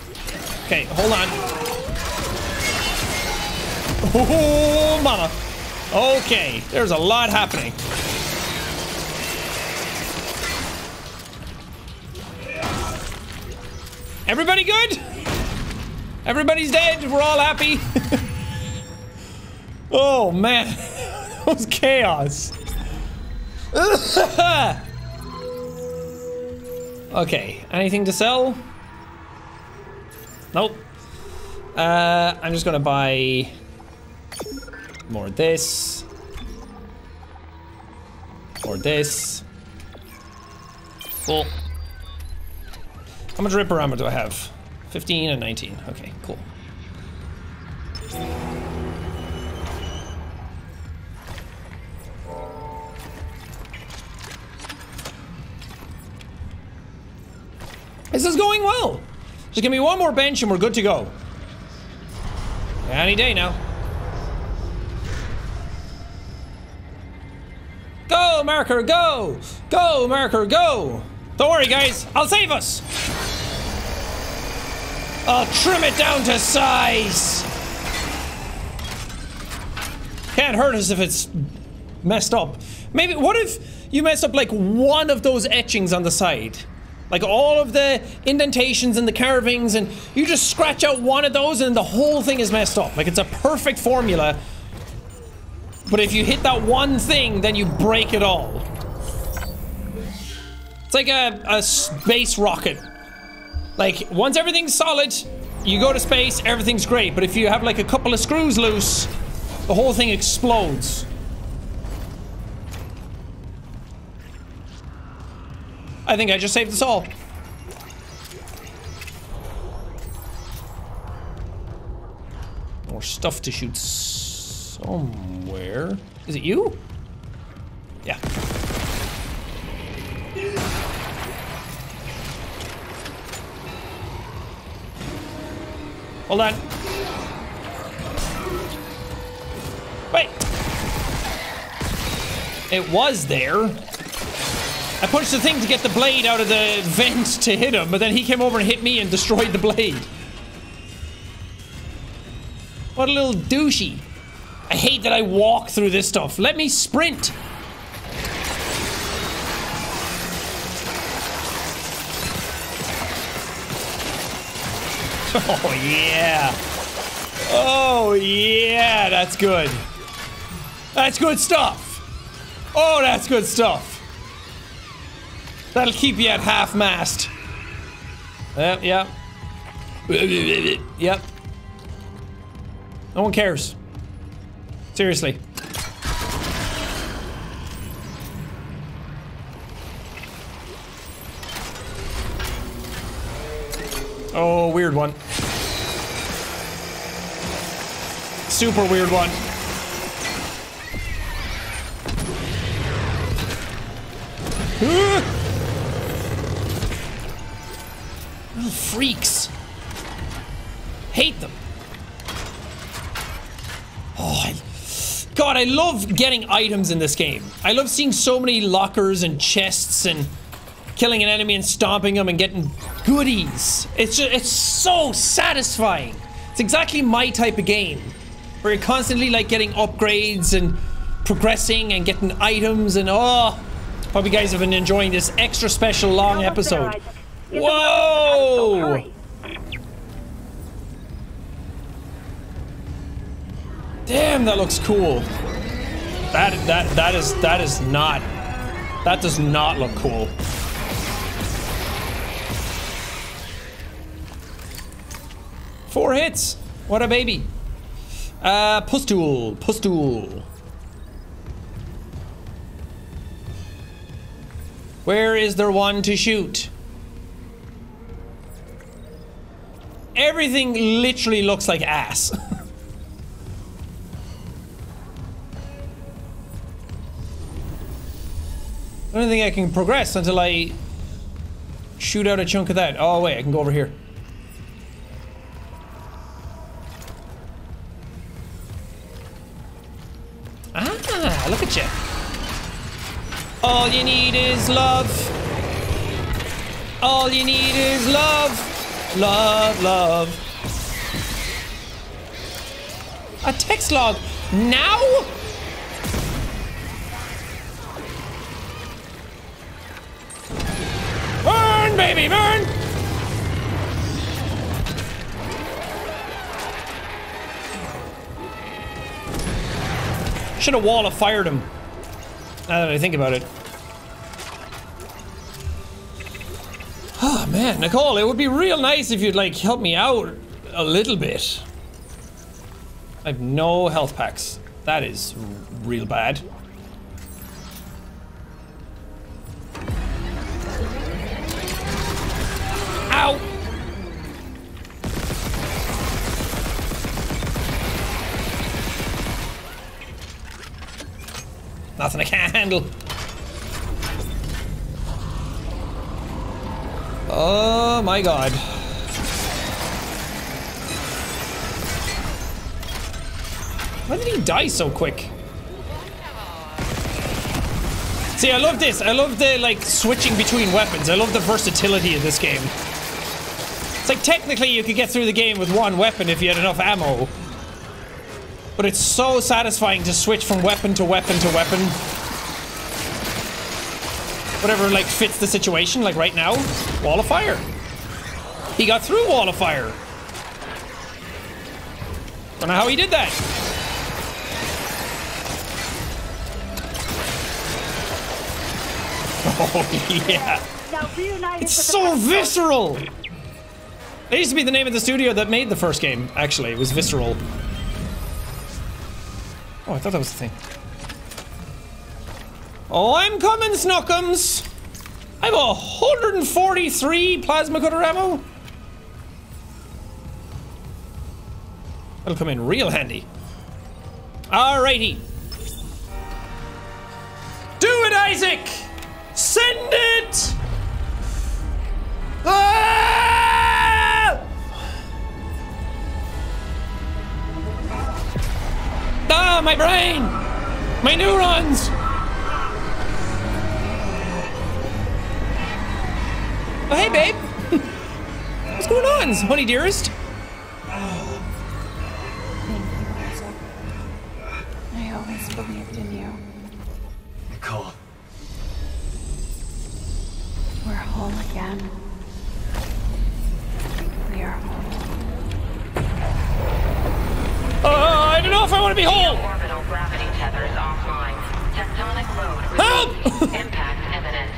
Okay, hold on. Oh, mama. Okay, there's a lot happening. Everybody good? Everybody's dead. We're all happy. Oh, man. That was chaos. Okay, anything to sell? Nope. Uh, I'm just gonna buy more of this. Or this. Cool. How much Ripper armor do I have? fifteen and nineteen. Okay, cool. This is going well. Just give me one more bench and we're good to go. Any day now. Go, Mercer, go! Go, Mercer, go! Don't worry, guys. I'll save us! I'll trim it down to size! Can't hurt us if it's messed up. Maybe, what if you mess up like one of those etchings on the side? Like all of the indentations and the carvings, and you just scratch out one of those and the whole thing is messed up. Like it's a perfect formula. But if you hit that one thing, then you break it all. It's like a, a space rocket. Like once everything's solid, you go to space, everything's great. But if you have like a couple of screws loose, the whole thing explodes. I think I just saved us all. More stuff to shoot somewhere. Is it you? Yeah. Hold on. Wait. It was there. I pushed the thing to get the blade out of the vent to hit him, but then he came over and hit me and destroyed the blade. What a little douchey. I hate that I walk through this stuff. Let me sprint. Oh, yeah. Oh, yeah. That's good. That's good stuff. Oh, that's good stuff. That'll keep you at half-mast. Yep, yep. Yep. No one cares. Seriously. Oh, weird one. Super weird one. Ah! Little freaks. Hate them. Oh, I, God, I love getting items in this game. I love seeing so many lockers and chests and killing an enemy and stomping them and getting goodies. It's just, it's so satisfying. It's exactly my type of game where you're constantly like getting upgrades and progressing and getting items and oh. Hope you guys have been enjoying this extra special long episode. Whoa! Damn, that looks cool. That that that is that is not that does not look cool. Four hits. What a baby. Uh, Pustule, Pustule. Where is there one to shoot? Everything literally looks like ass. I don't think I can progress until I shoot out a chunk of that. Oh wait, I can go over here. Ah, look at you. All you need is love. All you need is love. Love, love. A text log now? Burn, baby, burn! Should have wall of fired him. Now that I think about it. Oh man, Nicole, it would be real nice if you'd like help me out a little bit. I have no health packs. That is real bad. Ow! Nothing I can't handle. Oh my god. Why did he die so quick? See, I love this. I love the like switching between weapons. I love the versatility of this game. It's like technically you could get through the game with one weapon if you had enough ammo. But it's so satisfying to switch from weapon to weapon to weapon. Whatever, like, fits the situation, like right now. Wall of fire. He got through wall of fire. Don't know how he did that. Oh, yeah. It's so visceral! That used to be the name of the studio that made the first game, actually. It was Visceral. Oh, I thought that was the thing. Oh, I'm coming, Snookums! I have one hundred forty-three plasma cutter ammo! That'll come in real handy. Alrighty. Do it, Isaac! Send it! Ah! Ah, my brain! My neurons! Oh, hey, babe! What's going on, honey dearest? Thank you, Isaac. I always believed in you. Nicole. We're whole again. We are whole. Oh! I don't know if I want to be whole. Orbital gravity tether is offline. Tectonic load. Help! Impact imminent.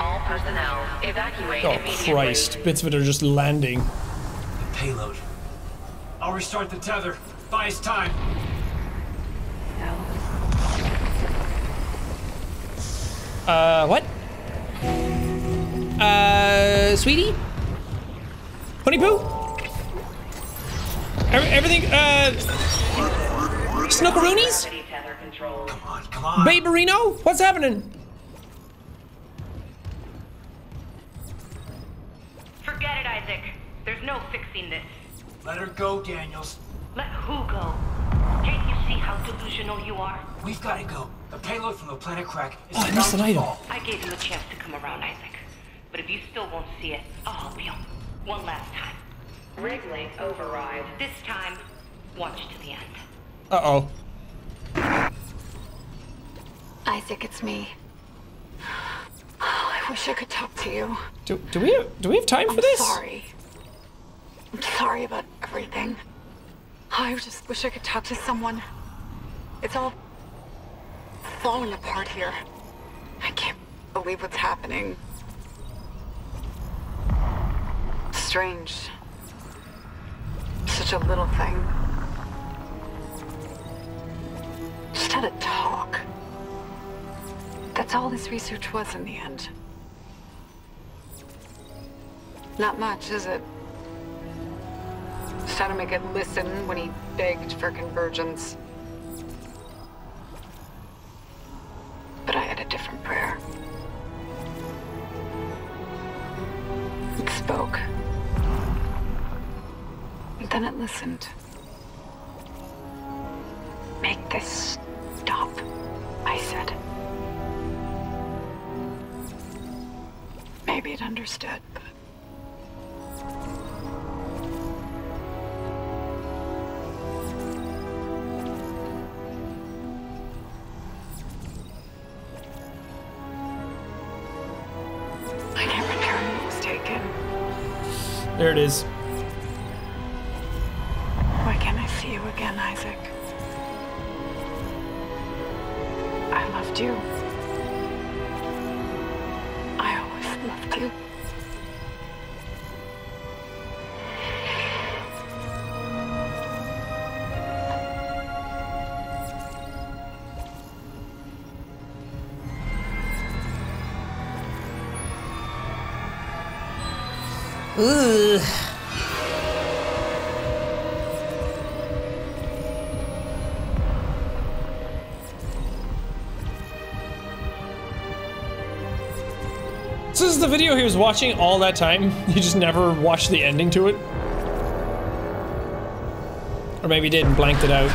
All personnel evacuate. Oh Christ! Bits of it are just landing. The payload. I'll restart the tether. Buys time. No. Uh, what? Uh, sweetie? Honey poo? Everything, uh, Snookaroonies? Come on, come on. Baberino? What's happening? Forget it, Isaac. There's no fixing this. Let her go, Daniels. Let who go? Can't you see how delusional you are? We've got to go. The payload from the planet crack is oh, I missed an item. I gave you a chance to come around, Isaac. But if you still won't see it, I'll help you. One last time. Wriggling override. This time, watch to the end. Uh oh. Isaac, it's me. Oh, I wish I could talk to you. Do do we have, do we have time I'm for this? Sorry. I'm sorry about everything. I just wish I could talk to someone. It's all falling apart here. I can't believe what's happening. Strange. Such a little thing. Just had a talk. That's all this research was in the end. Not much, is it? Just had to make it listen when he begged for convergence. But I had a different prayer. It spoke. And then it listened. Make this stop, I said. Maybe it understood, but... there it is. Why can't I see you again, Isaac? I loved you. I always loved you. Ooh. So this is the video he was watching all that time. He just never watched the ending to it. Or maybe he did and blanked it out.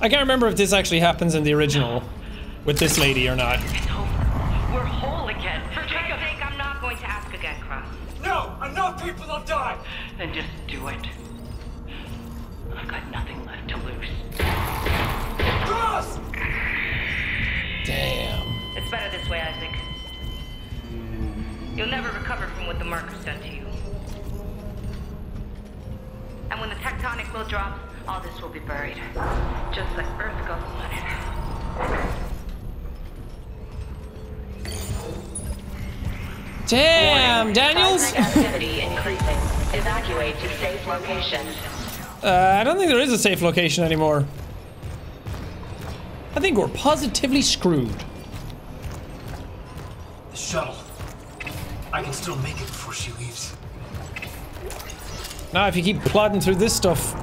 I can't remember if this actually happens in the original with this lady or not. It's over. We're whole again. For Jacob's sake, I'm not going to ask again, Cross. No! Enough people have died! Then just do it. I've got nothing left to lose. Cross! Damn. It's better this way, Isaac. You'll never recover from what the marker's done to you. And when the tectonic will drop, all this will be buried, just like EarthGov wanted. Damn, Daniels. Activity increasing. Evacuate to safe location. Uh, I don't think there is a safe location anymore. I think we're positively screwed. The shuttle. I can still make it before she leaves. Now, if you keep plodding through this stuff.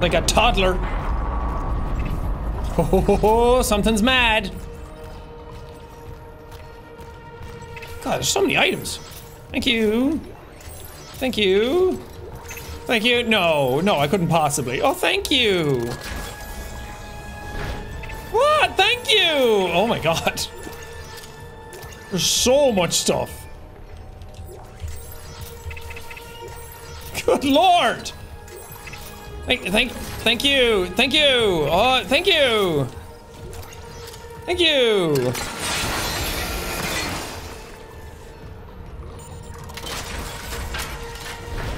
Like a toddler. Ho ho ho ho, something's mad. God, there's so many items. Thank you. Thank you. Thank you. No, no, I couldn't possibly. Oh, thank you. What? Thank you. Oh my god. There's so much stuff. Good lord. Thank, thank, thank you, thank you, oh, thank you, thank you.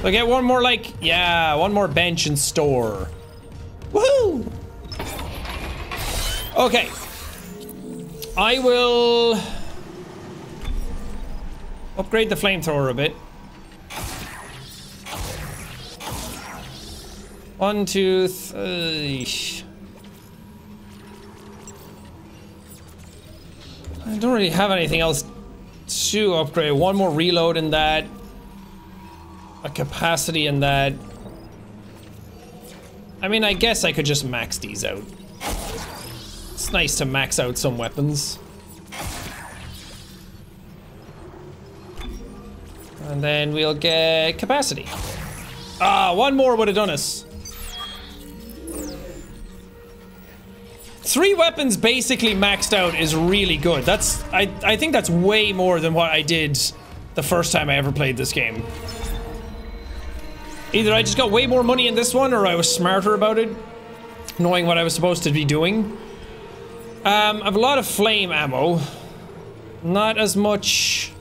I'll get one more, like, yeah, one more bench and store. Woohoo! Okay. I will upgrade the flamethrower a bit. One, two, three. I don't really have anything else to upgrade. One more reload in that. A capacity in that. I mean, I guess I could just max these out. It's nice to max out some weapons. And then we'll get capacity. Ah, one more would have done us. Three weapons basically maxed out is really good. That's, I, I think that's way more than what I did the first time I ever played this game. Either I just got way more money in this one, or I was smarter about it, knowing what I was supposed to be doing. Um, I have a lot of flame ammo. Not as much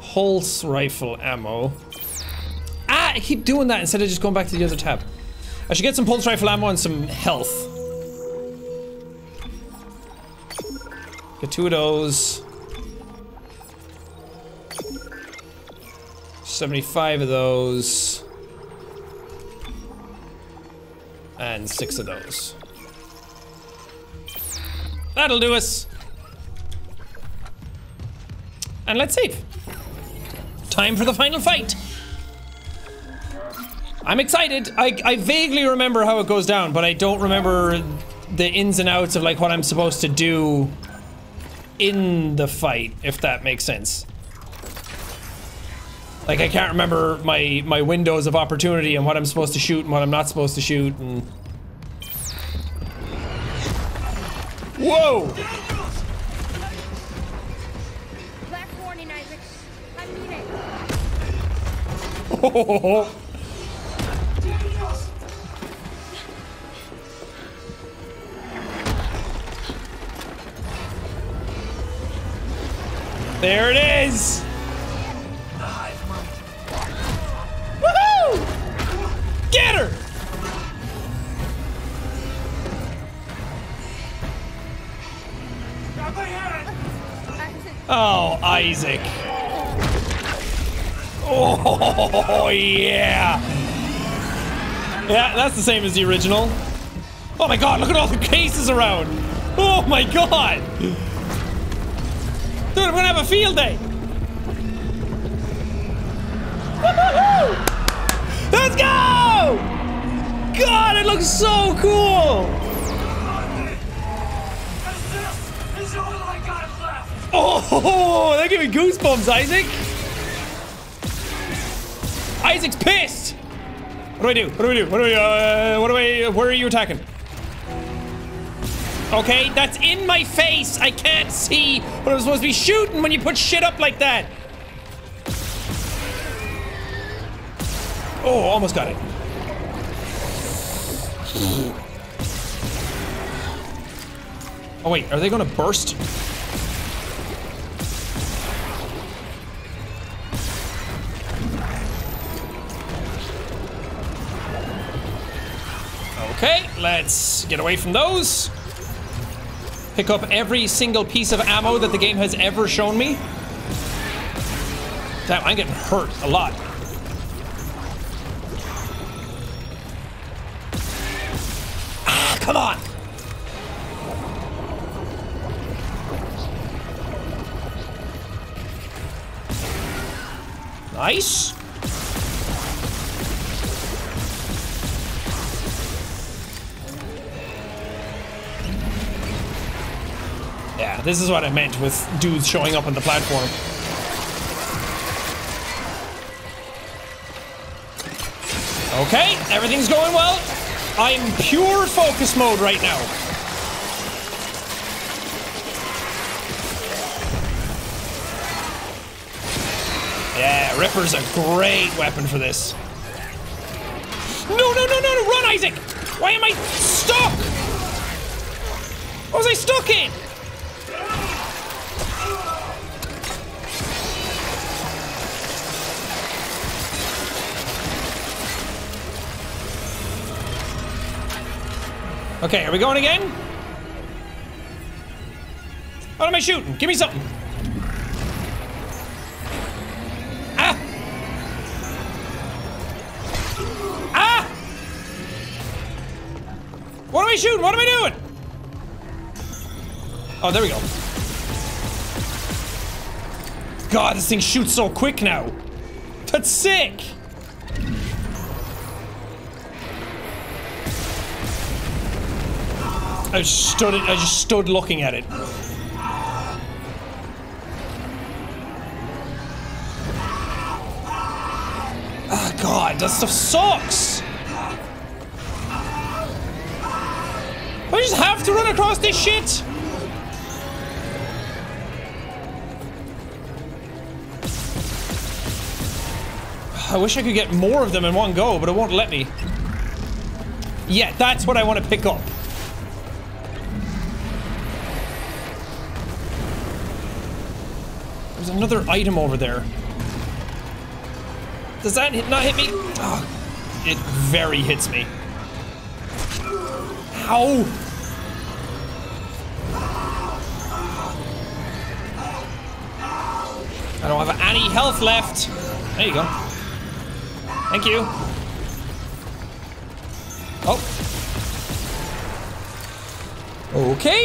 pulse rifle ammo. Ah, I keep doing that instead of just going back to the other tab. I should get some pulse rifle ammo and some health. Get two of those. seventy-five of those. And six of those. That'll do us. And let's save. Time for the final fight. I'm excited. I, I vaguely remember how it goes down, but I don't remember the ins and outs of like what I'm supposed to do in the fight, if that makes sense. Like, I can't remember my, my windows of opportunity and what I'm supposed to shoot and what I'm not supposed to shoot and... Whoa! Black warning, Isaac. I mean it. Oh. There it is! Woohoo! Get her! Oh, Isaac. Oh, yeah! Yeah, that's the same as the original. Oh my god, look at all the cases around! Oh my god! Dude, I'm gonna have a field day! Woo-hoo-hoo! Let's go! God, it looks so cool! Oh, that gave me goosebumps, Isaac! Isaac's pissed! What do I do? What do I do? What do I, uh, what do I, where are you attacking? Okay, that's in my face! I can't see what I'm supposed to be shooting when you put shit up like that! Oh, almost got it. Oh wait, are they gonna burst? Okay, let's get away from those. Pick up every single piece of ammo that the game has ever shown me. Damn, I'm getting hurt a lot. Ah, come on! Nice. Yeah, this is what I meant with dudes showing up on the platform. Okay, everything's going well. I'm pure focus mode right now. Yeah, Ripper's a great weapon for this. No, no, no, no, no, run, Isaac! Why am I stuck? What was I stuck in? Okay, are we going again? What am I shooting? Give me something. Ah! Ah! What am I shooting? What am I doing? Oh, there we go. God, this thing shoots so quick now. That's sick. I just stood it. I just stood looking at it. Oh God, that stuff sucks. I just have to run across this shit. I wish I could get more of them in one go, but it won't let me. Yeah, that's what I want to pick up. There's another item over there. Does that hit, not hit me? Oh, it very hits me. Ow! I don't have any health left. There you go. Thank you. Oh. Okay.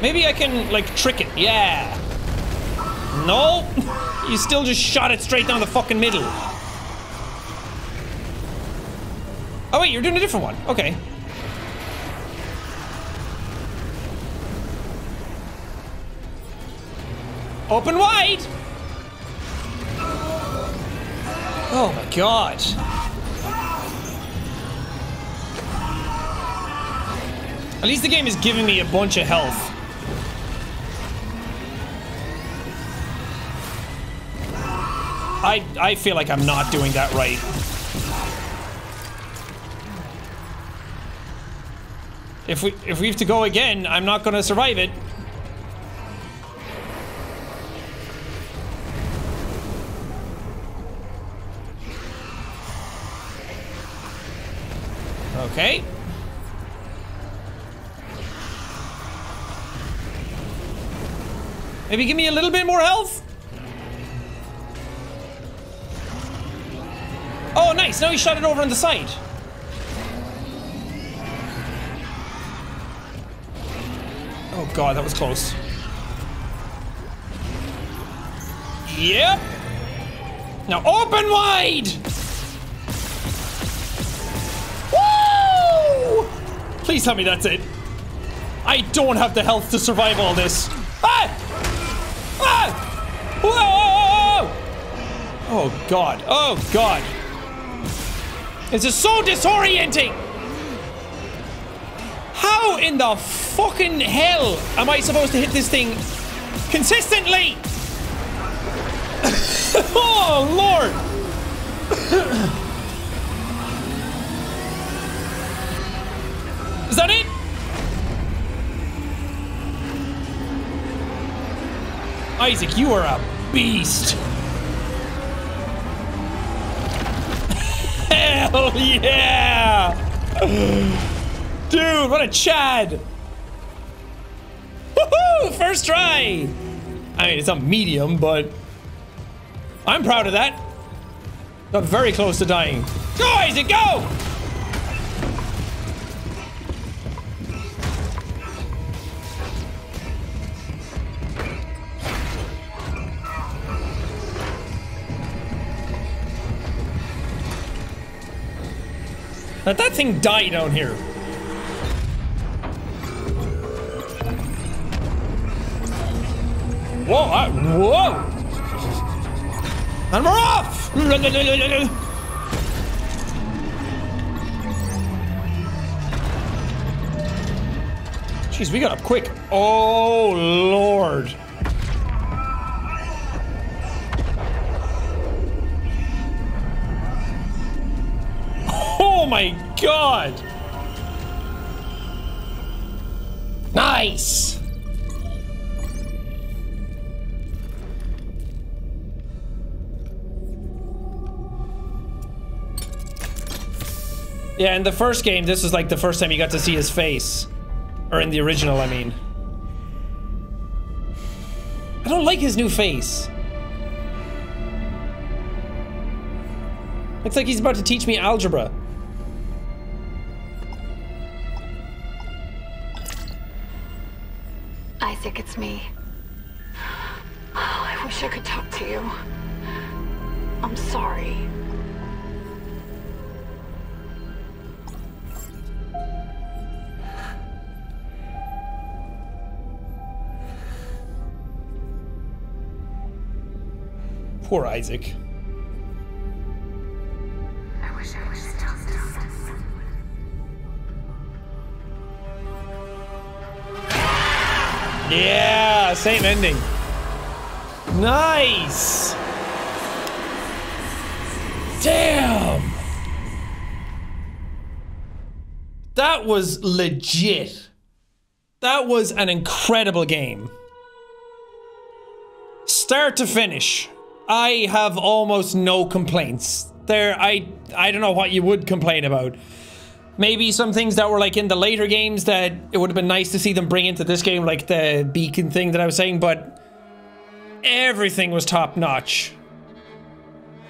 Maybe I can, like, trick it. Yeah. No. You still just shot it straight down the fucking middle. Oh wait, you're doing a different one. Okay. Open wide! Oh my God. At least the game is giving me a bunch of health. I, I feel like I'm not doing that right. If we if we have to go again, I'm not gonna survive it. Okay. Maybe give me a little bit more health. Oh, nice. Now he shot it over on the side. Oh God, that was close. Yep. Now open wide! Woo! Please tell me that's it. I don't have the health to survive all this. Ah! Ah! Whoa! Oh God, oh God. This is so disorienting! How in the fucking hell am I supposed to hit this thing consistently? Oh, Lord. Is that it? Isaac, you are a beast. Hell yeah. Dude, what a Chad! Woohoo! First try! I mean, it's a medium, but I'm proud of that. Got very close to dying. Go, Isaac, go! Let that thing die down here. Whoa, I, whoa! And we're off! Jeez, we got up quick. Oh, Lord. Oh, my God. Nice. Yeah, in the first game, this was like the first time you got to see his face. Or in the original, I mean. I don't like his new face. Looks like he's about to teach me algebra. Isaac, it's me. Oh, I wish I could talk to you. I'm sorry. Poor Isaac. I wish I was still dead. Yeah, same ending. Nice. Damn. That was legit. That was an incredible game. Start to finish, I have almost no complaints. There, I, I don't know what you would complain about. Maybe some things that were like in the later games that it would have been nice to see them bring into this game, like the beacon thing that I was saying, but everything was top notch.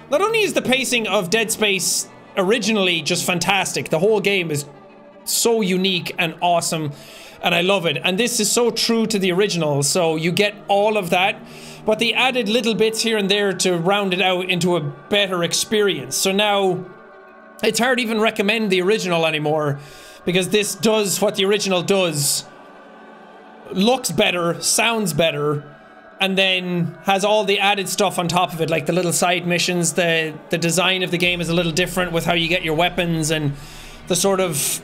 Not only is the pacing of Dead Space originally just fantastic, the whole game is so unique and awesome, and I love it. And this is so true to the original, so you get all of that, but they added little bits here and there to round it out into a better experience. So now, it's hard to even recommend the original anymore, because this does what the original does. Looks better, sounds better, and then has all the added stuff on top of it, like the little side missions. The, the design of the game is a little different with how you get your weapons, and the sort of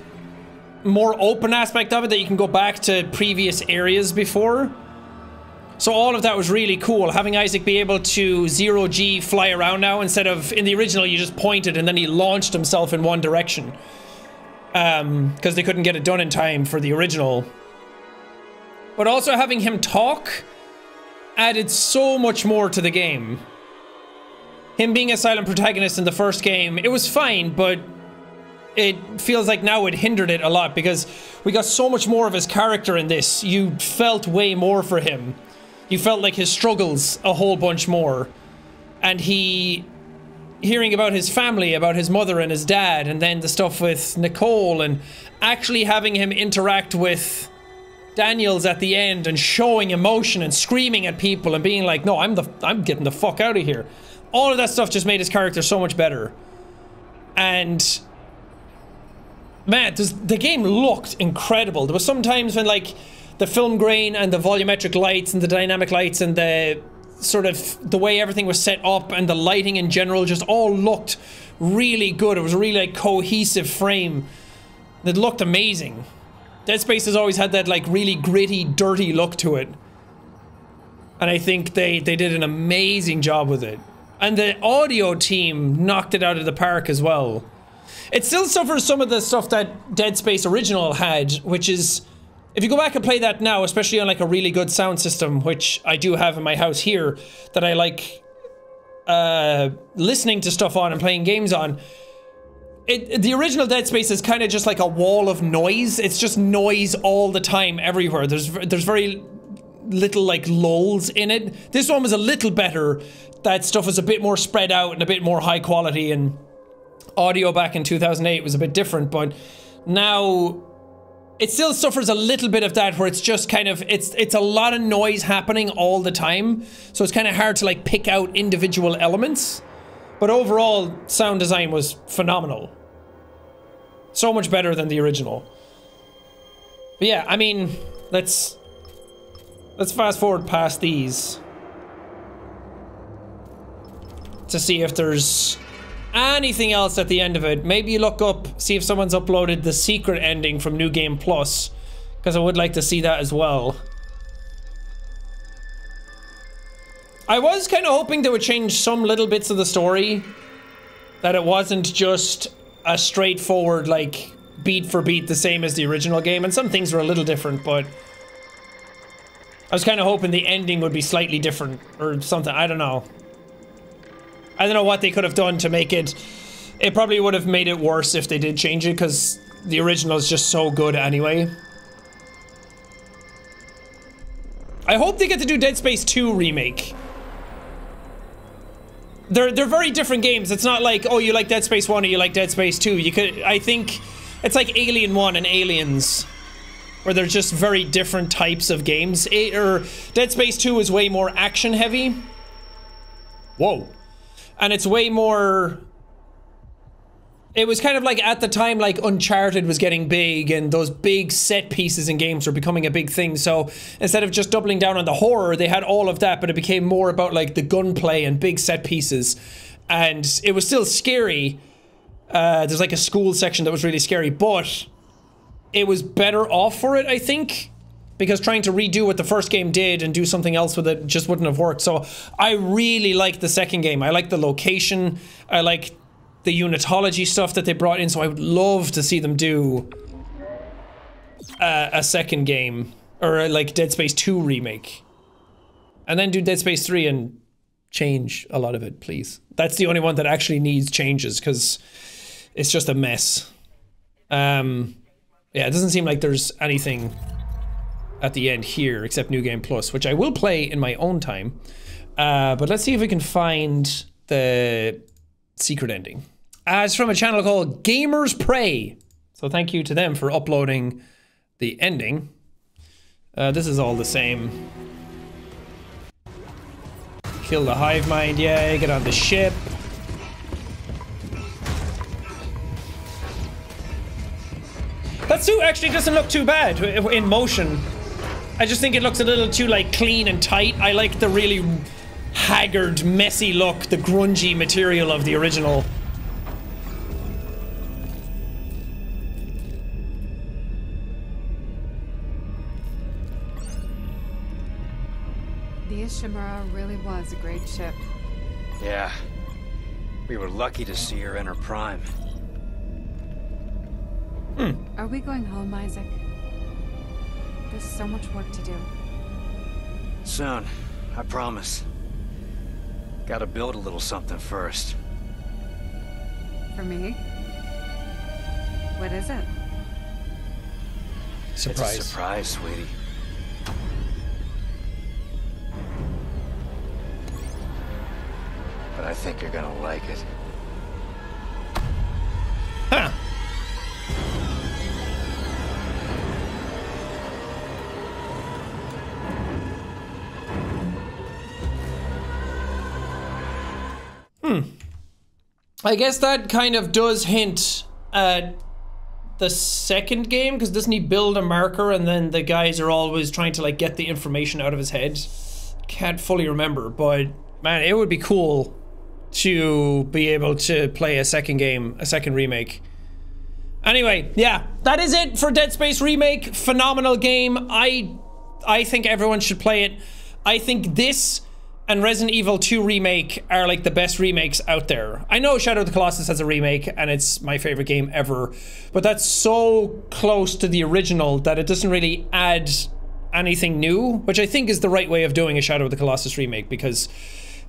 more open aspect of it that you can go back to previous areas before. So all of that was really cool. Having Isaac be able to zero G fly around now, instead of in the original you just pointed and then he launched himself in one direction, um because they couldn't get it done in time for the original. But also having him talk added so much more to the game. Him being a silent protagonist in the first game, it was fine, but it feels like now it hindered it a lot, because we got so much more of his character in this. You felt way more for him. You felt like his struggles a whole bunch more. And he... hearing about his family, about his mother and his dad, and then the stuff with Nicole, and actually having him interact with Daniels at the end, and showing emotion, and screaming at people, and being like, no, I'm the, I'm getting the fuck out of here. All of that stuff just made his character so much better. And... man, this, the game looked incredible. There was some times when, like, the film grain and the volumetric lights and the dynamic lights and the sort of the way everything was set up and the lighting in general just all looked really good. It was a really, like, cohesive frame. It looked amazing. Dead Space has always had that, like, really gritty, dirty look to it. And I think they, they did an amazing job with it. And the audio team knocked it out of the park as well. It still suffers some of the stuff that Dead Space original had, which is, if you go back and play that now, especially on like a really good sound system, which I do have in my house here, that I like uh, listening to stuff on and playing games on, it, the original Dead Space is kind of just like a wall of noise. It's just noise all the time, everywhere. There's, there's very little like lulls in it. This one was a little better. That stuff was a bit more spread out and a bit more high quality, and audio back in two thousand eight was a bit different, but now it still suffers a little bit of that, where it's just kind of, it's it's a lot of noise happening all the time, so it's kind of hard to like pick out individual elements. But overall, sound design was phenomenal. So much better than the original. But yeah, I mean, let's let's fast forward past these to see if there's anything else at the end of it. Maybe you look up, see if someone's uploaded the secret ending from New Game Plus, because I would like to see that as well. I was kind of hoping they would change some little bits of the story, that it wasn't just a straightforward like beat for beat the same as the original game, and some things were a little different, but I was kind of hoping the ending would be slightly different or something. I don't know. I don't know what they could have done to make it. It probably would have made it worse if they did change it, because the original is just so good anyway. I hope they get to do Dead Space two remake. They're they're very different games. It's not like, oh, you like Dead Space one or you like Dead Space two. You could, I think it's like Alien one and Aliens, where they're just very different types of games. It, or Dead Space two is way more action heavy. Whoa. And it's way more it was kind of like at the time, like Uncharted was getting big and those big set pieces in games were becoming a big thing. So instead of just doubling down on the horror, they had all of that, but it became more about like the gunplay and big set pieces. And it was still scary. Uh, there's like a school section that was really scary, but it was better off for it, I think, because trying to redo what the first game did and do something else with it just wouldn't have worked. So I really liked the second game. I liked the location. I liked the Unitology stuff that they brought in. So I would love to see them do a, a second game or a, like Dead Space two remake, and then do Dead Space three and change a lot of it, please. That's the only one that actually needs changes because it's just a mess. Um, yeah, it doesn't seem like there's anything at the end here except New Game Plus, which I will play in my own time. Uh, but let's see if we can find the secret ending. Uh, it's from a channel called Gamers Pray. So thank you to them for uploading the ending. Uh, this is all the same. Kill the hive mind, yeah, get on the ship. That suit actually doesn't look too bad in motion. I just think it looks a little too like clean and tight. I like the really haggard, messy look, the grungy material of the original. The Ishimura really was a great ship. Yeah. We were lucky to see her in her prime. Mm. Are we going home, Isaac? There's so much work to do. Soon, I promise. Gotta build a little something first. For me? What is it? Surprise. It's a surprise, sweetie. But I think you're gonna like it. Huh. Hmm. I guess that kind of does hint at the second game, because doesn't he build a marker and then the guys are always trying to like get the information out of his head? Can't fully remember, but man, it would be cool to be able to play a second game, a second remake. Anyway, yeah, that is it for Dead Space Remake. Phenomenal game. I, I think everyone should play it. I think this and Resident Evil two Remake are like the best remakes out there. I know Shadow of the Colossus has a remake and it's my favorite game ever, but that's so close to the original that it doesn't really add anything new, which I think is the right way of doing a Shadow of the Colossus remake, because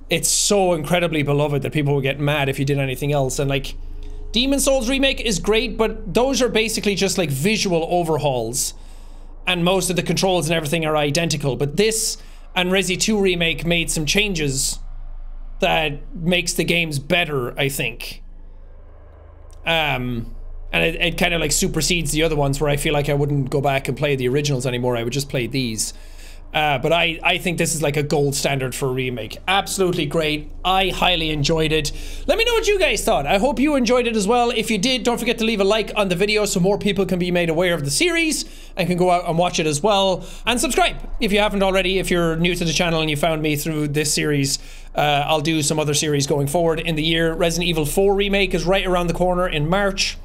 it's so incredibly beloved that people would get mad if you did anything else. And like Demon's Souls remake is great, but those are basically just like visual overhauls and most of the controls and everything are identical. But this and Resi two Remake made some changes that makes the games better, I think. Um, and it, it kind of like supersedes the other ones where I feel like I wouldn't go back and play the originals anymore. I would just play these. Uh, but I, I think this is like a gold standard for a remake. Absolutely great. I highly enjoyed it. Let me know what you guys thought. I hope you enjoyed it as well. If you did, don't forget to leave a like on the video so more people can be made aware of the series and can go out and watch it as well. And subscribe if you haven't already. If you're new to the channel and you found me through this series, uh, I'll do some other series going forward in the year. Resident Evil four Remake is right around the corner in March.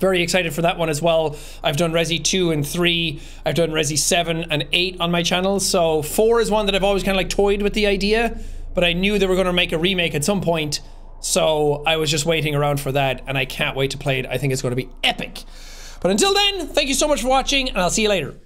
Very excited for that one as well. I've done Resi two and three. I've done Resi seven and eight on my channel. So four is one that I've always kind of like toyed with the idea, but I knew they were going to make a remake at some point. So I was just waiting around for that and I can't wait to play it. I think it's going to be epic. But until then, thank you so much for watching and I'll see you later.